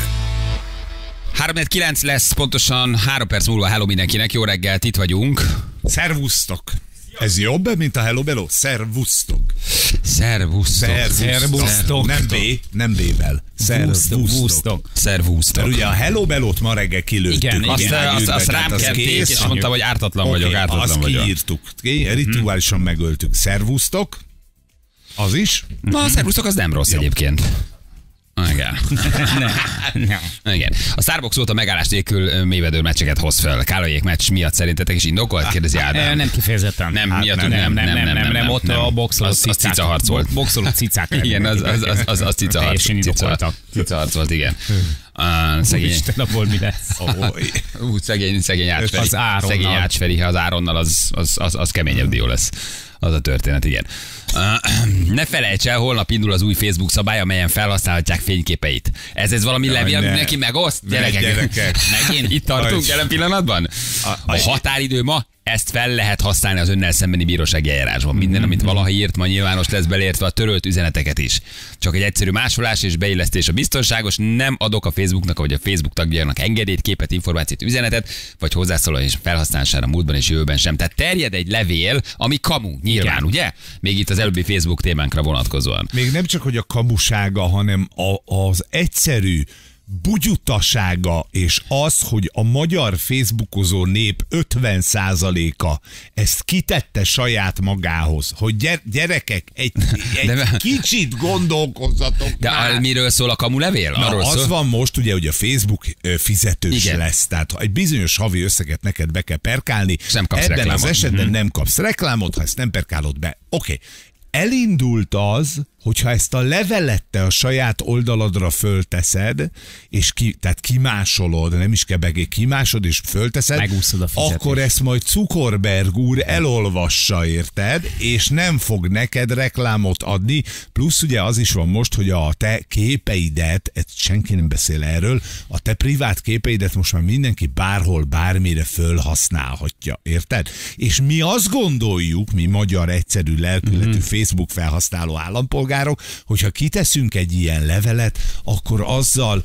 3:09 lesz, pontosan 3 perc múlva. Hello mindenkinek, jó reggelt, itt vagyunk. Szervusztok! Ez jobb, mint a Hello Bello? Szervusztok. Nem B-vel. Szervusztok. Mert ugye a Hello Bellót ma reggel kilőttük. Igen, azt rám kerték, és mondtam, hogy ártatlan vagyok. Azt kiírtuk. Rituálisan megöltük. Szervusztok. Az is. Na, a szervusztok az nem rossz egyébként. Igen. Igen. A Starbucks óta megállás nélkül mélyvedő meccseket hoz fel. Kálaiék meccs miatt szerintetek is indokolt? Kérdezi Ádám. Nem kifejezetten. Nem. Ott a boxoló cicaharc volt. Boxoló cicák. Igen, az cicaharc volt, igen. Szegény. Abból mi lesz? Úgy szegény Ácsferi. Az Áronnal. Szegény Ácsferi, ha az Áronnal, az keményebb dió lesz. Az a történet, igen. Ne felejts el, holnap indul az új Facebook szabály, amelyen felhasználhatják fényképeit. Ez valami levél, amit neki megoszt? Gyerekek. Megint itt tartunk jelen pillanatban? A határidő ma, ezt fel lehet használni az önnel szembeni bírósági eljárásban. Minden, amit valaha írt, ma nyilvános lesz, beleértve a törölt üzeneteket is. Csak egy egyszerű másolás és beillesztés a biztonságos. Nem adok a Facebooknak, vagy a Facebook tagjának engedélyt, képet, információt, üzenetet, vagy hozzászólás felhasználására múltban és jövőben sem. Tehát terjed egy levél, ami kamu, nyilván, igen, ugye? Még itt az előbbi Facebook témánkra vonatkozóan. Még nem csak, hogy a kamusága, hanem az egyszerű bugyutasága, és az, hogy a magyar facebookozó nép 50%-a ezt kitette saját magához, hogy gyerekek, egy kicsit gondolkozzatok. De miről szól a kamulevél? Az van most ugye, hogy a Facebook fizetős, igen, lesz, tehát ha egy bizonyos havi összeget neked be kell perkálni, ebben az esetben nem kapsz reklámot, ha ezt nem perkálod be. Oké. Elindult az, hogyha ezt a levelette a saját oldaladra fölteszed, és tehát kimásolod, nem is kebegé, kimásod és fölteszed, megúszod a fizetést, akkor ezt majd Zuckerberg úr elolvassa, érted? És nem fog neked reklámot adni, plusz ugye az is van most, hogy a te képeidet, senki nem beszél erről, a te privát képeidet most már mindenki bárhol, bármire fölhasználhatja, érted? És mi azt gondoljuk, mi magyar egyszerű lelkületű Facebook felhasználó állampolgár, hogyha kiteszünk egy ilyen levelet, akkor azzal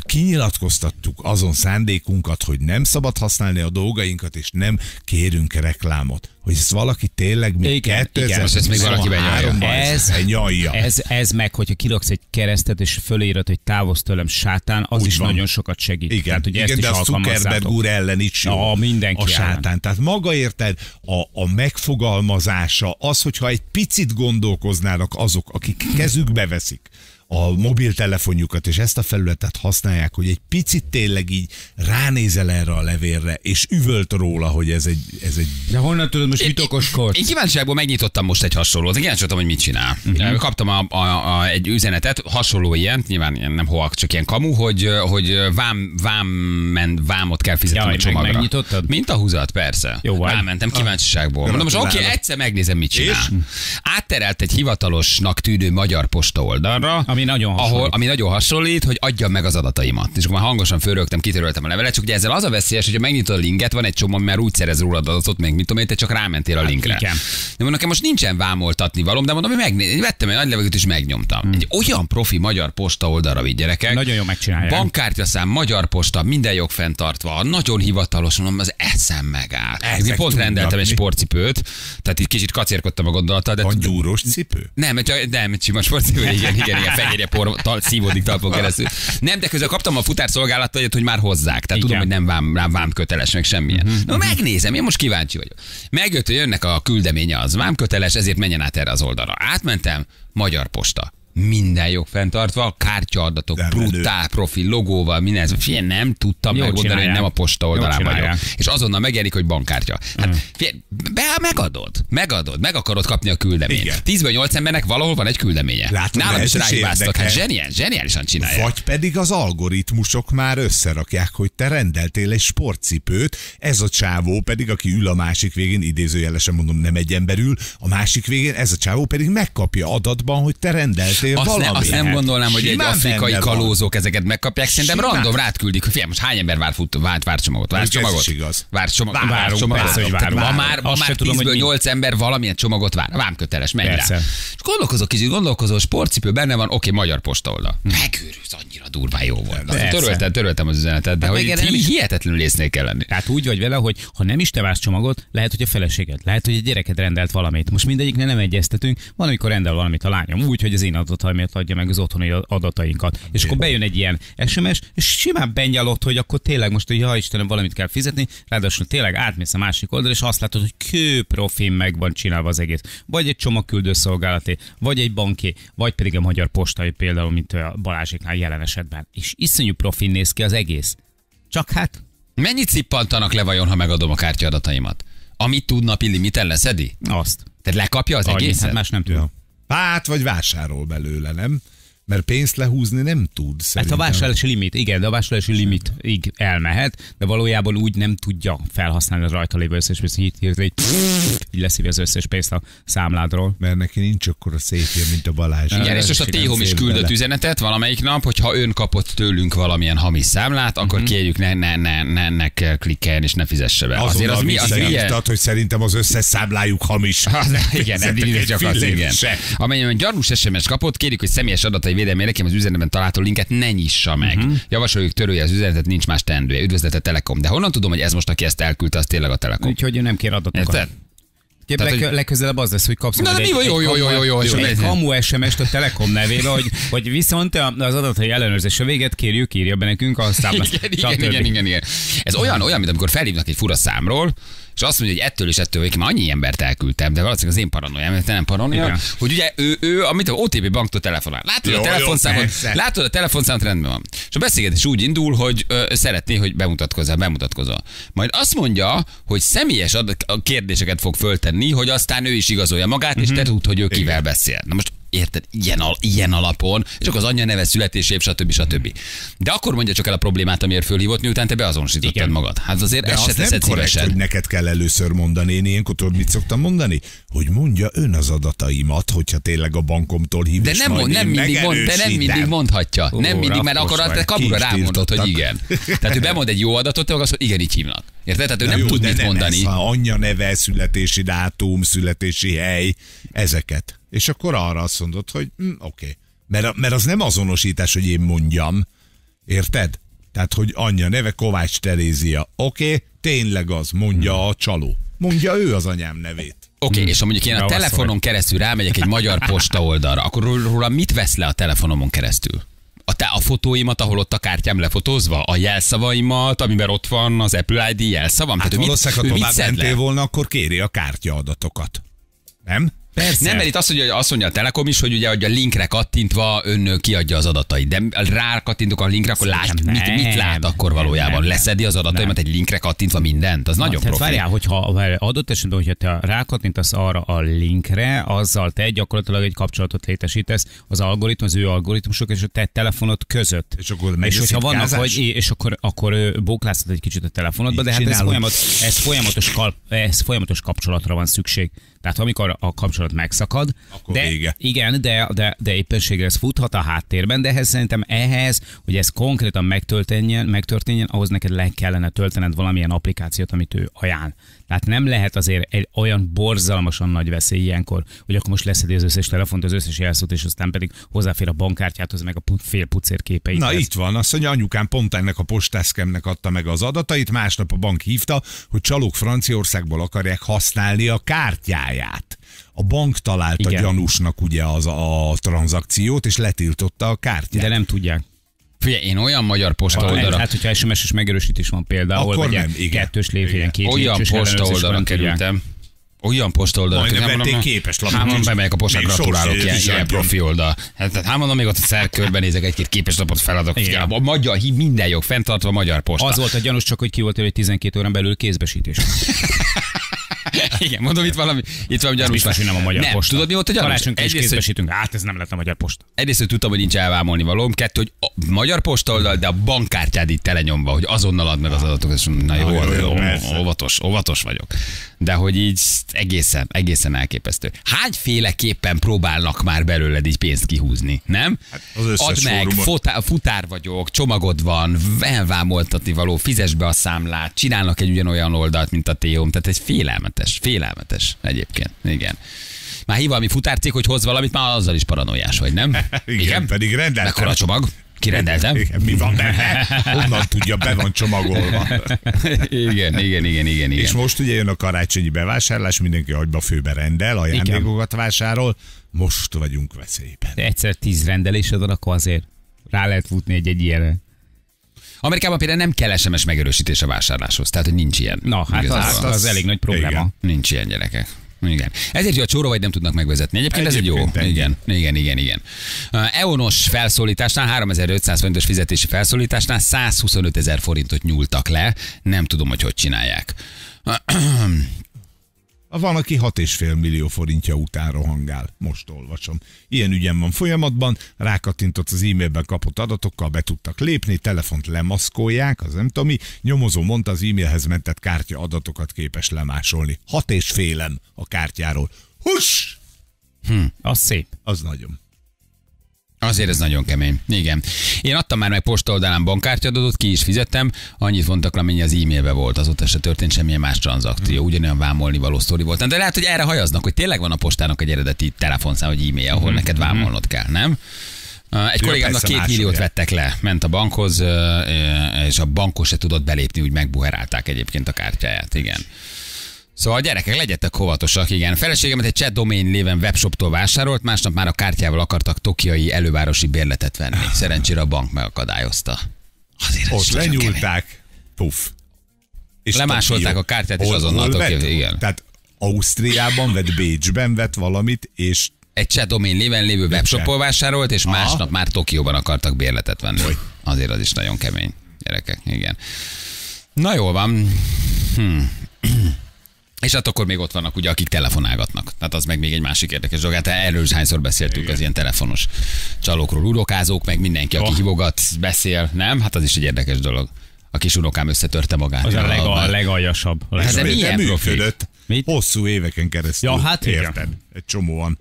kinyilatkoztattuk azon szándékunkat, hogy nem szabad használni a dolgainkat, és nem kérünk reklámot. Hogy ezt valaki tényleg még 2023-ban benyalja. Ez meg, hogyha kiraksz egy keresztet, és fölírod, hogy távozz tőlem, sátán, az úgy is van. Nagyon sokat segít. Igen, tehát, hogy igen, ezt de is a Zuckerberg úr ellen is jó. Ja, mindenki a sátán. Ellen. Tehát maga érted, a megfogalmazása, az, hogyha egy picit gondolkoznának azok, akik kezükbe veszik a mobiltelefonjukat, és ezt a felületet használják, hogy egy picit tényleg így ránézel erre a levélre, és üvölt róla, hogy ez egy... De honnan tudod most mit okoskodsz? Én kíváncsiságból megnyitottam most egy hasonlót, én kíváncsi voltam, hogy mit csinál. Kaptam egy üzenetet, hasonló ilyen, nyilván ilyen nem hoax, csak ilyen kamu, hogy vámot kell fizetni a csomagra. Megnyitottad? Mint a húzat, persze. Jó, elmentem kíváncsiságból. Mondom, most oké, egyszer megnézem, mit csinál. És? Átterelt egy hivatalosnak tűnő magyar posta oldalra, ami nagyon hasonlít, hogy adjam meg az adataimat. És akkor már hangosan fölrögtem, kitöröltem a levelet, csak ugye ezzel az a veszélyes, hogyha megnyitod a linket, van egy csomó, mert úgy szerez rólad adatot, meg mit tudom én, te csak rámentél a linkre. Igen. De mondom, most nincsen vámoltatni valóm, de mondom, hogy vettem egy nagy levegőt és megnyomtam. Egy olyan profi magyar posta oldalra vigy, gyerekek. Nagyon jól megcsinálják. Bankkártyaszám, magyar posta, minden jog fenntartva, nagyon hivatalos, mondom, az eszem megáll. Én pont rendeltem egy sportcipőt, tehát itt kicsit kacérkodtam a gondolattal, de gyúros cipő? Nem, sima sportcipő, igen. Fehérje por szívódik talpon keresztül. Nem, de közben kaptam a futárszolgálattól, hogy már hozzák. Tehát igen. Tudom, hogy nem vámköteles, meg semmilyen. Na, megnézem, én most kíváncsi vagyok. Megjött, hogy jönnek a küldeménye, az vámköteles, ezért menjen át erre az oldalra. Átmentem, magyar posta. Minden jog fenntartva, kártyaadatok, brutál profi, logóval, minden ez. Figyelj, nem tudtam megmondani, hogy nem a posta oldalán vagyok. És azonnal megjelenik, hogy bankkártya. Hát figyelj, megadod, meg akarod kapni a küldeményt. 10-ből 8 embernek valahol van egy küldeménye. Nálam is ráhibáztak, hát zseniálisan csinálják. Vagy pedig az algoritmusok már összerakják, hogy te rendeltél egy sportcipőt, ez a csávó pedig, aki ül a másik végén, idézőjelesen mondom, nem egy ember ül, a másik végén ez a csávó pedig megkapja adatban, hogy te rendeltél. Azt nem gondolnám, hogy egy afrikai kalózók ezeket megkapják. Szerintem simán random rátküldik, hogy figyelj, most hány ember vár csomagot? Ma már 10-ből 8 ember valamilyen csomagot vár. Vámköteles, menj rá. És gondolkozó, sportcipő benne van, oké, magyar posta oldal. Megőrülsz, annyira durván jó volt. Töröltem az üzenetet, de hogy hihetetlenül észnél kell lenni. Tehát úgy vagy vele, hogy ha nem is te vársz csomagot, lehet, hogy a feleséged, lehet, hogy a gyereked rendelt valamit. Most mindegyiknél nem egyeztetünk, van, amikor rendel valamit a lányom, úgy, hogy az én adatait adja meg az otthoni adatainkat. És akkor bejön egy ilyen SMS, és simán benyalott, hogy akkor tényleg most, hogy ha Istenem, valamit kell fizetni, ráadásul tényleg átmész a másik oldalra, és azt látod, hogy kőprofin meg van csinálva az egész. Vagy egy csomagküldőszolgálati, vagy egy banki, vagy pedig a magyar postai például, mint a Balázsiknál jelen esetben. És iszonyú profin néz ki az egész. Csak hát... Mennyit szippantanak le vajon, ha megadom a kártyadataimat? Amit tudna pilli, mit ellenszedi? Azt. Tehát lekapja az egészet? Hát más nem tudom. Hát, vagy vásárol belőle, nem? Mert pénzt lehúzni nem tud, szerintem. Hát a vásárlási limit, igen, de a vásárlási limitig elmehet, de valójában úgy nem tudja felhasználni az rajta lévő összes pénzt, így leszívja az összes pénzt a számládról. Mert neki nincs akkor a székje, mint a Balázs. Igen, és most a T-Home is küldött üzenetet valamelyik nap, hogy ha ön kapott tőlünk valamilyen hamis számlát, akkor kérjük, ne klikkeljen és ne fizesse be. Azért az mi az, hogy szerintem az összes számlájuk hamis. Igen, amennyiben gyanús SMS kapott, kérjük, hogy személyes adatai védelmére az üzenetben található linket ne nyissa meg. Javasoljuk, törölje az üzenetet, nincs más teendője. Üdvözlet a Telekom. De honnan tudom, hogy ez most, aki ezt elküldte, az tényleg a Telekom? Úgyhogy ő nem kér adatokat. Legközelebb az lesz, hogy kapsz egy kamu SMS-t a Telekom nevébe, hogy viszont az adatai ellenőrzése véget kérjük, írja be nekünk a számlát. Igen. Ez olyan, mint amikor felhívnak egy fura számról, és azt mondja, hogy ettől és ettől, hogy már annyi embert elküldtem, de valószínűleg az én paranoiám, mert te nem paranoia, hogy ugye ő amit a OTP banktól telefonál. Látod a telefonszámot, rendben van. És a beszélgetés úgy indul, hogy szeretné, hogy bemutatkozzál. Majd azt mondja, hogy személyes kérdéseket fog föltenni, hogy aztán ő is igazolja magát, és te tudd, hogy ő kivel beszél. Na most érted, ilyen alapon, és akkor az anyja neve, születésév, stb. Stb. De akkor mondja csak el a problémát, amiért fölhívott, miután te beazonosítottad magad. Hát azért de ezt se teszed szívesen. Hogy neked kell először mondani, én ilyenkor tudod, mit szoktam mondani? Hogy mondja ön az adataimat, hogyha tényleg a bankomtól hív, de nem mindig mondhatja. Ó, nem mindig, mert akkor te kabura rámondod, hogy igen. Tehát ő bemond egy jó adatot, te azt, hogy igen, így hívnak. Érted? Tehát ő nem tud mit mondani. Anyja neve, születési dátum, születési hely, ezeket. És akkor arra azt mondod, hogy oké. Mert az nem azonosítás, hogy én mondjam. Érted? Tehát, hogy anyja neve Kovács Terézia. Oké, tényleg az, mondja a csaló. Mondja ő az anyám nevét. Oké, és ha mondjuk én a telefonon keresztül rámegyek egy magyar posta oldalra, akkor róla mit vesz le a telefonomon keresztül? A fotóimat, ahol ott a kártyám lefotózva, a jelszavaimat, amiben ott van az Apple ID jelszavam. Hát valószínűleg, ha tovább mentél volna, akkor kéri a kártyaadatokat. Nem? Persze. Nem, mert itt azt mondja a Telekom is, hogy ugye hogy a linkre kattintva ön kiadja az adatait. De rá kattintok a linkre, akkor lásd, mit lát akkor valójában? Leszedi az adataimat egy linkre kattintva mindent? Az nagyon profi. Várjál, hogyha adott esetben, hogyha te rákattintasz arra a linkre, azzal te gyakorlatilag egy kapcsolatot létesítesz az algoritmus, az ő algoritmusok és a te telefonod között. És akkor akkor bóklászod egy kicsit a telefonodba, de hát ez folyamatos kapcsolatra van szükség. Tehát amikor a kapcsolat megszakad, akkor de vége. Igen, de éppenséggel ez futhat a háttérben, de szerintem hogy ez konkrétan megtörténjen, ahhoz neked le kellene töltened valamilyen applikációt, amit ő ajánl. Tehát nem lehet azért egy olyan borzalmasan nagy veszély ilyenkor, hogy akkor most leszedi az összes telefont, az összes jelszót, és aztán pedig hozzáfér a bankkártyához, meg a fél pucér képeit. Na itt van, azt mondja, anyukám pont ennek a postászkemnek adta meg az adatait, másnap a bank hívta, hogy csalók Franciaországból akarják használni a kártyáját. A bank találta gyanúsnak ugye az a tranzakciót, és letiltotta a kártyát. De nem tudják. Figyelj, én olyan magyar posta oldalra... Hát, hogyha SMS-es megerősítés van például, akkor nem, igen. Kettős lévén, két olyan posta oldalon kerültem. Olyan posta oldalra kerültem. Képes lapot. Hámon bemegyek a postán, gratulálok, ilyen profi oldal. Hát hámon, még ott a szerkörben nézek, egy-két képes lapot feladok. A magyar hív minden jog, fenntartva a magyar posta. Az volt a gyanús, csak hogy ki volt, hogy 12 órán belül kézbesítés. Igen, mondom, itt valami gyanús. Biztos, nem a magyar posta. Tudod, mi volt a gyanús? Karácsonykor is kézbesítünk. Hát ez nem lett a magyar posta. Egyrészt, hogy tudtam, hogy nincs elvámolni valóm. Kettő, hogy a magyar posta oldal, de a bankkártyád így telenyomva, hogy azonnal add meg az adatokat. Na jó, óvatos vagyok. De hogy így egészen elképesztő. Hányféleképpen próbálnak már belőled így pénzt kihúzni, nem? Hát add meg, futár vagyok, csomagod van, elvámoltatni való, fizes be a számlát, csinálnak egy ugyanolyan oldalt, mint a TOM. Tehát egy félelmetes egyébként, igen. Már hív valami futárcég, hogy hoz valamit, már azzal is paranoiás vagy, nem? Igen, pedig rendeltem. Mekkora csomag? Kirendeltem? Igen, mi van benne? Honnan tudja, be van csomagolva. Igen. És most ugye jön a karácsonyi bevásárlás, mindenki agyba főbe rendel, ajándékokat vásárol, most vagyunk veszélyben. De egyszer 10 rendelésed van, akkor azért rá lehet futni egy ilyenre. Amerikában például nem kell SMS megerősítés a vásárláshoz, tehát hogy nincs ilyen. Na, hát az elég nagy probléma. Igen. Nincs ilyen, gyerekek. Igen. Ezért jó a csóra, vagy nem tudnak megvezetni. Egyébként ez egy jó. Igen. EON-os felszólításnál, 3500 forintos fizetési felszólításnál 125 ezer forintot nyúltak le. Nem tudom, hogy csinálják. Van, aki 6,5 millió forintja után rohangál. Most olvasom. Ilyen ügyem van folyamatban, rákattintott az e-mailben kapott adatokkal, be tudtak lépni, telefont lemaszkolják, az nem tudom mi, nyomozó mondta, az e-mailhez mentett kártya adatokat képes lemásolni. 6,5 a kártyáról. Hús! Az szép. Az nagyon. Azért ez nagyon kemény. Igen. Én adtam már meg posta oldalán bankkártyadatot, ki is fizettem, annyit mondtak, amennyi az e-mailbe volt, azóta se történt semmilyen más tranzakció, ugyanolyan vámolni való sztori volt. De lehet, hogy erre hajaznak, hogy tényleg van a postának egy eredeti telefonszám, vagy e-mail, ahol neked vámolnod kell, nem? Egy kollégámnak 2 milliót vettek le, ment a bankhoz, és a bankhoz se tudott belépni, úgy megbuherálták egyébként a kártyáját, igen. Szóval gyerekek, legyetek óvatosak, igen. Feleségemet egy chat domain léven webshoptól vásárolt, másnap már a kártyával akartak tokiai elővárosi bérletet venni. Szerencsére a bank megakadályozta. Azért ott lenyúlták, puff. És lemásolták a kártyát, és azonnal tokiai. Igen. Tehát Ausztriában vett, Bécsben vett valamit, és... Egy chat domain léven lévő webshoptól vásárolt, és másnap már Tokióban akartak bérletet venni. Azért az is nagyon kemény, gyerekek, igen. Na jól van. És hát akkor még ott vannak, ugye, akik telefonálgatnak. Tehát az meg még egy másik érdekes dolog. Hát erről is hányszor beszéltünk, igen, az ilyen telefonos csalókról, urokázók, meg mindenki, aki hívogat, beszél, nem? Hát az is egy érdekes dolog. A kis unokám összetörte magát. Az a legaljasabb. Ez milyen működött? Hosszú éveken keresztül. Ja, hát érted. Egy csomóan.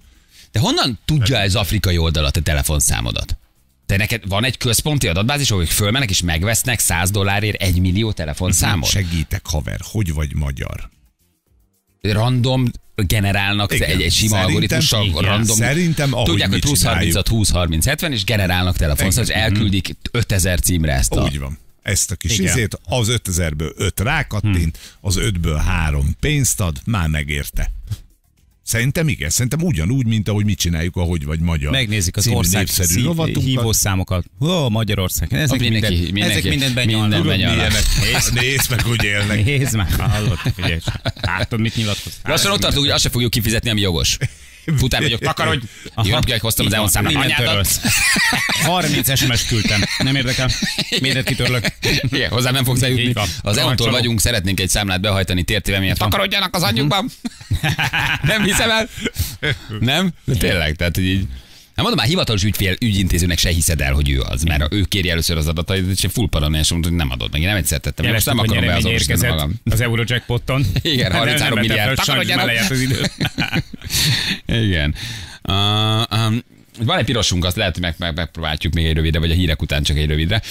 De honnan tudja ez afrikai oldalat a telefonszámodat? Te neked van egy központi adatbázis, ahol fölmennek és megvesznek $100 1 millió telefonszámot? Segítek, haver, hogy vagy magyar? Random generálnak, igen, egy sima algoritmussal, random. Szerintem, ahogy tudják, hogy plusz 30-at, 20, 30, 70, és generálnak telefonszámot, és elküldik 5000 címre ezt a... Úgy van. Ezt a kis izét, az 5000-ből 5 rákattint, az 5-ből 3 pénzt ad, már megérte. Szerintem igen, szerintem ugyanúgy, mint ahogy mit csináljuk, ahogy vagy magyar. Megnézik az ország hívószámokat. Ó, Magyarország. Ezek mindent benyalnak. Nézd meg, hogy élnek. Nézd meg, hallott, figyelj. Látod, mit nyilatkoztál. Lassan ott tartunk, hogy azt se fogjuk kifizetni, ami jogos. Futár vagyok, takarodj! Jönnek, hoztam az EON számnak anyádat. 30 SMS küldtem. Nem érdekel. Mindent kitörlök. Igen, hozzá nem fogsz eljutni. Az EON-tól vagyunk, szeretnénk egy számlát behajtani tértéve miatt. Takarodjanak az anyjukban! Nem hiszem el. Nem? De tényleg, tehát így... Nem mondom, már hivatalos ügyintézőnek se hiszed el, hogy ő az, mert ő kéri először az adatait, és full paranoiás, hogy nem adott meg. Én nem egyszer tettem. Én most nem akarom beazonosítani magam. Az Eurojackpotton. Igen, 33 milliárd. Takarodjanak! Igen. Van egy pirosunk, azt lehet, hogy megpróbáljuk még egy rövidre, vagy a hírek után csak egy rövidre.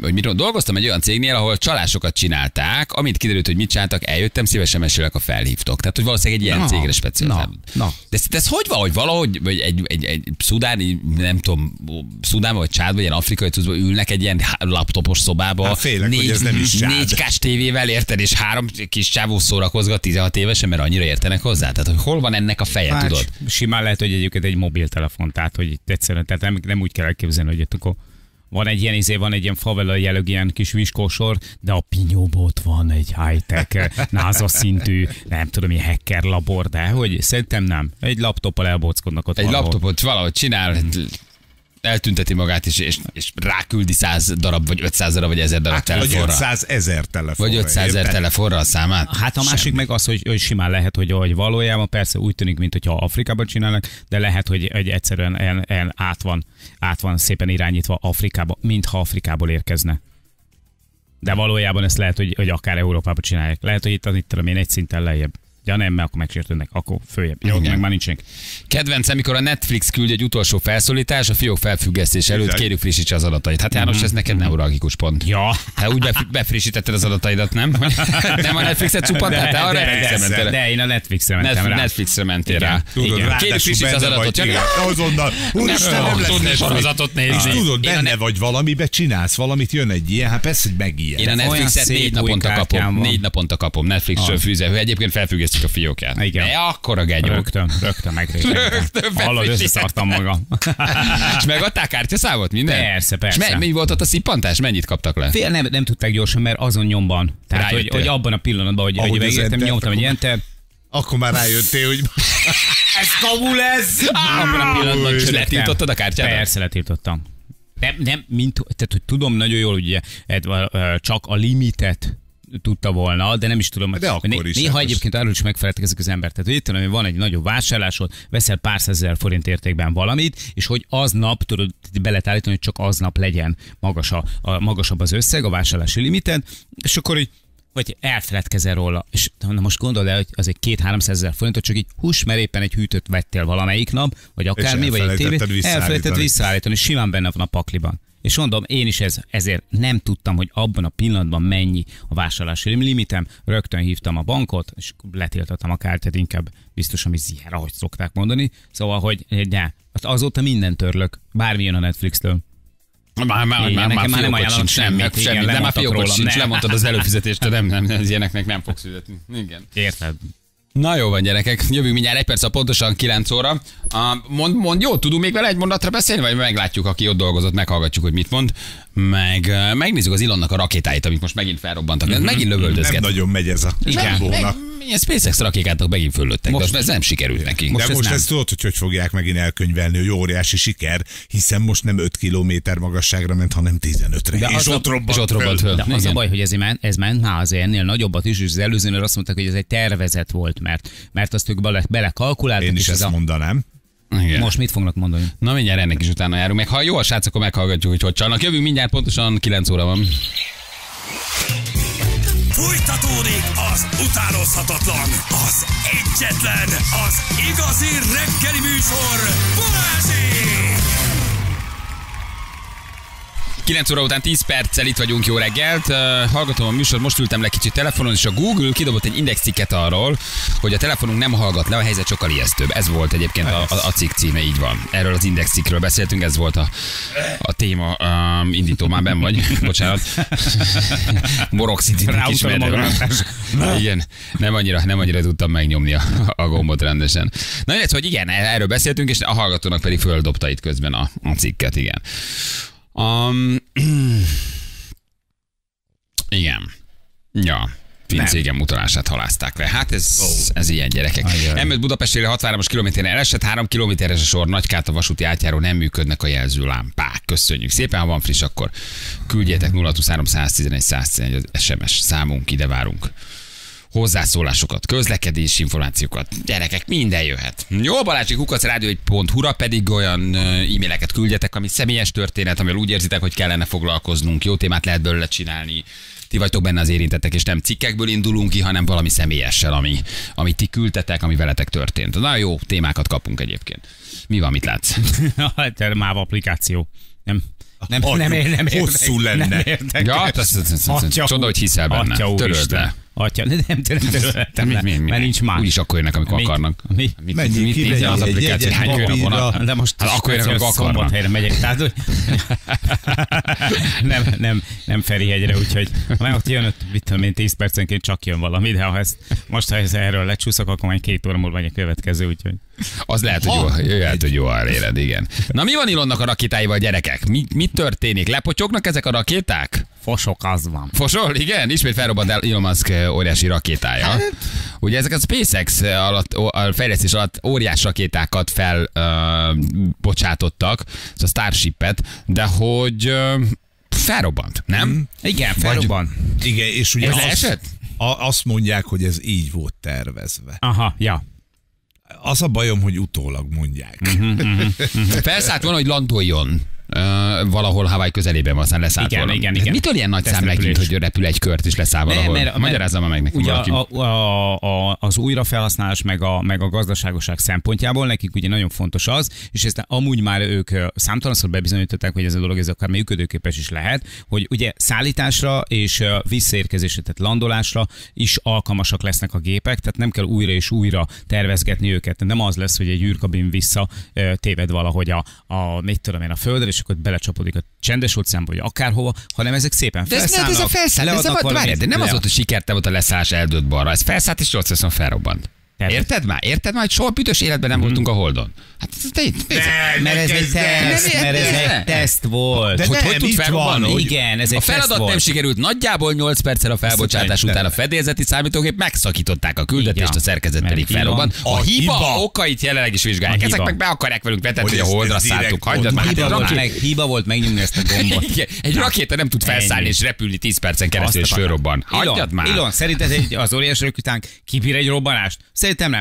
Hogy mit dolgoztam egy olyan cégnél, ahol csalásokat csinálták, amit kiderült, hogy mit csináltak, eljöttem, szívesen mesélek, a felhívtok. Tehát, hogy valószínűleg egy ilyen cégre specializálódott. De ez hogy van, hogy valahogy vagy egy szudáni, nem tudom, Szudánban vagy Csádban, vagy ilyen afrikai cuccban ülnek egy ilyen laptopos szobába, hát félek, hogy ez nem is Csád. 4K-s tévével, érted, és 3 kis csávó szórakozgat 16 évesen, mert annyira értenek hozzá. Tehát, hogy hol van ennek a feje, hát, tudod? Simán lehet, hogy egyébként egy mobiltelefon, tehát, hogy egyszerűen, tehát nem úgy kell elképzelni, hogy akkor Van egy ilyen favela jellegű ilyen kis viskósor, de a pinyóban ott van egy high-tech, NASA szintű, nem tudom, ilyen hacker labor, de hogy szerintem nem. Egy laptoppal elbockodnak ott. Egy valahol. Laptopot valahogy csinál, eltünteti magát, és ráküldi 100 darab, vagy 500 darab, vagy 1000 darab telefonra. Vagy 500 000 telefonra. Vagy 500 000 telefonra a számát. Hát a másik meg az, hogy simán lehet, hogy valójában persze úgy tűnik, mint hogyha Afrikában csinálnak, de lehet, hogy egyszerűen át van szépen irányítva Afrikába, mintha Afrikából érkezne. De valójában ezt lehet, hogy akár Európában csinálják. Lehet, hogy itt tudom én egy szinten lejjebb. Ja nem, mert akkor megsértődnek, akkor följebb. Jó, meg már nincsenek. Kedvencem, amikor a Netflix küld egy utolsó felszólítás, a fiók felfüggesztés előtt kérjük frissítse az adatait. Hát János, ez neked neuralgikus pont. Ja. Te úgy befrissítetted az adataidat, nem? Nem a Netflixet cupantál, te a Netflixre mentél rá. De én a Netflixre mentem rá. Netflixre mentél rá. Kérjük frissítse az adatot. Azonnal. Nem tudnék sorozatot nézni. Tudod, benne vagy valamibe, csinálsz valamit, jön egy ilyen, hát persze, hogy megijed. Én a Netflixet 4 naponta kapom. Netflixről fűző. Egyébként felfüggesztés a fiókját. Igen. De akkor a genyó. Rögtön megrészegtem. Hallod, összeszartam magam. És megadták kártyaszámot? Minden? Persze. És mi volt ott a szippantás? Mennyit kaptak le? Fél, nem tudták gyorsan, mert azon nyomban. Tehát, hogy abban a pillanatban, hogy megértem, nyomtam egy enter. Akkor már rájöttél, hogy... Ez kamu lesz! Abban a pillanatban letiltottad a kártyát? Persze, letiltottam. Nem, tehát, hogy tudom nagyon jól, ugye, csak a limitet tudta volna, de nem is tudom. De akkor is néha egyébként arról is megfeledkezik az ember. Tehát, hogy itt van egy nagyobb vásárlásod, veszel pár százezer forint értékben valamit, és hogy aznap tudod beletállítani, hogy csak aznap legyen magasabb az összeg, a vásárlási limiten, és akkor így vagy elfeledkezel róla. És na most gondold el, hogy az egy 200-300 000 forintot csak így hús, mert éppen egy hűtőt vettél valamelyik nap, vagy akármi, vagy egy tévét, elfelejtett visszaállítani, simán benne van a pakliban. És mondom, én is ezért nem tudtam, hogy abban a pillanatban mennyi a vásárlási limitem, rögtön hívtam a bankot, és letiltottam a kártyát, inkább biztos, ami ziher, ahogy szokták mondani. Szóval, hogy ne, azóta minden törlök, bármi jön a Netflix-től. Már nem ajánlom semmit, nem a fiókot sincs, lemondtad az előfizetést, nem, ilyeneknek nem fogsz fizetni. Igen. Érted? Na jó van, gyerekek, jövünk mindjárt 1 perc, pontosan 9 óra. Mond, jó, tudunk még vele egy mondatra beszélni, vagy meglátjuk, aki ott dolgozott, meghallgatjuk, hogy mit mond. meg megnézzük az Elonnak a rakétáit, amik most megint felrobbantak. Mm-hmm. Megint lövöldözget. Nem nagyon megy ez a csávónak. Ilyen SpaceX rakétáknak megint föllöttek, most de ez nem sikerült nekik. Most de most ezt tudod, hogy fogják megint elkönyvelni, hogy óriási siker, hiszen most nem 5 kilométer magasságra ment, hanem 15-re. De és ott robbant föl. De az a baj, hogy ez ment, azért ennél nagyobbat is, és az előzőnél azt mondták, hogy ez egy tervezet volt, mert azt ők belekalkuláltak. Én is ezt mondanám. Igen. Most mit fognak mondani? Na mindjárt ennek is utána járunk. Meg ha jó a srác, akkor meghallgatjuk, hogy csalnak. Jövünk mindjárt, pontosan 9 óra van. Fújtatódik az utánozhatatlan, az egyetlen, az igazi reggeli műsor, Balázsék! 9 óra után 10 perccel itt vagyunk, jó reggelt. Hallgatom a műsor, most ültem le kicsit telefonon, és a Google kidobott egy indexcikket arról, hogy a telefonunk nem hallgat le, a helyzet sokkal ijesztőbb. Ez volt egyébként a cikk címe, így van. Erről az indexcikről beszéltünk, ez volt a téma. Indító, már benn vagy, bocsánat. Borogszint itt ismerve. Igen, nem annyira tudtam megnyomni a gombot rendesen. Na illetve, hogy igen, erről beszéltünk, és a hallgatónak pedig földobta itt közben a cikket, igen. Igen. Ja. Fincégem mutalását halázták le. Hát ez ilyen, gyerekek. Elmúlt Budapestére 63-as kilométerre elesett, 3 kilométeres a sor, Nagykáta vasúti átjáró, nem működnek a jelzőlámpák. Köszönjük szépen, ha van friss, akkor küldjetek 023-111-111 az SMS számunk, ide várunk. Hozzászólásokat, közlekedési információkat, gyerekek, minden jöhet. Jó, Balázsi, @radioeg.hu-ra pedig olyan e-maileket küldjetek, ami személyes történet, amivel úgy érzitek, hogy kellene foglalkoznunk, jó témát lehet belőle csinálni. Ti vagytok benne az érintettek, és nem cikkekből indulunk ki, hanem valami személyessel, ami ti küldtetek, ami veletek történt. Na jó, témákat kapunk egyébként. Mi van, mit látsz? A MÁV applikáció. Nem hosszú lenne. Ja, csoda, hogy hiszel benne. Töröld le. Atya, nem töröltem le, mert nincs már. Úgyis akkor jönnek, amikor akarnak. Menjünk ki, legyen az applikáció, hány körnek vonat. De most akkor jönnek, amikor akarnak. Szombathelyre megyek, tehát nem Ferihegyre, úgyhogy ha ott jön, mit tudom én, 10 percenként csak jön valami, de most ha erről lecsúszok, akkor majd 2 óra múlva vagy a következő, úgyhogy. Az lehet, hogy jól éred, igen. Na mi van Elonnak a rakétáival, gyerekek? Mi történik? Lepotyognak ezek a rakéták? Fosok, az van. Fosol? Igen, ismét felrobbant Elon Musk óriási rakétája. Hát? Ugye ezek a SpaceX alatt, a fejlesztés alatt óriás rakétákat felbocsátottak, ez a Starship-et, de hogy felrobbant, nem? Igen, felrobbant. Igen, és ugye azt mondják, hogy ez így volt tervezve. Aha, ja. Az a bajom, hogy utólag mondják. Felszállt volna, hogy landoljon valahol Hawaii közelében, aztán leszállt volna. Igen. Mitől ilyen nagy szám lekint, hogy repül egy kört és leszáll valahol? Magyarázza már meg nekem valaki. Az újrafelhasználás meg a gazdaságoság szempontjából nekik ugye nagyon fontos az, és ezt amúgy már ők számtalanszor bebizonyították, hogy ez a dolog ez akár működőképes is lehet, hogy ugye szállításra és visszaérkezésre, tehát landolásra is alkalmasak lesznek a gépek, tehát nem kell újra és újra tervezgetni őket. Nem az lesz, hogy egy űrkabin vissza téved valahogy a földre, és akkor belecsapódik a csendes óceánba, vagy akárhova, hanem ezek szépen felszállnak. De ez a felszállás, de nem az volt, hogy sikerte volt a leszállás, eldőlt balra. Ez felszállt, és 800-on felrobbant. Érted már, hogy soha büdös életben nem voltunk a Holdon. Hát ez egy teszt volt. Hogy tud felrobbanni? Igen, ez egy teszt volt. A feladat nem sikerült. Nagyjából 8 perccel a felbocsátás után a fedélzeti számítógép megszakították a küldetést, a szerkezet pedig felrobbant. A hiba okait jelenleg is vizsgálják. Ezek meg be akarják velünk vetetni, hogy a Holdra szálltuk. Hiba volt megnyomni ezt a gombot. Egy rakéta nem tud felszállni és repülni 10 percen keresztül, és felrobban. Hagyjad már. Elon, szerinted az óriás rökütánk kibír egy robbanást?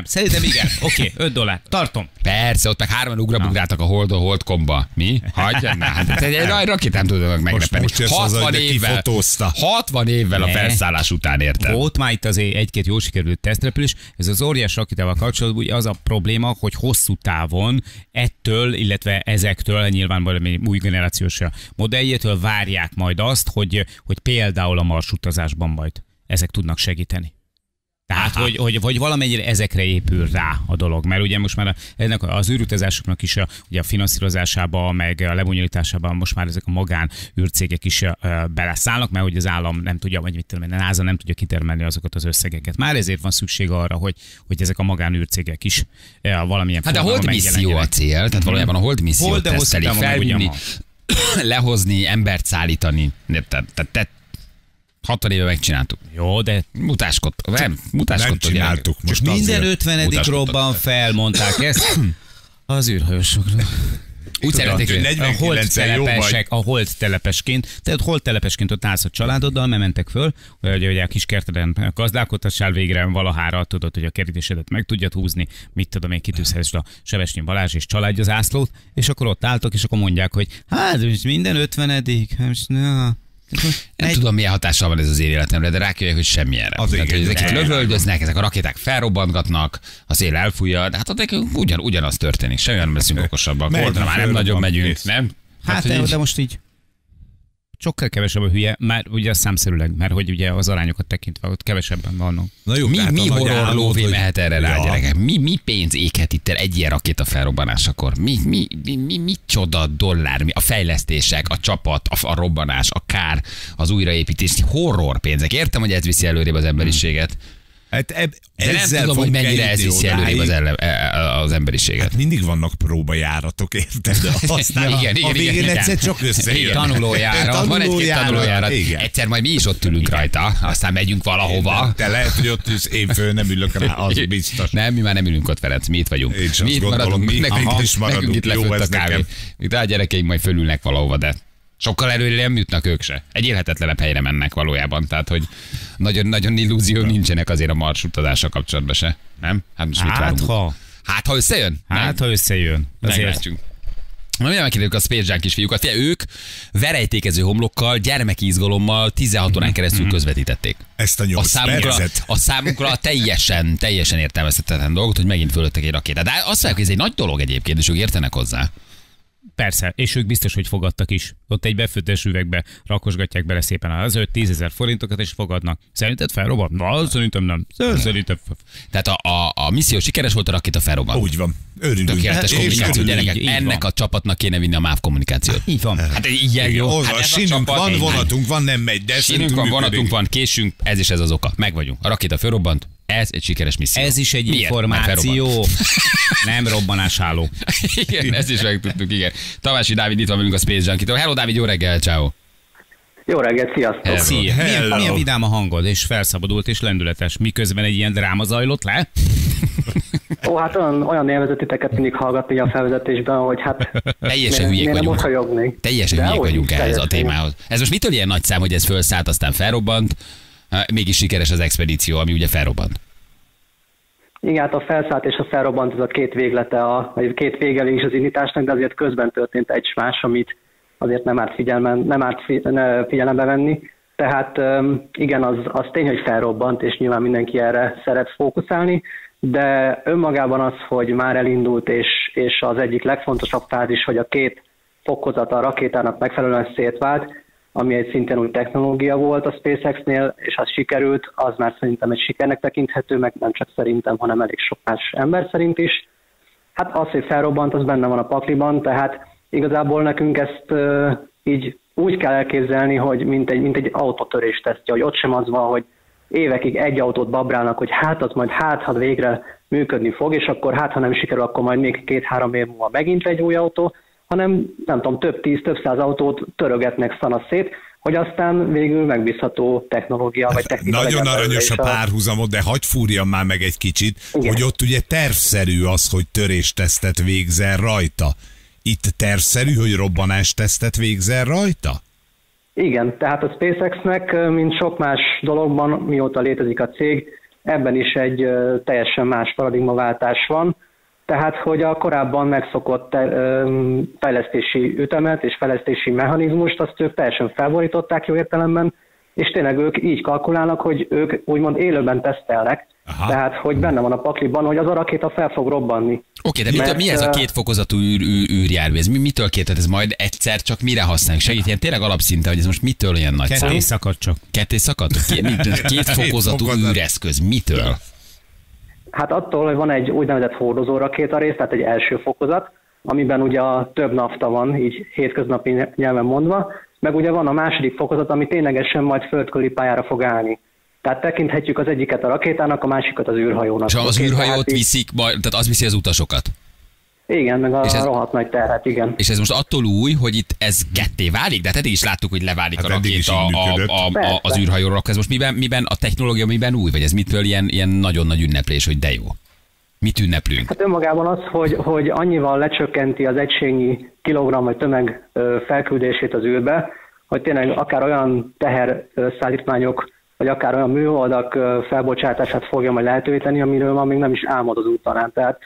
Szerintem igen. Oké, $5. Tartom. Persze, ott meg 3-an ugrabugráltak a Holdkomba. Mi? Hagyjad már. Hát egy rakétám tudnak megrepelni. Most 60 évvel a felszállás után, érted. Volt már itt azért egy-két jó sikerült tesztrepülés. Ez az óriás rakétával kapcsolatban az a probléma, hogy hosszú távon ettől, illetve ezektől, nyilván valami új generációs modelljétől várják majd azt, hogy például a marsutazásban majd ezek tudnak segíteni. Tehát, hogy valamennyire ezekre épül rá a dolog, mert ugye most már ennek az űrutazásoknak is ugye a finanszírozásába, meg a lebonyolításába most már ezek a magán űrcégek is beleszállnak, mert hogy az állam nem tudja, vagy mit tudom én, a NASA nem tudja kitermelni azokat az összegeket. Már ezért van szükség arra, hogy ezek a magán űrcégek is valamilyen formában megjelenjenek. Hát a Hold misszió a cél, tehát valójában a Hold misszió teszteli felvinni. lehozni, embert szállítani. Tehát 60 éve megcsináltuk. Jó, de... Mutáskodtok. Nem csináltuk most. Minden 50. robban felmondták ezt az űrhajósokról. Úgy szeretnék, a holdtelepesként, tehát holdtelepesként ott állsz a családoddal, mert mentek föl, hogy a kis kerteden gazdálkodhassál végre valahára, tudod, hogy a kerítésedet meg tudjad húzni, mit tudom én, kitűzhessd a Sebestyén Balázs és családja zászlót, és akkor ott álltok, és akkor mondják, hogy hát minden 50. Nem tudom, milyen hatással van ez az én életemre, de rákérjük, hogy semmilyenre. Ezeket lövöldöznek, ezek a rakéták felrobbantgatnak, a szél elfújja, de hát ott ugyanaz történik, semmilyen nem leszünk okosabbak. Holdra már nem nagyon megyünk, nem? Hát de most így sokkal kevesebb a hülye, már ugye számszerűleg, mert hogy ugye az arányokat tekintve ott kevesebben vannak. Mi horror lóvé mehet erre rá, gyerekek? Mi pénz éghet itt el egy ilyen rakéta felrobbanásakor? Mi csoda dollár, a fejlesztések, a csapat, a robbanás, a kár, az újraépítés, horror pénzek. Értem, hogy ez viszi előrébb az emberiséget. Hát de nem tudom, hogy mennyire ez viszi előrébb az emberiséget. Hát mindig vannak próbajáratok, érted? De aztán igen, a végén egyszer csak összejön. Tanulójárat, van egy-két tanulójárat. Egyszer majd mi is ott ülünk rajta, aztán megyünk valahova. Te lehet, hogy ott én föl nem ülök rá, az biztos. Nem, mi már nem ülünk ott, Ferenc, mi itt vagyunk. Mi itt maradunk, nekünk is maradunk, itt lefőtt a kávé. De a gyerekeim majd fölülnek valahova, de... Sokkal előre nem jutnak ők se. Egy élhetetlenebb helyre mennek valójában, tehát hogy nagyon-nagyon illúzió nincsenek azért a Mars utazással kapcsolatban se. Nem? Hát most mit várunk? Hát ha összejön? Meglátjuk. Mindjárt megkérdők a Space Junkie fiúkat. Ők verejtékező homlokkal, gyermeki izgalommal 16 órán keresztül közvetítették. Ezt a 8 percet. A számunkra teljesen értelmezhetetlen dolgot, hogy megint fölöttek egy rakétát. De azt mondják, hogy ez egy nagy dolog egyébként, és ők értenek hozzá. Persze, és ők biztos, hogy fogadtak is. Ott egy befőttes üvegbe rakosgatják bele szépen az 5-10 ezer forintokat, és fogadnak. Szerinted felrobbant? Na, szerintem nem. Szerintem. Tehát a misszió sikeres volt, a rakéta felrobbant. Úgy van. Örülünk. Tökéletes kommunikáció, gyerekek. Ennek a csapatnak kéne vinni a MÁV kommunikációt. Így van. Hát ilyen jó. Sínünk van, vonatunk van, nem megy. Sínünk van, vonatunk van, késünk, ez is ez az oka. Meg vagyunk. A rakéta felrobbant. Ez egy sikeres misszió. Ez is egy információ. Nem robbanásháló. Igen, ezt is megtudtuk, igen. Tamási Dávid itt van velünk a Space Junkie-től. Hello Dávid, jó reggel, ciao. Jó reggel, sziasztok. Szia. Milyen vidám a hangod, és felszabadult, és lendületes, miközben egy ilyen dráma zajlott le? Ó, hát olyan élvezetiteket mindig hallgatni a felvezetésben, hogy hát... Teljesen hülyék vagyunk. Teljesen hülyék vagyunk ehhez a témához. Ez most mitől ilyen nagy szám, hogy ez fölszállt, aztán felrobbant? Mégis sikeres az expedíció, ami ugye felrobbant. Igen, hát a felszállt és a felrobbant, ez a két véglete, vagy két végele is az indításnak, de azért közben történt egy más, amit azért nem árt figyelembe venni. Tehát igen, az tény, hogy felrobbant, és nyilván mindenki erre szeret fókuszálni, de önmagában az, hogy már elindult, és az egyik legfontosabb fázis, hogy a két fokozata a rakétának megfelelően szétvált, ami egy szintén új technológia volt a SpaceX-nél, és az sikerült, az már szerintem egy sikernek tekinthető, meg nem csak szerintem, hanem elég sok más ember szerint is. Hát az, hogy felrobbant, az benne van a pakliban, tehát igazából nekünk ezt így úgy kell elképzelni, hogy mint egy autótörés tesztje, hogy ott sem az van, hogy évekig egy autót babrálnak, hogy hát az majd végre működni fog, és akkor hát ha nem sikerül, akkor majd még 2-3 év múlva megint egy új autó, hanem nem tudom, több 10, több 100 autót törögetnek szanaszét, hogy aztán végül megbízható technológia, vagy technika. Nagyon aranyos a párhuzamod, de hadd fúrjam már meg egy kicsit, igen, hogy ott ugye tervszerű az, hogy töréstesztet végzel rajta. Itt tervszerű, hogy robbanástesztet végzel rajta? Igen, tehát a SpaceX-nek, mint sok más dologban, mióta létezik a cég, ebben is egy teljesen más paradigmaváltás van. Tehát, hogy a korábban megszokott fejlesztési ütemet és fejlesztési mechanizmust, azt ők teljesen felborították jó értelemben, és tényleg ők így kalkulálnak, hogy ők úgymond élőben tesztelnek. Aha. Tehát, hogy benne van a pakliban, hogy az a rakéta fel fog robbanni. Oké, de mi ez a kétfokozatú űrjárvész? Mitől kétet ez majd egyszer csak mire használjuk? Segít ilyen tényleg alapszinten, hogy ez most mitől olyan nagy szám? Ketté szakad csak. Ketté szakad? Kétfokozatú űreszköz. Mitől? Hát attól, hogy van egy úgynevezett hordozó rakétarész, tehát egy első fokozat, amiben ugye a több nafta van, így hétköznapi nyelven mondva, meg ugye van a második fokozat, ami ténylegesen majd földkörüli pályára fog állni. Tehát tekinthetjük az egyiket a rakétának, a másikat az űrhajónak. És az űrhajót viszik, tehát az viszi az utasokat? Igen, meg a rohadt nagy terhet, igen. És ez most attól új, hogy itt ez ketté válik? De hát eddig is láttuk, hogy leválik hát a rakéta az űrhajóról. Ez most miben a technológia miben új? Vagy ez mitől ilyen nagyon nagy ünneplés, hogy de jó? Mit ünneplünk? Hát önmagában az, hogy annyival lecsökkenti az egységnyi kilogramm vagy tömeg felküldését az űrbe, hogy tényleg akár olyan teherszállítmányok, vagy akár olyan műholdak felbocsátását fogja majd lehetővé tenni, amiről ma még nem is álmod az úttalán. Tehát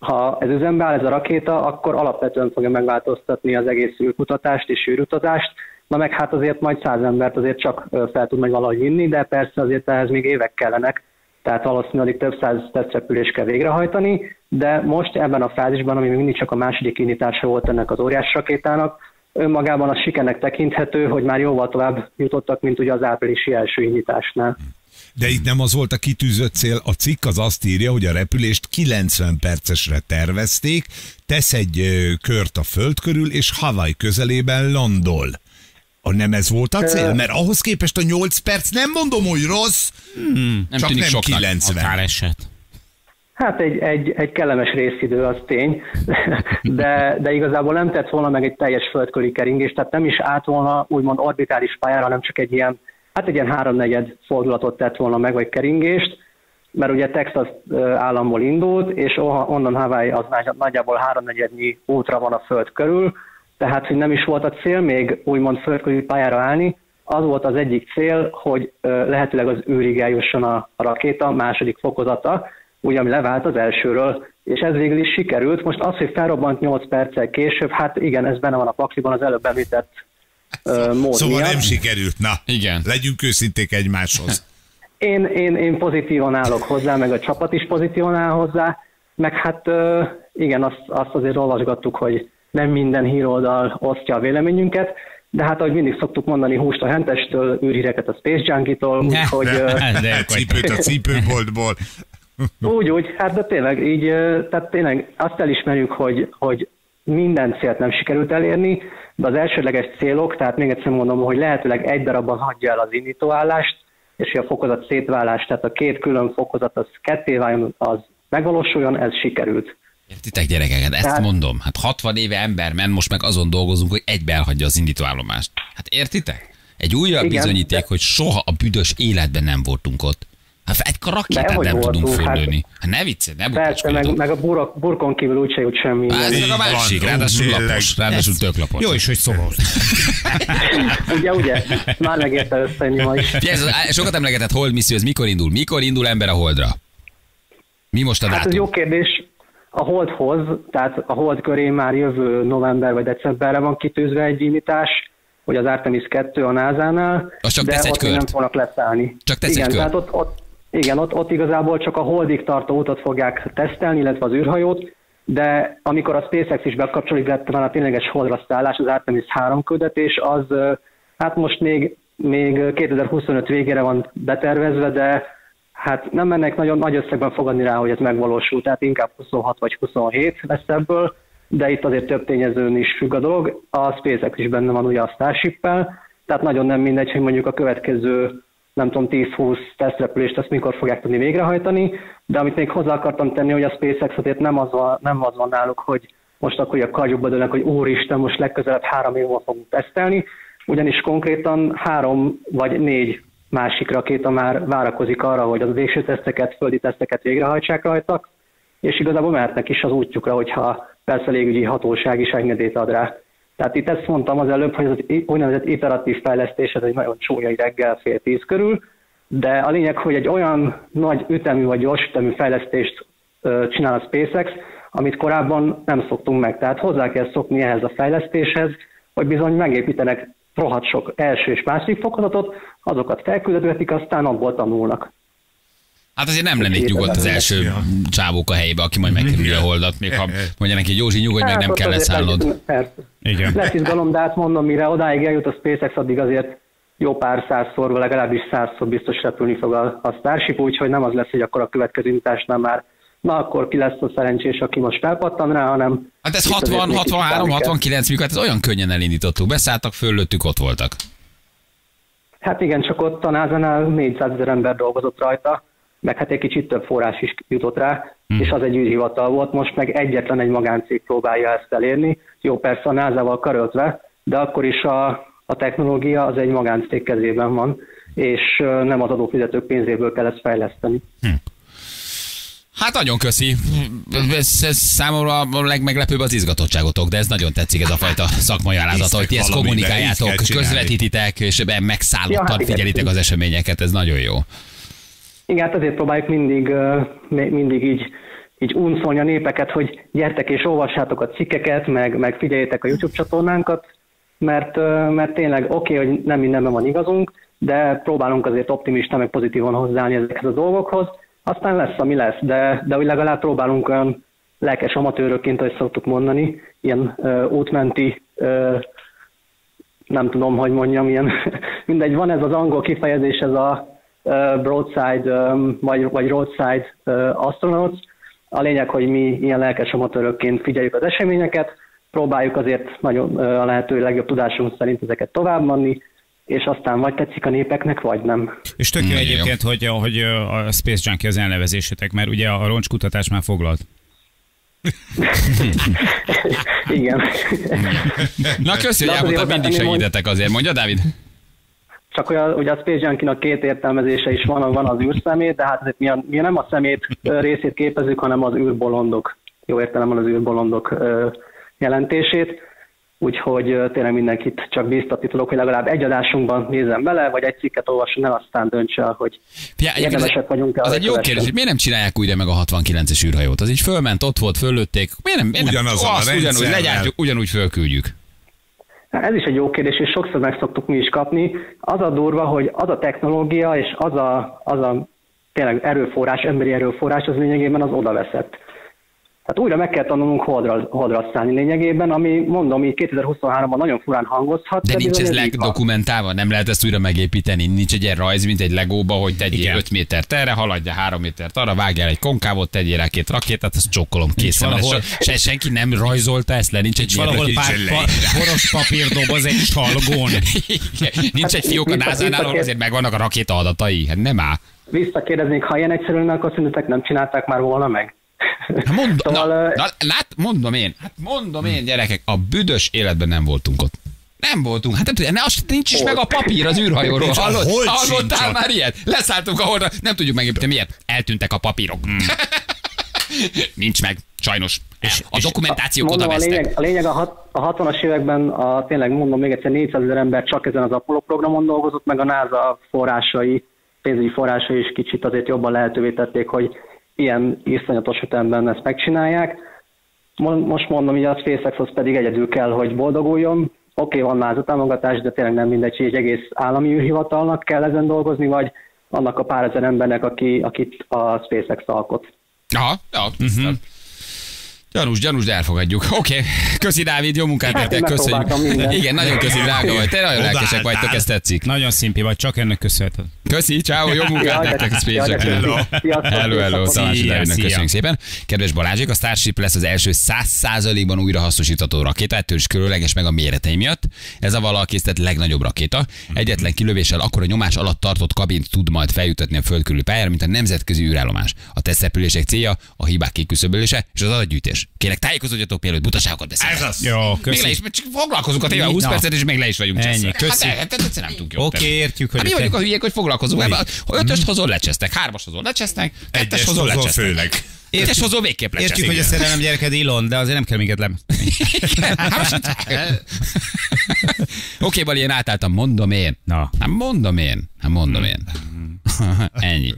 ha ez üzembe áll ez a rakéta, akkor alapvetően fogja megváltoztatni az egész űrkutatást és űrutazást, na meg hát azért majd 100 embert azért csak fel tud meg valahogy vinni, de persze azért ehhez még évek kellenek, tehát valószínűleg több száz tesztrepülést kell végrehajtani, de most ebben a fázisban, ami mindig csak a második indítása volt ennek az óriás rakétának, önmagában az sikernek tekinthető, hogy már jóval tovább jutottak, mint ugye az áprilisi első indításnál. De itt nem az volt a kitűzött cél, a cikk az azt írja, hogy a repülést 90 percesre tervezték, tesz egy kört a föld körül, és Hawaii közelében landol. Nem ez volt a cél? Mert ahhoz képest a 8 perc nem mondom, hogy rossz, csak nem 90. Akár eset. Hát egy kellemes részidő, az tény, de igazából nem tett volna meg egy teljes földköri keringés, tehát nem is állt volna úgymond orbitális pályára, hanem csak egy ilyen 3/4 fordulatot tett volna meg, vagy keringést, mert ugye Texas államból indult, és onnan Hawaii az nagyjából 3/4 útra van a föld körül, tehát hogy nem is volt a cél még úgymond földközi pályára állni, az volt az egyik cél, hogy lehetőleg az űrig eljusson a rakéta második fokozata, ugye, ami levált az elsőről, és ez végül is sikerült. Most az, hogy felrobbant 8 perccel később, hát igen, ez benne van a pakliban az előbb említett mód. Szóval nem sikerült, na, igen. Legyünk őszinték egymáshoz. Én pozitívan állok hozzá, meg a csapat is pozitívan áll hozzá, meg hát igen, azt azért olvasgattuk, hogy nem minden híroldal osztja a véleményünket, de hát, ahogy mindig szoktuk mondani, húst a hentestől, űrhíreket a Space Junkie-tól, úgyhogy... Cipőt a cipőboltból. Úgy, hát de tényleg, így, tehát tényleg azt elismerjük, hogy minden célt nem sikerült elérni, de az elsődleges célok, tehát még egyszer mondom, hogy lehetőleg egy darabban hagyja el az indítóállást, és hogy a fokozat szétválás, tehát a két külön fokozat az ketté váljon, az megvalósuljon, ez sikerült. Értitek gyerekeket, ezt tehát... mondom, hát 60 éve ember ment, most meg azon dolgozunk, hogy egybe elhagyja az indítóállomást. Hát értitek? Egy újabb bizonyíték, de... hogy soha a büdös életben nem voltunk ott. Hát egy rakétát nem tudunk földölni. Hát ne viccelj, ne bukáskodjatok. Meg a burkon kívül úgyse jut semmi. Ez meg a másik, ráadásul lapos, ráadásul tök lapos. Jó is, hogy szoros. Ugye, már megérte összenni ma is. Sokat emlegetett Hold misszió, ez mikor indul? Mikor indul ember a Holdra? Mi most a dátum? Hát ez jó kérdés. A Holdhoz, tehát a Hold köré már jövő november vagy decemberre van kitűzve egy indítás, hogy az Artemis 2 a NASA-nál, de ott nem fognak leszállni. Csak tesz egy kört. Igen, ott igazából csak a Holdig tartó utat fogják tesztelni, illetve az űrhajót, de amikor a SpaceX is bekapcsolódik, lett van a tényleges Holdra szállás, az Artemis 3 küldetés, az hát most még 2025 végére van betervezve, de hát nem mennek nagyon nagy összegben fogadni rá, hogy ez megvalósul, tehát inkább 26 vagy 27 lesz ebből, de itt azért több tényezőn is függ a dolog. A SpaceX is benne van ugye a Starship-pel, tehát nagyon nem mindegy, hogy mondjuk a következő nem tudom, 10-20 tesztrepülést, ezt mikor fogják tudni végrehajtani, de amit még hozzá akartam tenni, hogy a SpaceX azért nem az van náluk, hogy most akkor a karjukba dőlnek, hogy úristen, most legközelebb 3 év múlva fogunk tesztelni, ugyanis konkrétan 3 vagy 4 másik rakéta már várakozik arra, hogy az végső teszteket, földi teszteket végrehajtsák rajtak, és igazából mehetnek is az útjukra, hogyha persze a légügyi hatóság is engedélyt ad rá. Tehát itt ezt mondtam az előbb, hogy az úgynevezett iteratív fejlesztés, ez egy nagyon csúnya reggel 9:30 körül, de a lényeg, hogy egy olyan nagy ütemű vagy gyors ütemű fejlesztést csinál a SpaceX, amit korábban nem szoktunk meg. Tehát hozzá kell szokni ehhez a fejlesztéshez, hogy bizony megépítenek rohadt sok első és második fokozatot, azokat felküldetik, aztán abból tanulnak. Hát azért nem lennék nyugodt az első csávók a helyébe, aki majd megkerülje a Holdat, még ha mondja neki, Józsi, nyugodj meg, nem kell leszállnod. Igen. Lesz izgalom, de hát mondom, mire odáig eljut a SpaceX, addig azért jó pár százszor, vagy legalábbis 100-szor biztos repülni fog a Starship, úgyhogy nem az lesz, hogy akkor a következő indításnál már na akkor ki lesz a szerencsés, aki most felpattan rá, hanem... Hát ez 60, 63, 69, mikor ez olyan könnyen elindítottuk, beszálltak, föllöttük, ott voltak. Hát igen, csak ott a NASA-nál 400 000 ember dolgozott rajta, meg hát egy kicsit több forrás is jutott rá, és az egy űrhivatal volt, most meg egyetlen egy magáncég próbálja ezt elérni. Jó, persze a NASA-val karöltve, de akkor is a technológia az egy magáncég kezében van, és nem az adófizetők pénzéből kell ezt fejleszteni. Hát nagyon köszi. Ez számomra a legmeglepőbb az izgatottságotok, de ez nagyon tetszik, ez a fajta szakmai állázata, hogy ti ezt kommunikáljátok, közvetítitek, és ebben megszállottan figyelitek az eseményeket, ez nagyon jó. Igen, hát azért próbáljuk mindig így unszolni a népeket, hogy gyertek és olvassátok a cikkeket, meg figyeljétek a YouTube csatornánkat, mert tényleg oké, hogy nem mindenben van igazunk, de próbálunk azért optimista, meg pozitívan hozzáállni ezekhez a dolgokhoz. Aztán lesz, ami lesz, de úgy legalább próbálunk olyan lelkes amatőrökként, ahogy szoktuk mondani, ilyen útmenti, nem tudom, hogy mondjam, ilyen, mindegy, van ez az angol kifejezés, ez a broadside vagy roadside astronauts. A lényeg, hogy mi ilyen lelkes amatőrökként figyeljük az eseményeket, próbáljuk azért nagyon a lehető legjobb tudásunk szerint ezeket továbbadni, és aztán vagy tetszik a népeknek, vagy nem. És tök jó egyébként, hogy a Space Junkie az elnevezésetek, mert ugye a roncskutatás már foglalt. Igen. Na köszi, hogy elmondtad, mindig segítetek azért. Mondja, Dávid? Csak ugye a Space Junkie-nak két értelmezése is van az űrszemét, de hát azért mi nem a szemét részét képezzük, hanem az űrbolondok, jó értelemben az űrbolondok jelentését. Úgyhogy tényleg mindenkit csak bíztatni tudok, hogy legalább egy adásunkban nézem bele, vagy egy cikket olvasom el, aztán dönts el, hogy érdemesek vagyunk. Az egy jó kérdés, hogy miért nem csinálják újra meg a 69-es űrhajót? Az így fölment, ott volt, föllőtték. Ugyanúgy legyártjuk, ugyanúgy fölküldjük. Ez is egy jó kérdés, és sokszor meg szoktuk mi is kapni. Az a durva, hogy az a technológia és az a tényleg erőforrás, emberi erőforrás az lényegében az odaveszett. Tehát újra meg kell tanulnunk holdra szállni lényegében, ami mondom így 2023-ban nagyon furán hangozhat. De nincs ez legdokumentálva? Nem lehet ezt újra megépíteni? Nincs egy ilyen rajz, mint egy legóba, hogy tegyél 5 métert erre, haladja 3 métert arra, vágjál egy konkávot, tegyél rá 2 rakétát, azt csokkolom, készen van. És senki nem rajzolta ezt le, nincs egy valahol pár poros papírdoboz egy salgón. Nincs egy fiók a NASA-nál, ahol azért megvannak a rakéta adatai. Hát nem áll. Visszakérdeznék, ha ilyen egyszerű lenne, akkor szerintetek nem csinálták már volna meg? Mondom én, gyerekek, a büdös életben nem voltunk ott. Nem voltunk, hát nem tudjuk, nincs is meg a papír az űrhajóról. Hallottál már ilyet? Leszálltunk a Holdra, nem tudjuk megépíteni miért. Eltűntek a papírok. Nincs meg, sajnos. A dokumentációk oda vesztek. A lényeg a 60-as években, tényleg mondom még egyszer, 400 000 ember csak ezen az Apollo programon dolgozott, meg a NASA pénzügyi forrásai is kicsit azért jobban lehetővé tették, hogy ilyen iszonyatos ütemben ezt megcsinálják. Most mondom, hogy a SpaceX-hoz pedig egyedül kell, hogy boldoguljon. Oké, van NASA támogatás, de tényleg nem mindegy, hogy egy egész állami űrhivatalnak kell ezen dolgozni, vagy annak a pár ezer embernek, akit a SpaceX alkot. Aha. Gyanús, de elfogadjuk. Oké, köszi Dávid, jó munkát nektek, köszönjük. Igen, nagyon köszi, drága vagy, te nagyon lelkesek vagytok, ez tetszik. Nagyon szimpi vagy, csak ennek köszönheted. Köszi, ciao, jó munkát nektek, hello, Szalási Dávidnak köszönjük szépen. Kedves Balázsék, a Starship lesz az első 100%-ban újrahasznosítható rakéta, ettől is különleges meg a méretei miatt. Ez a valaha készített legnagyobb rakéta. Egyetlen kilövéssel akkora nyomás alatt tartott kabint tud majd feljutatni a föld körüli pályára, mint a nemzetközi űrállomás. A tesztepülések célja a hibák kiküszöbölése és az adatgyűjtés. Kérlek, tájékozódjatok, mielőtt butaságokat beszélek. Ez az. Jó, köszi. Még le is, csak foglalkozunk a témával 20 percet, és még le is vagyunk. Ennyi, köszi. Hát nem tudjuk. Oké, értjük, hogy... Hát mi vagyunk a hülyék, hogy foglalkozunk. Ötöst hozol, lecsesztek. 3-as hozol, lecsesztek. 2-es hozol, lecsesztek. Főleg. Értjük, hozol, végképp lecsesztek. Értjük, hogy a szerelem gyereked Elon, de azért nem kell minket lemenni. Oké, Bali, én átálltam, mondom én. Ennyi.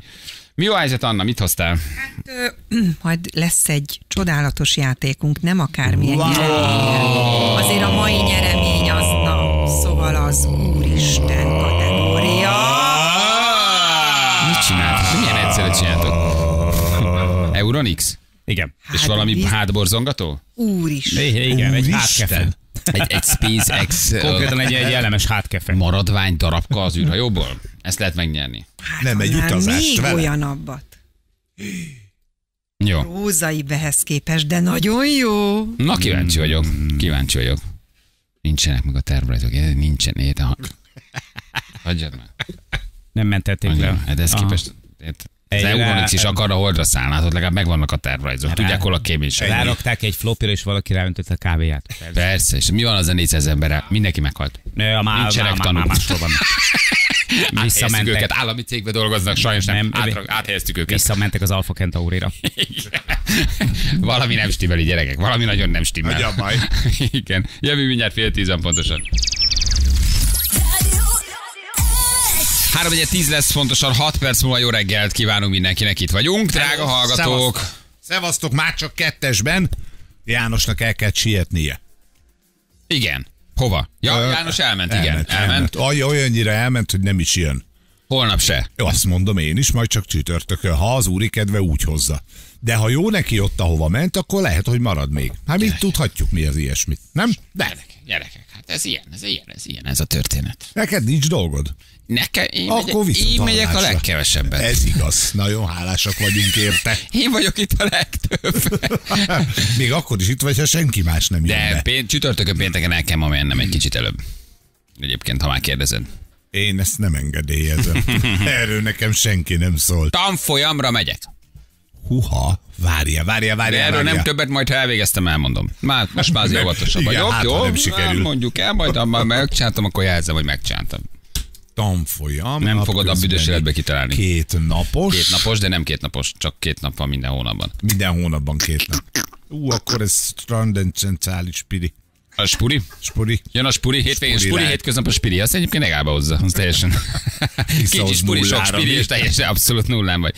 Mi a helyzet, Anna? Mit hoztál? Hát, majd lesz egy csodálatos játékunk, nem akármilyen nyeremény. Azért a mai nyeremény az, szóval az Úristen kategória. Mit csináltok? Milyen egyszerre csináltok? Euronics? Igen. És valami hátborzongató? Úristen. Igen, egy hátkefen. Egy SpaceX. Konkrétan egy jellemes hátkefen. Maradvány darabka az űrhajóból? Ezt lehet megnyerni. Hát, nem egy utazást vele. Még olyan abbat. Jó. Rózai behez képest, de nagyon jó. Na, kíváncsi vagyok. Nincsenek meg a tervrajzok. Nincsen éte. Hagyjad meg. Nem mentették le. Hát ez képest... Az Euronics is akar a Holdra szállni, hát ott legalább megvannak a tervrajzok. Tudják, hol a kéménység. Rárakták egy flopira, és valaki ráöntötte a kávéját. Persze, és mi van az a 400 emberrel? Mindenki meghalt. Nincsenek tanulni. Visszamentek őket, állami cégbe dolgoznak, sajnos nem, áthelyeztük őket. Visszamentek az Alfa Kentaurira. Valami nem stimmel, gyerekek, valami nagyon nem stimmel. Nagy a baj. Igen, jövő mindjárt 9:30 pontosan. 3:10 lesz pontosan, 6 perc múlva jó reggelt kívánunk mindenkinek, itt vagyunk, drága hallgatók. Szevasztok, már csak 2-esben Jánosnak el kell sietnie. Igen. Hova? Ja, János elment, elment. Olyannyira elment, hogy nem is jön. Holnap se. Jó, azt mondom én is, majd csak csütörtökön, ha az úri kedve úgy hozza. De ha jó neki ott, ahova ment, akkor lehet, hogy marad még. Hát mit tudhatjuk mi az ilyesmit, nem? De. Gyerekek, hát ez ilyen, ez a történet. Neked nincs dolgod? Nekem, én megyek a legkevesebbet. Ez igaz, nagyon hálásak vagyunk érte. Én vagyok itt a legtöbb. Még akkor is itt vagy, ha senki más nem jön. De csütörtökön, pénteken el kell ma mennem egy kicsit előbb. Egyébként, ha már kérdezed. Én ezt nem engedélyezem. Erről nekem senki nem szólt. Tanfolyamra megyek. Huha, várja. Erről nem többet, majd ha elvégeztem, elmondom. Most már az óvatosabb vagyok. Jó, nem sikerül. Mondjuk el, majd ha megcsántam, akkor jelzem, hogy megcsántam. Tanfolyam. Nem fogod a büdös életbe kitalálni. 2 napos. 2 napos, de nem 2 napos, csak 2 nap van minden hónapban. Minden hónapban 2 nap. Akkor ez transzcendentális piri. A spuri? Spuri. Jön a spuri, hétvégén spuri, hétköznap a spiri. Azt egyébként megállba hozza, az teljesen. Kicsi spuri, sok spiri, és teljesen abszolút nullán vagy.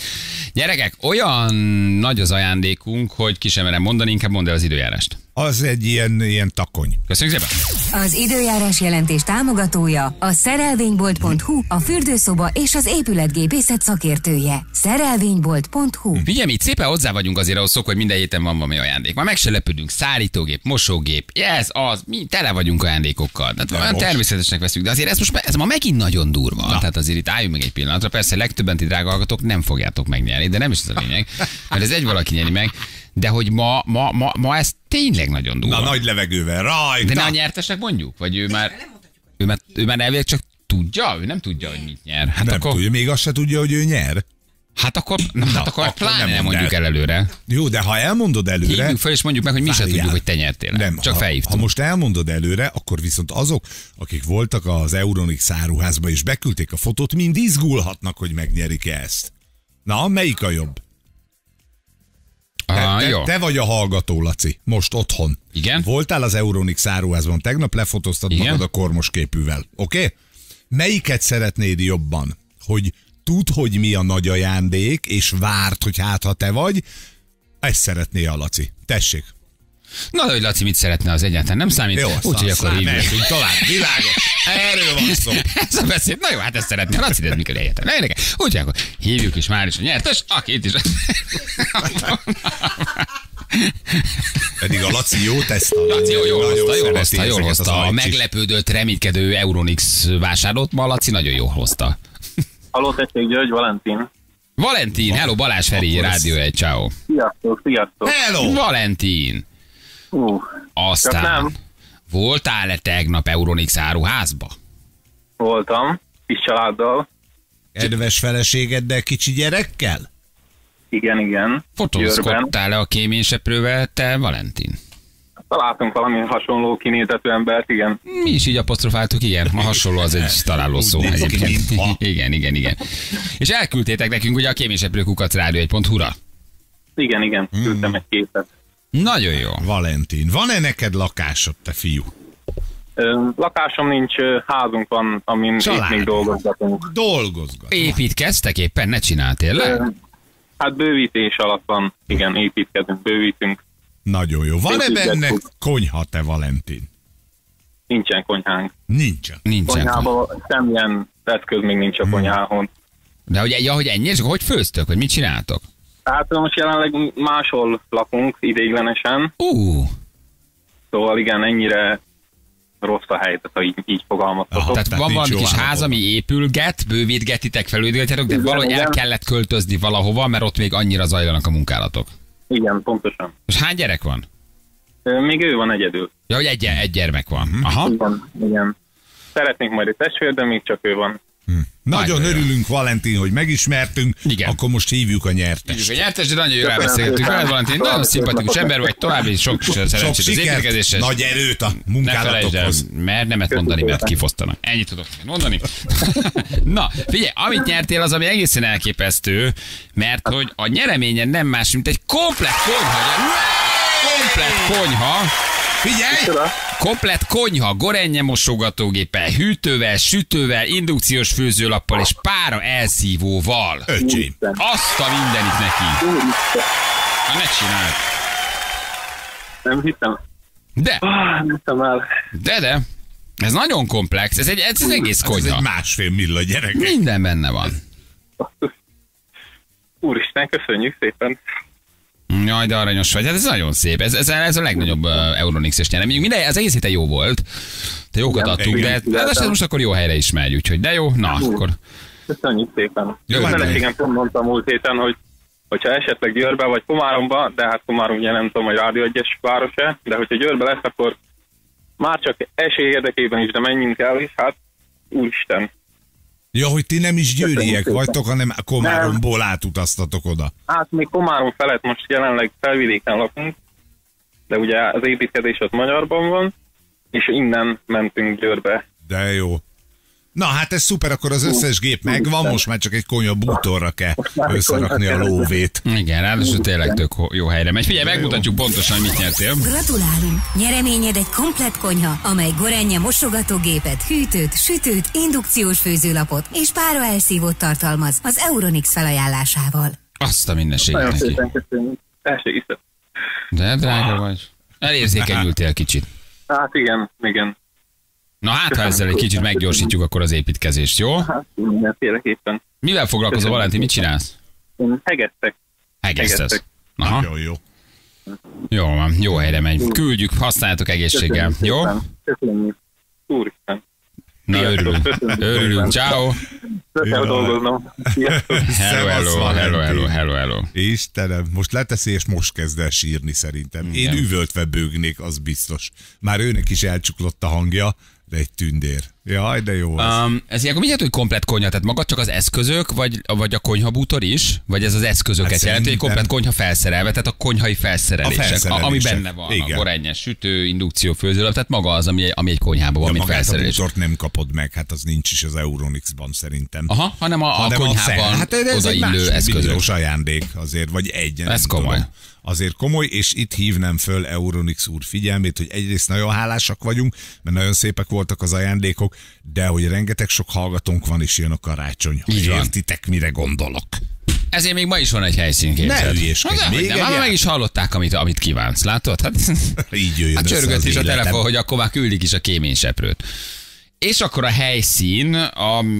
Gyerekek, olyan nagy az ajándékunk, hogy ki sem merem mondani, inkább mondd el az időjárást. Az egy ilyen takony. Köszönjük szépen! Az időjárás jelentés támogatója a szerelvénybolt.hu, a fürdőszoba és az épületgépészet szakértője. Szerelvénybolt.hu. Figyelj, itt szépen hozzá vagyunk azért ahhoz szok, hogy minden héten van valami ajándék. Már meg se lepődünk, szárítógép, mosógép, mi tele vagyunk ajándékokkal. Tehát természetesnek veszünk, de azért ez ma megint nagyon durva. Na. Tehát azért itt álljunk meg egy pillanatra. Persze legtöbben ti drága hallgatók nem fogjátok megnyerni, de nem is ez a lényeg, mert ez egy valaki nyeri meg. De hogy ma ez tényleg nagyon durva. Na, nagy levegővel, rajta! De ne a nyertesnek mondjuk? Vagy ő már elvileg csak tudja? Ő nem tudja, hogy mit nyer. Hát nem akkor... tudja, még azt se tudja, hogy ő nyer. Hát akkor pláne nem mondjuk el előre. Jó, de ha elmondod előre... Hívjuk fel, és mondjuk meg, hogy mi sem tudjuk, hogy te nyertél. Nem, csak felhívtunk. Ha most elmondod előre, akkor viszont azok, akik voltak az Euronics áruházba és beküldték a fotót, mind izgulhatnak, hogy megnyerik-e ezt. Na, melyik a jobb? Te vagy a hallgató, Laci, most otthon. Igen? Voltál az Euronics áruházban, tegnap lefotóztad magad a kormos képűvel. Oké? Okay? Melyiket szeretnéd jobban? Hogy tudd, hogy mi a nagy ajándék, és várd, hogy hát ha te vagy, ezt szeretné a Laci. Tessék. Na, de hogy Laci mit szeretne, az egyáltalán nem számít. Jó, úgyhogy akkor hívjuk tovább. Világos. Erről van szó. Ez a beszéd. Na jó, hát ezt szeretném. Laci, de ez mikor egyetem. Úgyhogy akkor hívjuk is már is a nyertes, akit is. Pedig a Laci jó teszta. Laci jól hozta. A meglepődött, reménykedő Euronics vásárlót ma Laci nagyon jól hozta. Halló, tessék, György, Valentin. Valentin, hello, Balázs Feri, Rádió Egy, ciao. Sziasztok. Hello, Valentin. Aztán voltál-e tegnap Euronics áruházba? Voltam, kis családdal. Kedves feleségeddel, kicsi gyerekkel? Igen. Fotózkodtál-e a kéményseprővel, te, Valentin? Találtunk valami hasonló kinézetű embert, igen. Mi is így apostrofáltuk, igen. Ma hasonló az egy találó szó. Igen. És elküldtétek nekünk ugye a kéményseprőkukat rádió1.hu-ra? Igen, küldtem egy képet. Nagyon jó. Valentin, van-e neked lakásod, te fiú? Lakásom nincs, házunk van, amin itt még dolgozgatunk. Építkeztek éppen, ne csináltél le? Hát bővítés alatt van, igen, építkezünk, bővítünk. Nagyon jó. Van-e benne konyha, te Valentin? Nincsen konyhánk. Nincsen. Konyhában semmilyen eszköz még nincs a konyháhon. De hogy ennyi, és hogy főztök, hogy mit csináltok? Hát most jelenleg máshol lakunk ideiglenesen. Szóval igen, ennyire rossz a helyzet, ha így fogalmaztatok. Tehát van valami kis ház, ami épülget, bővítgetitek, felújítgatjátok, de valahogy el kellett költözni valahova, mert ott még annyira zajlanak a munkálatok. Igen, pontosan. És hány gyerek van? Még ő van egyedül. Ja, hogy egy gyermek van. Aha. Igen. Szeretnénk majd egy testvér, de még csak ő van. Nagyon örülünk, Valentin, hogy megismertünk. Igen. Akkor most hívjuk a nyertest. Hívjuk a nyertest, de nagyon jól elbeszéltünk. Valentin, nagyon szimpatikus ember vagy, további sok szerencsét az építkezéshez. Nagy erőt a munkálatokhoz. Mert nemet mondani, mert kifosztanak. Ennyit tudok mondani. Na, figyelj, amit nyertél, az ami egészen elképesztő, mert hogy a nyereményen nem más, mint egy komplett konyha. Komplett konyha. Figyelj! Komplett konyha, gorennye mosogatógéppel, hűtővel, sütővel, indukciós főzőlappal és pára elszívóval. Öcsém. Azt a mindenit neki. Na, ne csináld. Nem hittem. De. Nem hittem el. De. Ez nagyon komplex. Ez egész konyha. Ez egy 1,5 millió gyerek. Minden benne van. Úristen, köszönjük szépen. Jaj, de aranyos vagy. Hát ez nagyon szép. Ez a legnagyobb Euronics-es nyeremény. Minden, az egész héten jó volt. Te jókat adtunk, de az most akkor jó helyre is megy, úgyhogy de jó. Na, akkor... Köszönjük szépen. Jó, a feleségem mondtam múlt héten, hogy hogyha esetleg Győrbe vagy Komáromba, de hát Komárom ugye nem tudom, hogy Rádió Egyes város-e, de hogyha Győrbe lesz, akkor már csak esély érdekében is, de menjünk el, és hát úristen. Ja, hogy ti nem is győriek vagytok, hanem Komáromból átutaztatok oda. Hát mi Komárom felett most jelenleg Felvidéken lakunk, de ugye az építkezés ott Magyarban van, és innen mentünk Győrbe. De jó. Na hát ez szuper, akkor az összes gép megvan, most már csak egy konyha bútorra kell összerakni a lóvét. Igen, ráadásul tényleg tök jó helyre megy. Figyelj, megmutatjuk pontosan, mit nyertél. Gratulálunk! Nyereményed egy komplett konyha, amely gorennye mosogatógépet, hűtőt, sütőt, indukciós főzőlapot és pára elszívót tartalmaz az Euronics felajánlásával. Azt a mindenségét neki. De drága vagy. Elérzékenyültél kicsit. Hát igen. Na hát, ha ezzel egy kicsit meggyorsítjuk akkor az építkezést, jó? Hát, mindenféleképpen. Mivel foglalkozol, Valentin? Mit csinálsz? Hegesztek. Aha. Jó. Jó van, jó helyre megy. Küldjük, használjátok egészséggel, jó? Köszönjük. Úristen. Na, örülünk. Ciao. Köszönöm, dolgoznom. Hello. Istenem, most leteszi, és most kezd el sírni szerintem. Én üvöltve bőgnék, az biztos. Már őnek is elcsuklott a hangja, de egy tündér. Jaj, de jó az. Ez ilyenkor mindjárt, hogy komplett konyha, tehát maga csak az eszközök, vagy a konyhabútor is? Vagy ez az eszközöket hát jelenti, hogy komplett konyha felszerelve, tehát a konyhai felszerelések, ami benne van. Igen. A gorennye, sütő, indukció, főzőlap, tehát maga az, ami egy konyhában van, mint felszerelés. A bútort nem kapod meg, hát az nincs is az Euronicsban szerintem. Aha, hanem a konyhában odaillő eszközök. Egy ajándék azért, vagy egy. Ez komoly. Tudom. Azért komoly, és itt hívnám föl Euronix úr figyelmét, hogy egyrészt nagyon hálásak vagyunk, mert nagyon szépek voltak az ajándékok, de hogy rengeteg sok hallgatónk van, és jön a karácsony. Értitek, mire gondolok? Ezért még ma is van egy helyszín, képzeld. Ne ügyéskedj, még meg is hallották, amit kívánsz, látod? Hát, így jöjjön össze az életem. Csörgött is a telefon, hogy akkor már küldik is a kéményseprőt. És akkor a helyszín,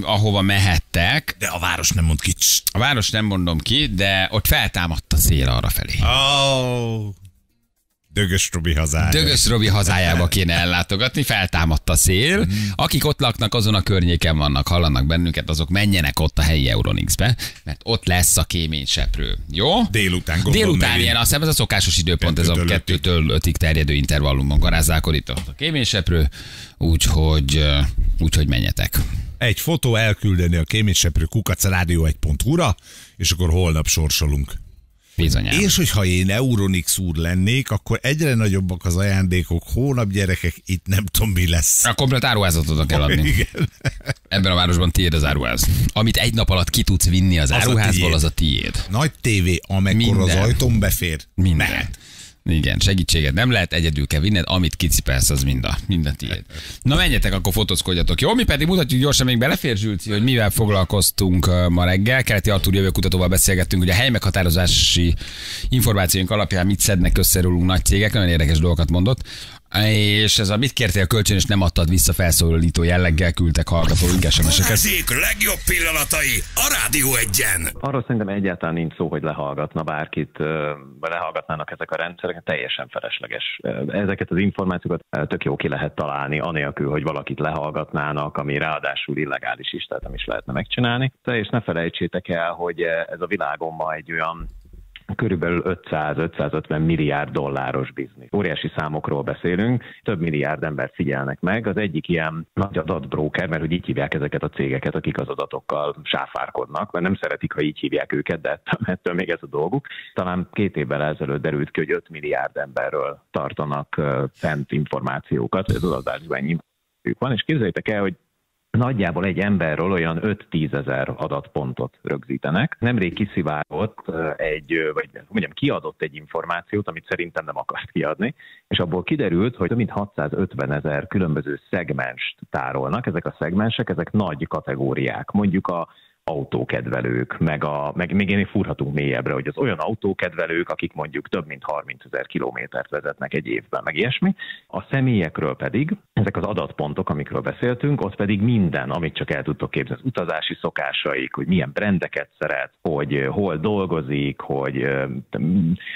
ahova mehettek. De a város nem mond ki. A város nem mondom ki, de ott feltámadt a szél arra felé. Oh. Dögös Robi hazája. Dögös Robi hazájába kéne ellátogatni, feltámadt a szél. Akik ott laknak, azon a környéken vannak, hallanak bennünket, azok menjenek ott a helyi Euronixbe, mert ott lesz a kéményseprő. Jó? Délután gondolom. Délután ilyen, azt hiszem, ez a szokásos időpont, ez a 2-től 5-ig terjedő intervallumon garázzálkod itt a kéményseprő, úgyhogy menjetek. Egy fotó elküldeni a kéményseprő @radioegy.hu-ra, és akkor holnap sorsolunk. Bizonyám. És hogyha én Euronix úr lennék, akkor egyre nagyobbak az ajándékok, hónap gyerekek, itt nem tudom mi lesz. A komplet áruházatot oda kell adni. Igen. Ebben a városban tiéd az áruház. Amit egy nap alatt ki tudsz vinni az áruházból, az a tiéd. Nagy tévé, amikor minden. Az ajtón befér, minden. Mehet. Igen, segítséget nem lehet, egyedül kell vinned, amit kicipelsz, az minden tiéd. Na menjetek, akkor fotózkodjatok, jó? Mi pedig mutatjuk gyorsan, még belefér, Zsülci, hogy mivel foglalkoztunk ma reggel. Keleti Artúr jövőkutatóval beszélgettünk, hogy a helymeghatározási információink alapján mit szednek össze rólunk nagy cégek, nagyon érdekes dolgokat mondott. És ez a mit kértél kölcsön, és nem adtad vissza felszólító jelleggel küldtek hallgatóink SMS-eket. Ezek legjobb pillanatai a Rádió Egyen. Arról szerintem egyáltalán nincs szó, hogy lehallgatna bárkit, lehallgatnának ezek a rendszerek, teljesen felesleges. Ezeket az információkat tök jó ki lehet találni, anélkül, hogy valakit lehallgatnának, ami ráadásul illegális is, tehát nem is lehetne megcsinálni. És ne felejtsétek el, hogy ez a világon ma egy olyan körülbelül 500-550 milliárd dolláros biznisz. Óriási számokról beszélünk, több milliárd embert figyelnek meg. Az egyik ilyen nagy adatbróker, mert hogy így hívják ezeket a cégeket, akik az adatokkal sáfárkodnak, mert nem szeretik, ha így hívják őket, de ettől még ez a dolguk. Talán 2 évvel ezelőtt derült ki, hogy 5 milliárd emberről tartanak fent információkat, ez az adásban nyilvánvalójuk van, és képzeljétek el, hogy nagyjából egy emberről olyan 5-10 ezer adatpontot rögzítenek. Nemrég kiszivárgott kiadott egy információt, amit szerintem nem akart kiadni, és abból kiderült, hogy több mint 650 000 különböző szegmenst tárolnak. Ezek a szegmensek, ezek nagy kategóriák. Mondjuk a autókedvelők, meg még én fúrhatunk mélyebbre, hogy az olyan autókedvelők, akik mondjuk több mint 30 000 kilométert vezetnek egy évben, meg ilyesmi. A személyekről pedig, ezek az adatpontok, amikről beszéltünk, ott pedig minden, amit csak el tudtok képzelni, az utazási szokásaik, hogy milyen brendeket szeret, hogy hol dolgozik, hogy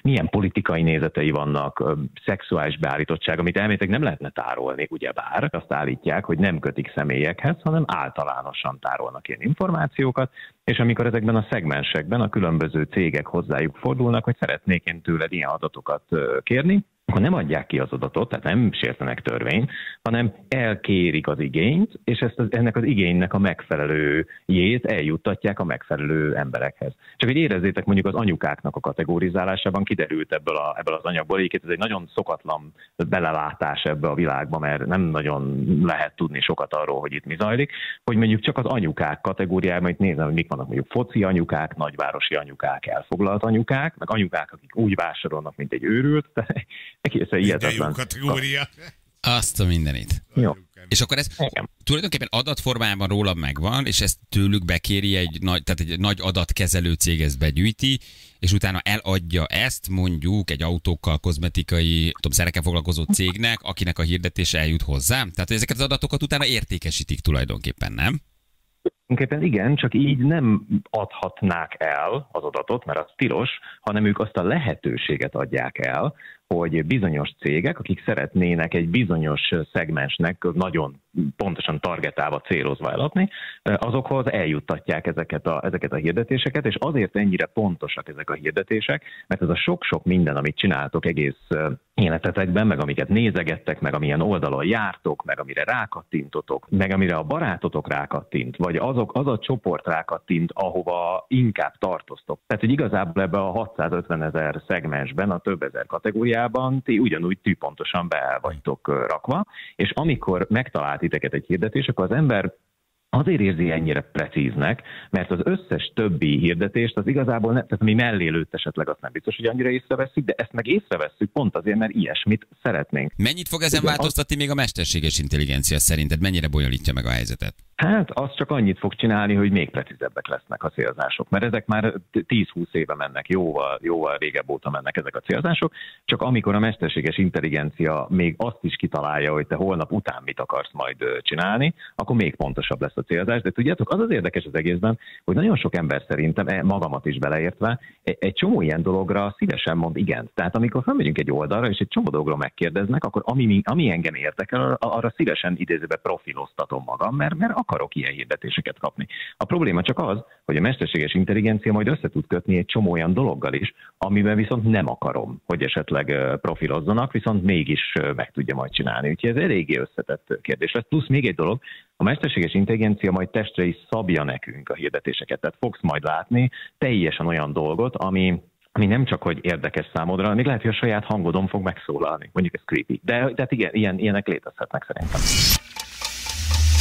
milyen politikai nézetei vannak, szexuális beállítottság, amit elméletek nem lehetne tárolni, ugyebár azt állítják, hogy nem kötik személyekhez, hanem általánosan tárolnak ilyen információkat, és amikor ezekben a szegmensekben a különböző cégek hozzájuk fordulnak, hogy szeretnék én tőled ilyen adatokat kérni, akkor nem adják ki az adatot, tehát nem sértenek törvényt, hanem elkérik az igényt, és ennek az igénynek a megfelelőjét eljuttatják a megfelelő emberekhez. Csak hogy érezzétek, mondjuk az anyukáknak a kategorizálásában kiderült ebből az anyagból, egyébként ez egy nagyon szokatlan belelátás ebbe a világba, mert nem nagyon lehet tudni sokat arról, hogy itt mi zajlik, hogy mondjuk csak az anyukák kategóriában, itt nézem, hogy mik vannak, mondjuk foci anyukák, nagyvárosi anyukák, elfoglalt anyukák, meg anyukák, akik úgy vásárolnak, mint egy őrült, de egészen hihetetlen. Azt a mindenit. Jó. És akkor ez tulajdonképpen adatformában rólam megvan, és ezt tőlük bekéri egy nagy adatkezelő cég, ezt begyűjti, és utána eladja ezt mondjuk egy autókkal, kozmetikai, szerekkel foglalkozó cégnek, akinek a hirdetése eljut hozzám. Tehát ezeket az adatokat utána értékesítik tulajdonképpen, nem? Igen, csak így nem adhatnák el az adatot, mert az tilos, hanem ők azt a lehetőséget adják el, hogy bizonyos cégek, akik szeretnének egy bizonyos szegmensnek nagyon pontosan targetálva, célozva eladni, azokhoz eljuttatják ezeket a hirdetéseket, és azért ennyire pontosak ezek a hirdetések, mert ez a sok-sok minden, amit csináltok egész életetekben, meg amiket nézegettek, meg amilyen oldalon jártok, meg amire rákattintotok, meg amire a barátotok rákattint, vagy az a csoport rákattint, ahova inkább tartoztok. Tehát, hogy igazából ebbe a 650 000 szegmensben, a több ezer kategóriában ti ugyanúgy tűpontosan be vagytok rakva, és amikor megtalált titeket egy hirdetés, akkor az ember azért érzi ennyire precíznek, mert az összes többi hirdetést az igazából, nem, tehát ami mellé lőtt esetleg, azt nem biztos, hogy annyira észrevesszük, de ezt meg észrevesszük pont azért, mert ilyesmit szeretnénk. Mennyit fog ezen változtatni még a mesterséges intelligencia szerinted? Mennyire bonyolítja meg a helyzetet? Hát az csak annyit fog csinálni, hogy még precízebbek lesznek a célzások, mert ezek már 10-20 éve mennek, jóval régebb óta mennek ezek a célzások, csak amikor a mesterséges intelligencia még azt is kitalálja, hogy te holnap után mit akarsz majd csinálni, akkor még pontosabb lesz a célzás. De tudjátok, az érdekes az egészben, hogy nagyon sok ember szerintem, magamat is beleértve, egy csomó ilyen dologra szívesen mond igent. Tehát amikor felmegyünk egy oldalra, és egy csomó dologra megkérdeznek, akkor ami engem érdekel, arra szívesen idézőbe profiloztatom magam, mert akarok ilyen hirdetéseket kapni. A probléma csak az, hogy a mesterséges intelligencia majd össze tud kötni egy csomó olyan dologgal is, amiben viszont nem akarom, hogy esetleg profilozzanak, viszont mégis meg tudja majd csinálni. Úgyhogy ez eléggé összetett kérdés lesz. Plusz még egy dolog, a mesterséges intelligencia majd testre is szabja nekünk a hirdetéseket. Tehát fogsz majd látni teljesen olyan dolgot, ami nem csak, hogy érdekes számodra, még lehet, hogy a saját hangodon fog megszólalni. Mondjuk ez creepy. De igen, ilyenek létezhetnek szerintem.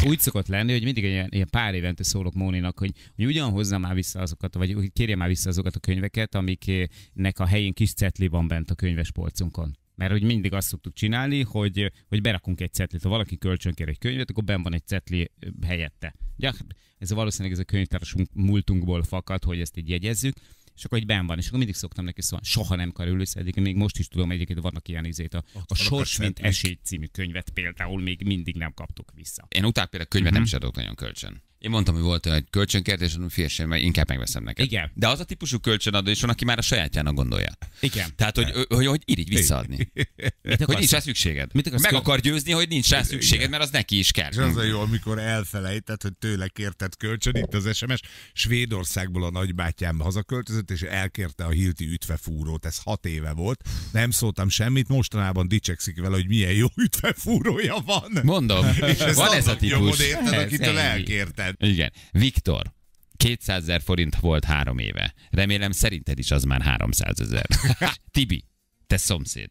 Úgy szokott lenni, hogy mindig ilyen pár évente szólok Móninak, hogy ugyan hozzá már vissza azokat, vagy kérje már vissza azokat a könyveket, amiknek a helyén kis cetli van bent a könyvespolcunkon. Mert hogy mindig azt szoktuk csinálni, hogy berakunk egy cetlit. Ha valaki kölcsönkér egy könyvet, akkor benn van egy cetli helyette. Ugye, ez valószínűleg ez a könyvtáros múltunkból fakad, hogy ezt így jegyezzük, és akkor így benn van. És akkor mindig szoktam neki szólni, soha nem kerül össze, egyébként még most is tudom, egyébként vannak ilyen izét, a Sors, mint esély című könyvet például még mindig nem kaptuk vissza. Én utána például könyvet nem is adok nagyon kölcsön. Én mondtam, hogy volt egy kölcsönkértés, és mondom, figyelj, inkább megveszem neked. Igen. De az a típusú kölcsönadó is van, aki már a sajátjának gondolja. Igen. Tehát, hogy irigy visszaadni. Hogy nincs rá szükséged. Meg akar győzni, hogy nincs rá szükséged, mert az neki is kell. És az a jó, amikor elfelejtett, hogy tőle kértett kölcsön, itt az SMS, Svédországból a nagybátyám hazaköltözött, és elkérte a hilti ütvefúrót. Ez 6 éve volt. Nem szóltam semmit, mostanában dicsekszik vele, hogy milyen jó ütvefúrója van. Mondom, és van ez a típus. Akitől elkérted. Igen. Viktor, 200 000 forint volt 3 éve. Remélem szerinted is az már 300 000. Tibi, te szomszéd.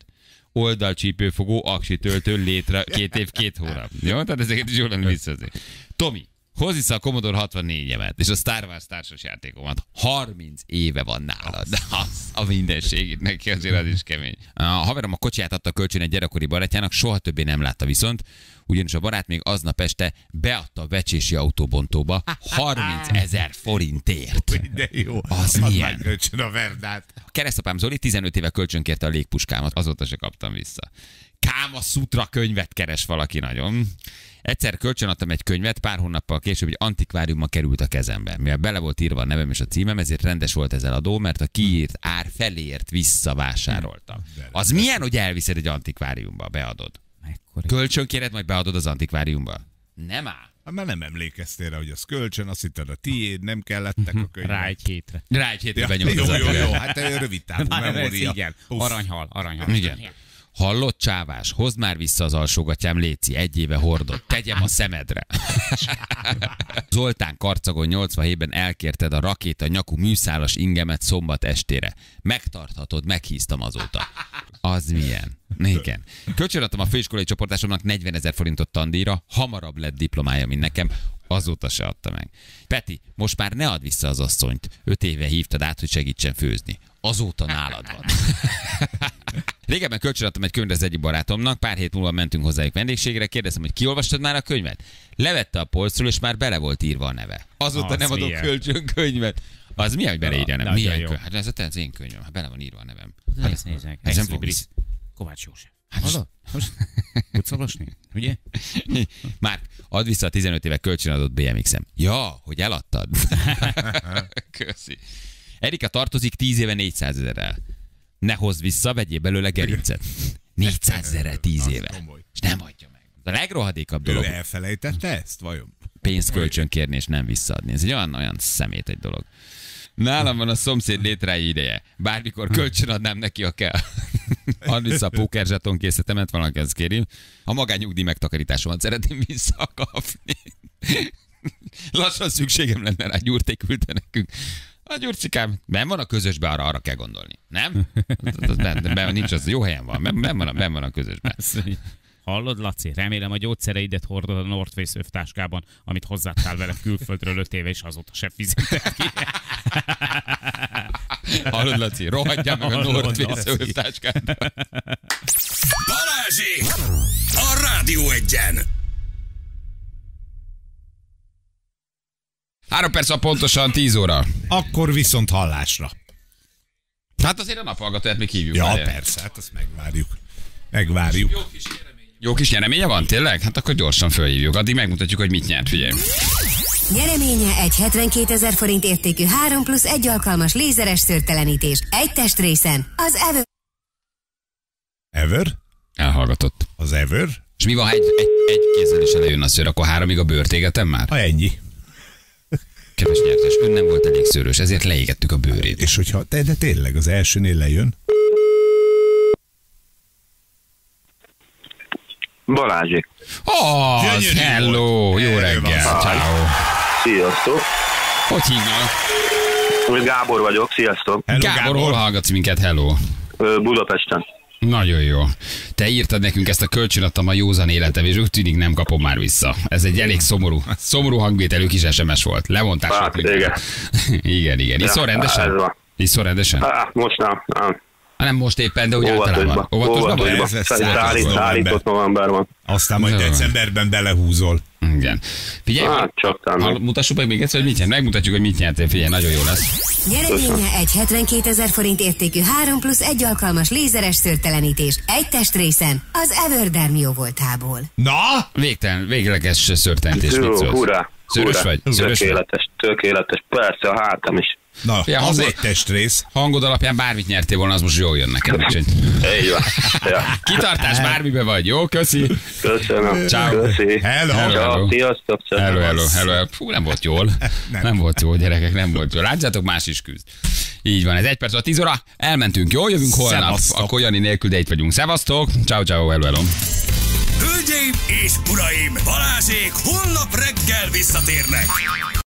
Oldalcsípőfogó, aksitöltő, létre 2 év, 2 hónap. Jó? Tehát ezeket is jól lenne visszahozni. Tomi, hozz vissza a Commodore 64-emet és a Star Wars társas játékomat. 30 éve van nálad. Az a mindenségét neki azért az is kemény. A haverom a kocsiját adta kölcsön egy gyerekkori barátjának, soha többé nem látta viszont, ugyanis a barát még aznap este beadta a vecsési autóbontóba 30 000 forintért. De jó, az milyen? Kölcsön a verdát. A keresztapám Zoli 15 éve kölcsönkérte a légpuskámat, azóta se kaptam vissza. Káma Sutra könyvet keres valaki nagyon. Egyszer kölcsönadtam egy könyvet, pár hónappal később egy antikváriumba került a kezembe. Mivel bele volt írva a nevem és a címem, ezért rendes volt ez eladó, mert a kiírt ár feléért visszavásároltam. Az milyen, hogy elviszed egy antikváriumba, beadod? Kölcsönkéred, majd beadod az antikváriumba? Nem áll. Már nem emlékeztél rá, hogy az kölcsön, azt hitted a tiéd, nem kellettek a könyvek. Rá egy hétre. Rá egy hétre benyomod az antikváriumba. Jó, hát rövid távú memória. Igen, aranyhal. Igen. Hallott, Csávás, hozd már vissza az alsógatyám, léci, 1 éve hordott, tegyem a szemedre. Zoltán Karcagon 87-ben elkérted a rakéta nyakú műszálas ingemet szombat estére. Megtarthatod, meghíztam azóta. Az milyen? Igen. Kölcsönadtam a főiskolai csoportásomnak 40 000 forintot tandíjra, hamarabb lett diplomája, mint nekem. Azóta se adta meg. Peti, most már ne add vissza az asszonyt. 5 éve hívtad át, hogy segítsen főzni. Azóta nálad van. Régebben kölcsönadtam egy könyvet az egyik barátomnak, pár hét múlva mentünk hozzájuk vendégségre, kérdeztem, hogy kiolvastad már a könyvet? Levette a polcról, és már bele volt írva a neve. Azóta nem adok kölcsönkönyvet. Az milyen, hogy beleírja a nevem? Hát ez az én könyvem, bele van írva a nevem. Hát, nézzek. Ez nem fog vissza. Kovács József. Hát most tudsz olvasni, ugye? Márk, add vissza a 15 éve kölcsönadott BMX-em. Ja, hogy eladtad. Köszi. Erika tartozik 10 éve 400 000-rel. Ne hozz vissza, vegyél belőle gerincet. 400 000-rel 10 éve. És nem adja meg. A legrohadékabb dolog. Ő elfelejtette ezt, vajon? Pénzt kölcsön kérni és nem visszaadni. Ez egy olyan szemét egy dolog. Nálam van a szomszéd létrái ideje. Bármikor kölcsönadnám neki, ha kell. Add vissza a pókerzsaton készletemet, valaki azt kéri. A magányugdíj megtakarításomat szeretném visszakapni. Lassan szükségem lenne rá, Gyurték küldte nekünk. A Gyurcsikám, nem van a közösben, arra kell gondolni. Nem? Nincs az, jó helyen van, nem van a közösben. Hallod, Laci? Remélem a gyógyszereidet hordod a North Face övtáskában, amit hozzátál vele külföldről 5 éve, és azóta se fizetett ki. Hallod, Laci? Rohadjál meg a North Face övtáskában. Balázsék! A Rádió Egyen! 3 perc pontosan 10 óra. Akkor viszont hallásra. Hát azért a naphallgatóját még hívjuk. Ja, várjál. Persze, hát azt megvárjuk. Megvárjuk. Jó kis nyereménye van, tényleg? Hát akkor gyorsan fölhívjuk. Addig megmutatjuk, hogy mit nyert, figyelj. Nyereménye egy 72 000 forint értékű 3+1 alkalmas lézeres szőrtelenítés. Egy testrészen. Az Ever. Ever? Elhallgatott. Az Ever? És mi van, ha egy kézzel is elejön a szőr, akkor 3-ig a bőrt égetem már? Ha ennyi. Kedves nyertes, ön nem volt elég szőrös, ezért leégettük a bőrét. És hogyha, de tényleg az elsőnél lejön? Balázsék. Az, hello, jó reggel, ciao. Sziasztok. Hogy hívnak? Gábor vagyok, sziasztok. Hello, Gábor, hol hallgatsz minket, hello? Budapesten. Nagyon jó. Te írtad nekünk ezt a kölcsönadtam a józan életem, és úgy tűnik nem kapom már vissza. Ez egy elég szomorú hangvételű kis SMS volt. Levontás volt. Igen. igen. Iszol rendesen? Most nem. Nem most éppen, de úgy általában. Óvatosban. Szállított novemberben. Aztán majd decemberben belehúzol. Igen. Figyelj, mutassuk meg még egyszer, hogy mit nyert. Megmutatjuk, hogy mit nyertél. Figyelj, nagyon jó lesz. Nyereménye egy 72 000 forint értékű 3+1 alkalmas lézeres szőrtelenítés. Egy testrészen. Az Everdermió voltából. Na? Végleges szőrtelenítés. Hurrá! Szőrös vagy? Szőrös tökéletes, vagy? Tökéletes. Persze, a hátam is. Na, az egy testrész. Hangod alapján bármit nyertél volna, az most jól jön nekem. Így van. Ja. Kitartás, bármibe vagy, jó? Köszi. Köszönöm. Ciao. Hello. Sziasztok. Hello. Fú, nem volt jól. Nem volt jól, gyerekek, nem volt jól. Látjátok, más is küzd. Így van, ez 1 perc, 10 óra. Elmentünk, jó? Jövünk holnap. Akkor Jani nélkül, de itt vagyunk. Szevasztok. Ciao, hello. Hölgyeim és uraim, Balázsék holnap reggel visszatérnek.